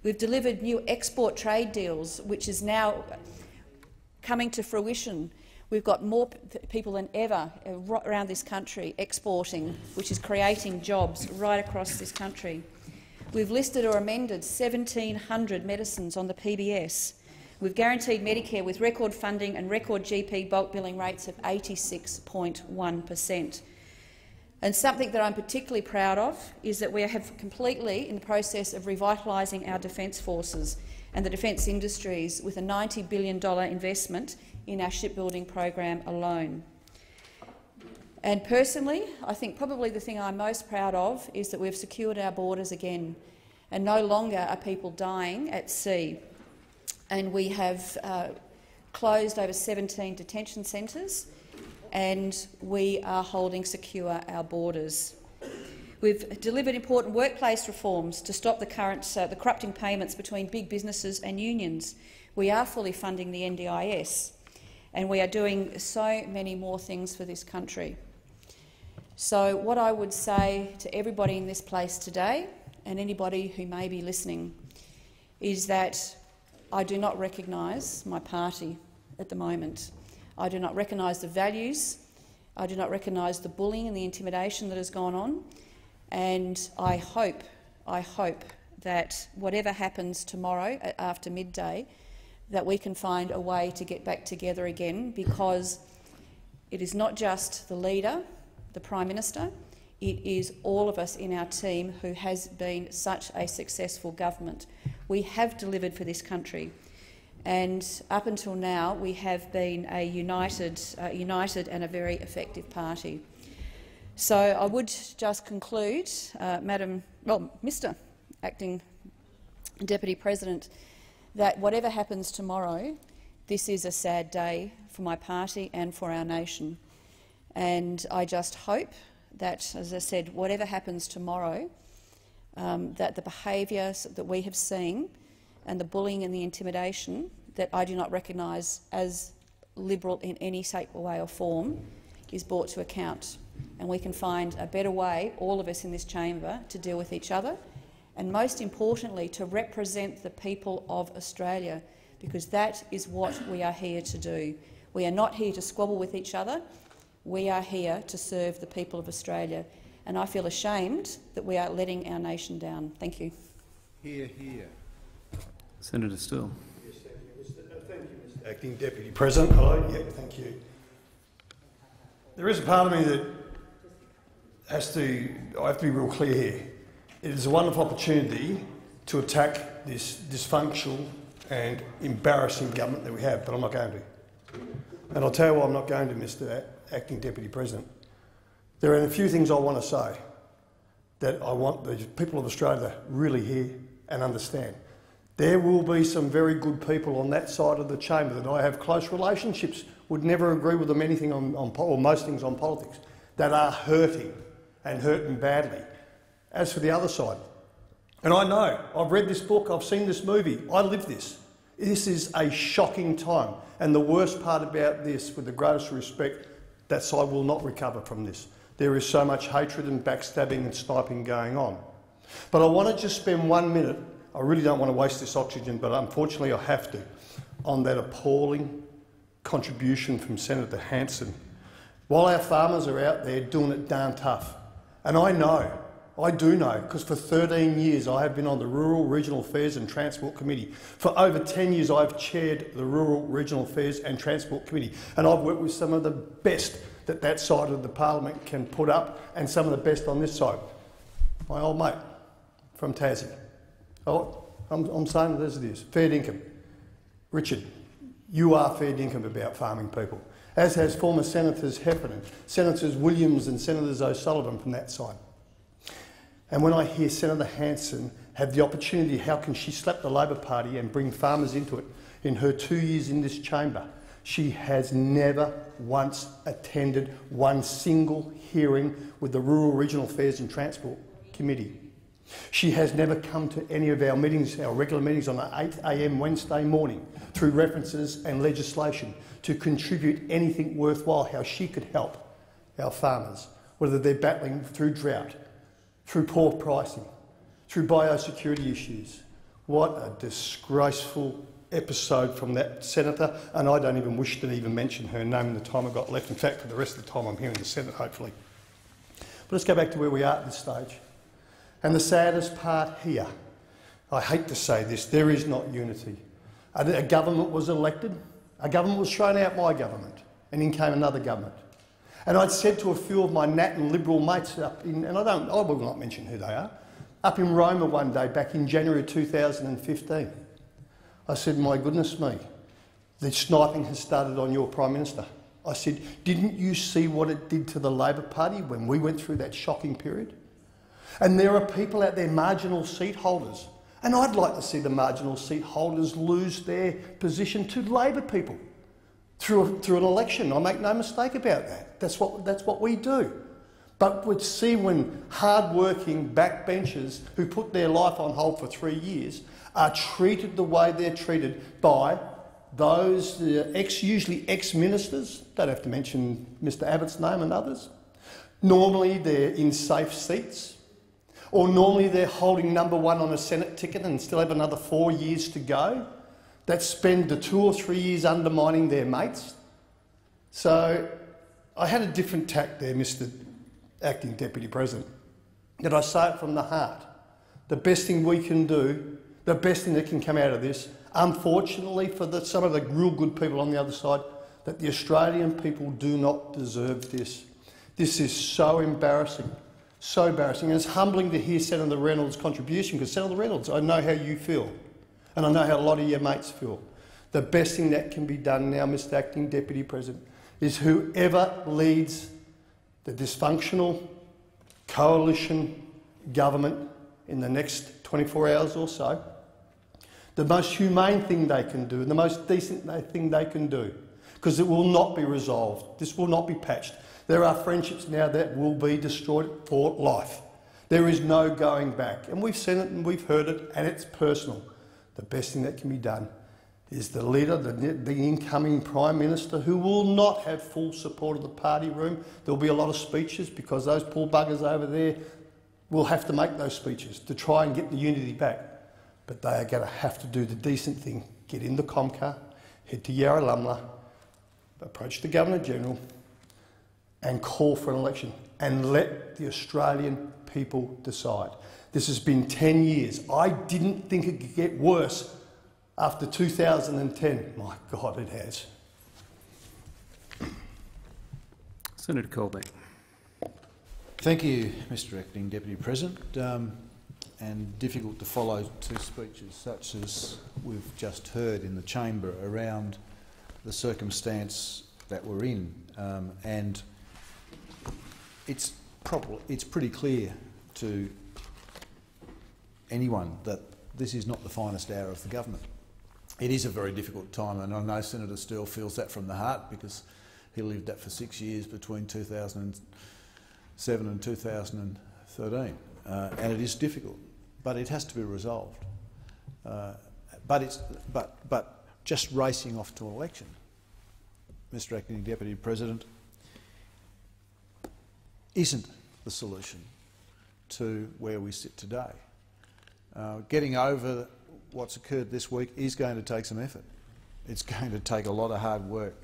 We've delivered new export trade deals, which is now coming to fruition. We've got more people than ever around this country exporting, which is creating jobs right across this country. We've listed or amended 1,700 medicines on the PBS. We've guaranteed Medicare with record funding and record GP bulk billing rates of 86.1%. And something that I'm particularly proud of is that we have completely in the process of revitalising our defence forces and the defence industries with a $90 billion investment in our shipbuilding program alone. And personally, I think probably the thing I'm most proud of is that we've secured our borders again, and no longer are people dying at sea. And we have closed over 17 detention centres, and we are holding secure our borders. We've delivered important workplace reforms to stop the corrupting payments between big businesses and unions. We are fully funding the NDIS, and we are doing so many more things for this country. So what I would say to everybody in this place today, and anybody who may be listening, is that I do not recognise my party at the moment. I do not recognise the values. I do not recognise the bullying and the intimidation that has gone on. And I hope that whatever happens tomorrow after midday, that we can find a way to get back together again, because it is not just the leader, the Prime Minister, it is all of us in our team who has been such a successful government. We have delivered for this country, and up until now we have been a united and a very effective party. So I would just conclude, Mr. Acting Deputy President, that whatever happens tomorrow, this is a sad day for my party and for our nation. And I just hope that, as I said, whatever happens tomorrow, that the behaviour that we have seen and the bullying and the intimidation that I do not recognise as Liberal in any shape, way or form is brought to account, and we can find a better way, all of us in this chamber, to deal with each other, and most importantly to represent the people of Australia, because that is what we are here to do. We are not here to squabble with each other. We are here to serve the people of Australia, and I feel ashamed that we are letting our nation down. Thank you. Hear, hear. Senator Stirling. Yes, thank you, Mr. Acting Deputy President. Hello. Yeah, thank you. There is a part of me that has to, I have to be real clear here. It is a wonderful opportunity to attack this dysfunctional and embarrassing government that we have, but I'm not going to. And I'll tell you why I'm not going to, Mr. Acting Deputy President. There are a few things I want to say that I want the people of Australia to really hear and understand. There will be some very good people on that side of the chamber that I have close relationships, would never agree with them anything on or most things on politics, that are hurting and hurting badly. As for the other side, and I know, I've read this book, I've seen this movie, I live this. This is a shocking time. And the worst part about this, with the greatest respect, that side will not recover from this. There is so much hatred and backstabbing and sniping going on. But I want to just spend 1 minute, I really don't want to waste this oxygen, but unfortunately I have to, on that appalling contribution from Senator Hanson. While our farmers are out there doing it darn tough, and I know, I do know, because for 13 years I have been on the Rural, Regional Affairs and Transport Committee. For over 10 years I have chaired the Rural, Regional Affairs and Transport Committee, and I've worked with some of the best that that side of the parliament can put up and some of the best on this side. My old mate from Tassie. Oh, I'm saying it as it is. Fair dinkum. Richard, you are fair dinkum about farming people, as has former Senators Heffernan, Senators Williams and Senators O'Sullivan from that side. And when I hear Senator Hanson have the opportunity, how can she slap the Labor Party and bring farmers into it? In her 2 years in this chamber, she has never once attended one single hearing with the Rural, Regional Affairs and Transport Committee. She has never come to any of our meetings, our regular meetings on the 8 a.m. Wednesday morning, through references and legislation, to contribute anything worthwhile, how she could help our farmers, whether they're battling through drought, through poor pricing, through biosecurity issues. What a disgraceful episode from that senator, and I don't even wish to even mention her name in the time I've got left. In fact, for the rest of the time I'm here in the Senate, hopefully. But let's go back to where we are at this stage. And the saddest part here, I hate to say this, there is not unity. A government was elected, a government was thrown out, my government, and in came another government. And I'd said to a few of my Nat and Liberal mates up in, and I will not mention who they are, up in Roma one day back in January 2015, I said, my goodness me, the sniping has started on your Prime Minister. I said, didn't you see what it did to the Labor Party when we went through that shocking period? And there are people out there, marginal seat holders, and I'd like to see the marginal seat holders lose their position to Labor people through an election. I make no mistake about that. That's what we do. But we'd see when hard-working backbenchers who put their life on hold for 3 years are treated the way they're treated by those usually ex-ministers, don't have to mention Mr Abbott's name and others. Normally they're in safe seats, or normally they're holding number one on a Senate ticket and still have another 4 years to go, that spend the 2 or 3 years undermining their mates. So I had a different tack there, Mr Acting Deputy President, that I say it from the heart. The best thing we can do, the best thing that can come out of this, unfortunately for some of the real good people on the other side, that the Australian people do not deserve this. This is so embarrassing, so embarrassing. And it's humbling to hear Senator Reynolds' contribution, because Senator Reynolds, I know how you feel, and I know how a lot of your mates feel. The best thing that can be done now, Mr Acting Deputy President, is whoever leads the dysfunctional coalition government in the next 24 hours or so, the most humane thing they can do, and the most decent thing they can do, because it will not be resolved. This will not be patched. There are friendships now that will be destroyed for life. There is no going back, and we've seen it and we've heard it, and it's personal. The best thing that can be done is the leader, the incoming Prime Minister, who will not have full support of the party room. There will be a lot of speeches, because those poor buggers over there will have to make those speeches to try and get the unity back. But they are going to have to do the decent thing, get in the Comcar, head to Yarralumla, approach the Governor General, and call for an election, and let the Australian people decide. This has been 10 years. I didn't think it could get worse after 2010. My God, it has. Senator Colbeck. Thank you, Mr Acting Deputy President. And difficult to follow two speeches such as we've just heard in the chamber around the circumstance that we're in. And it's pretty clear to anyone that this is not the finest hour of the government. It is a very difficult time, and I know Senator Stirling feels that from the heart, because he lived that for 6 years between 2007 and 2013. And it is difficult, but it has to be resolved. But just racing off to an election, Mr Acting Deputy President, isn't the solution to where we sit today. Getting over what's occurred this week is going to take some effort. It's going to take a lot of hard work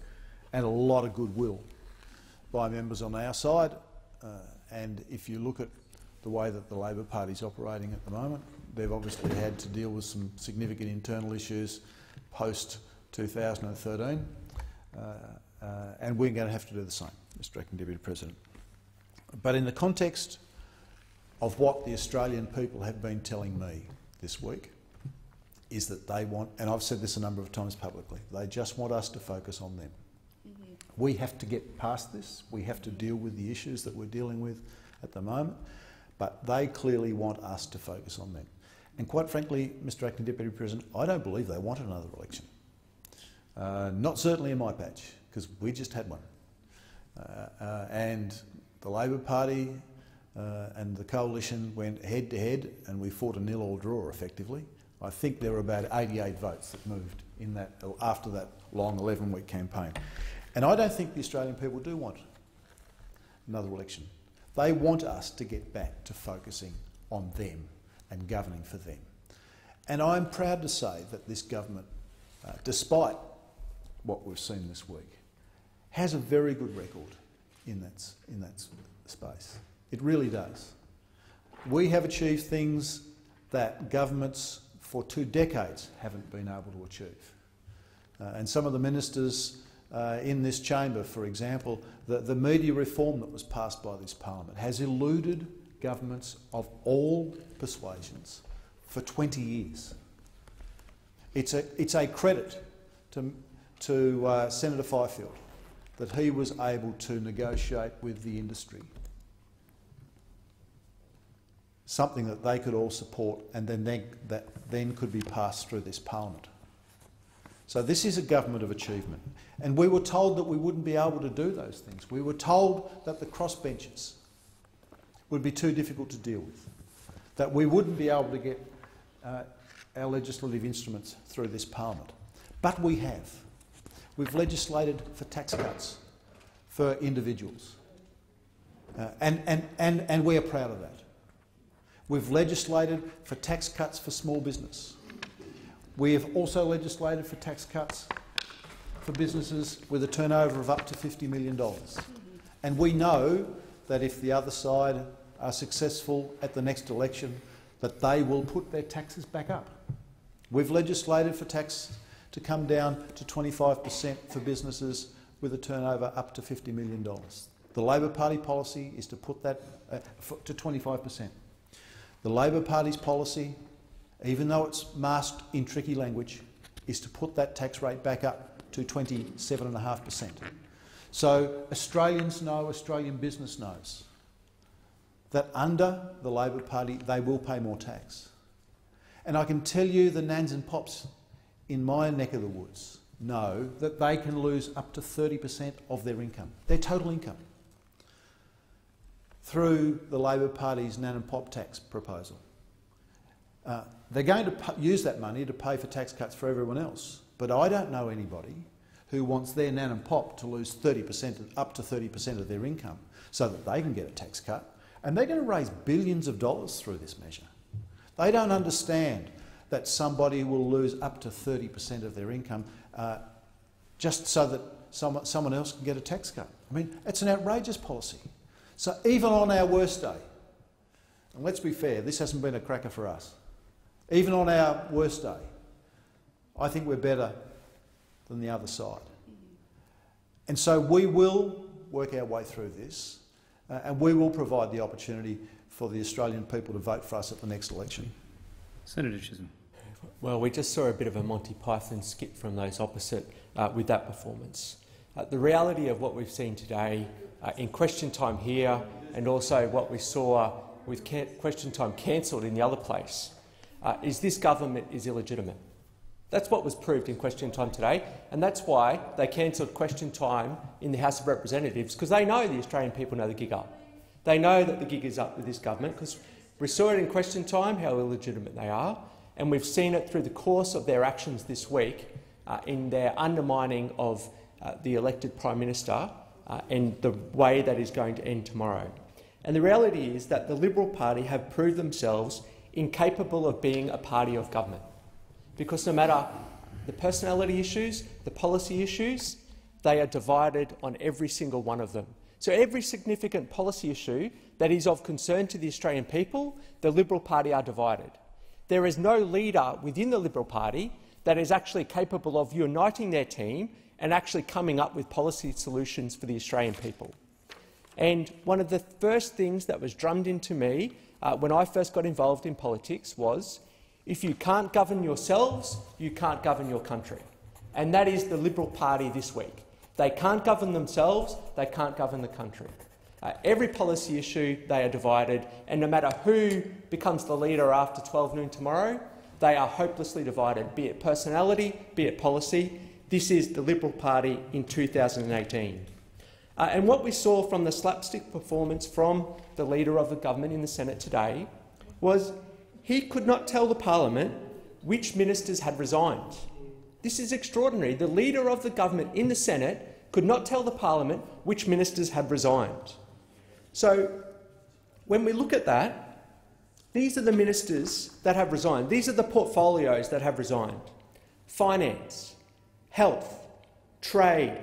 and a lot of goodwill by members on our side. And if you look at the way that the Labor Party is operating at the moment, they've obviously had to deal with some significant internal issues post-2013, and we're going to have to do the same, Mr Acting Deputy President. But in the context of what the Australian people have been telling me this week is that they want, and I've said this a number of times publicly, they just want us to focus on them. We have to get past this. We have to deal with the issues that we're dealing with at the moment, but they clearly want us to focus on them. And quite frankly, Mr Acting Deputy President, I don't believe they want another election. Not certainly in my patch, because we just had one. And the Labor Party and the coalition went head-to-head, and we fought a nil or draw, effectively. I think there were about 88 votes that moved in that, after that long 11-week campaign. And I don't think the Australian people do want another election. They want us to get back to focusing on them and governing for them. And I'm proud to say that this government, despite what we've seen this week, has a very good record in that space. It really does. We have achieved things that governments for 2 decades haven't been able to achieve. And some of the ministers in this chamber, for example, the media reform that was passed by this parliament has eluded governments of all persuasions for 20 years. It's a credit to Senator Fifield that he was able to negotiate with the industry something that they could all support, and then that could be passed through this parliament. So this is a government of achievement. And we were told that we wouldn't be able to do those things. We were told that the crossbenchers would be too difficult to deal with, that we wouldn't be able to get our legislative instruments through this parliament. But we have. We've legislated for tax cuts for individuals, and we are proud of that. We've legislated for tax cuts for small business. We have also legislated for tax cuts for businesses with a turnover of up to $50 million. And we know that if the other side are successful at the next election, that they will put their taxes back up. We've legislated for tax to come down to 25% for businesses with a turnover up to $50 million. The Labor Party policy is to put that to 25%. The Labor Party's policy, even though it's masked in tricky language, is to put that tax rate back up to 27.5%. So Australians know, Australian business knows, that under the Labor Party they will pay more tax. And I can tell you the nans and pops in my neck of the woods know that they can lose up to 30% of their income, their total income, through the Labor Party's nan and pop tax proposal. They're going to use that money to pay for tax cuts for everyone else, but I don't know anybody who wants their nan and pop to lose 30%, up to 30% of their income, so that they can get a tax cut. And they're going to raise billions of dollars through this measure. They don't understand that somebody will lose up to 30% of their income just so that someone else can get a tax cut. I mean, it's an outrageous policy. So even on our worst day, and let's be fair, this hasn't been a cracker for us, even on our worst day, I think we're better than the other side. And so we will work our way through this, and we will provide the opportunity for the Australian people to vote for us at the next election. Senator Chisholm. Well, we just saw a bit of a Monty Python skit from those opposite with that performance. The reality of what we've seen today in question time here, and also what we saw with question time cancelled in the other place, is this government is illegitimate. That's what was proved in question time today, and that's why they cancelled question time in the House of Representatives, because they know the Australian people know the gig up. They know that the gig is up with this government, because we saw it in question time how illegitimate they are, and we've seen it through the course of their actions this week in their undermining of the elected Prime Minister and the way that is going to end tomorrow. And the reality is that the Liberal Party have proved themselves incapable of being a party of government, because no matter the personality issues, the policy issues, they are divided on every single one of them. So every significant policy issue that is of concern to the Australian people, the Liberal Party are divided. There is no leader within the Liberal Party that is actually capable of uniting their team and actually coming up with policy solutions for the Australian people. And one of the first things that was drummed into me when I first got involved in politics was, if you can't govern yourselves, you can't govern your country. And that is the Liberal Party this week. They can't govern themselves, they can't govern the country. Every policy issue, they are divided, and no matter who becomes the leader after 12 noon tomorrow, they are hopelessly divided, be it personality, be it policy. This is the Liberal Party in 2018. And what we saw from the slapstick performance from the Leader of the Government in the Senate today was he could not tell the parliament which ministers had resigned. This is extraordinary. The Leader of the Government in the Senate could not tell the parliament which ministers had resigned. So when we look at that, these are the ministers that have resigned. These are the portfolios that have resigned: finance, health, trade,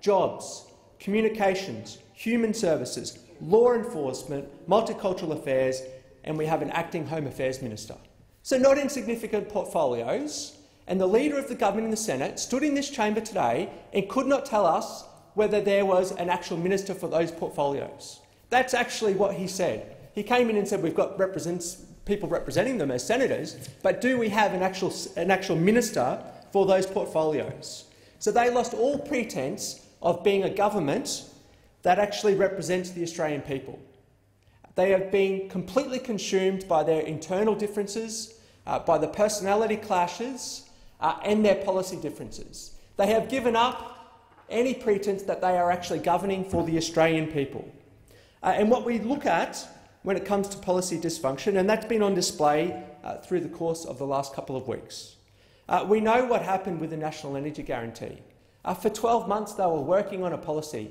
jobs, communications, human services, law enforcement, multicultural affairs, and we have an acting Home Affairs Minister. So not insignificant portfolios. And the Leader of the Government in the Senate stood in this chamber today and could not tell us whether there was an actual minister for those portfolios. That's actually what he said. He came in and said, we've got people representing them as senators, but do we have an actual minister for those portfolios? So they lost all pretense of being a government that actually represents the Australian people. They have been completely consumed by their internal differences, by the personality clashes, and their policy differences. They have given up any pretense that they are actually governing for the Australian people. And what we look at when it comes to policy dysfunction, and that's been on display through the course of the last couple of weeks. We know what happened with the National Energy Guarantee. For 12 months they were working on a policy.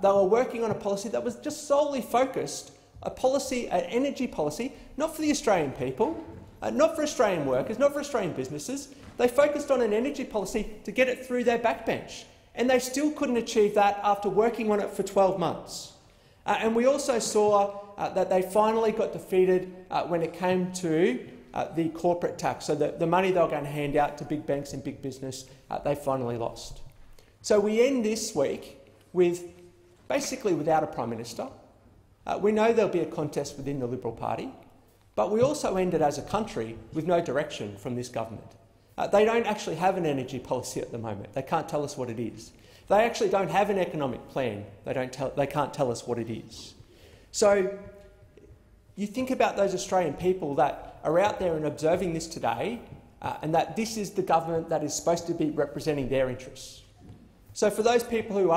They were working on a policy that was just solely focused, an energy policy, not for the Australian people, not for Australian workers, not for Australian businesses. They focused on an energy policy to get it through their backbench, and they still couldn't achieve that after working on it for 12 months. And we also saw that they finally got defeated when it came to the corporate tax, so the money they were going to hand out to big banks and big business, they finally lost. So we end this week with basically without a Prime Minister. We know there'll be a contest within the Liberal Party, but we also ended as a country with no direction from this government. They don't actually have an energy policy at the moment. They can't tell us what it is. They actually don't have an economic plan. They can't tell us what it is. So you think about those Australian people that are out there and observing this today, and that this is the government that is supposed to be representing their interests. So for those people who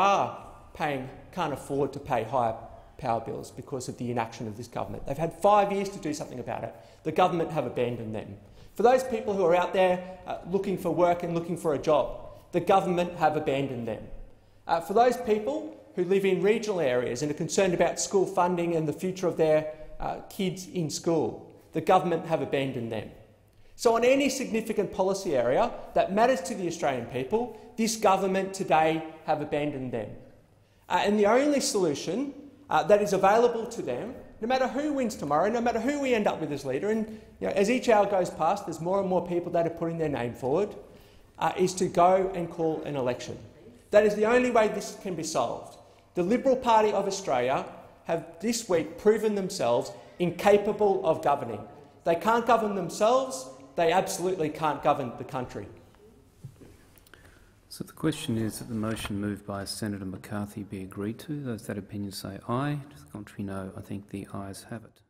can't afford to pay higher power bills because of the inaction of this government, they've had 5 years to do something about it. The government have abandoned them. For those people who are out there looking for work and looking for a job, the government have abandoned them. For those people who live in regional areas and are concerned about school funding and the future of their kids in school, the government have abandoned them. So on any significant policy area that matters to the Australian people, this government today have abandoned them. And the only solution that is available to them, no matter who wins tomorrow, no matter who we end up with as leader, and as each hour goes past there's more and more people that are putting their name forward, is to go and call an election. That is the only way this can be solved. The Liberal Party of Australia have this week proven themselves incapable of governing. They can't govern themselves, they absolutely can't govern the country. So the question is that the motion moved by Senator McCarthy be agreed to. Those that opinion say aye. To the contrary, no. I think the ayes have it.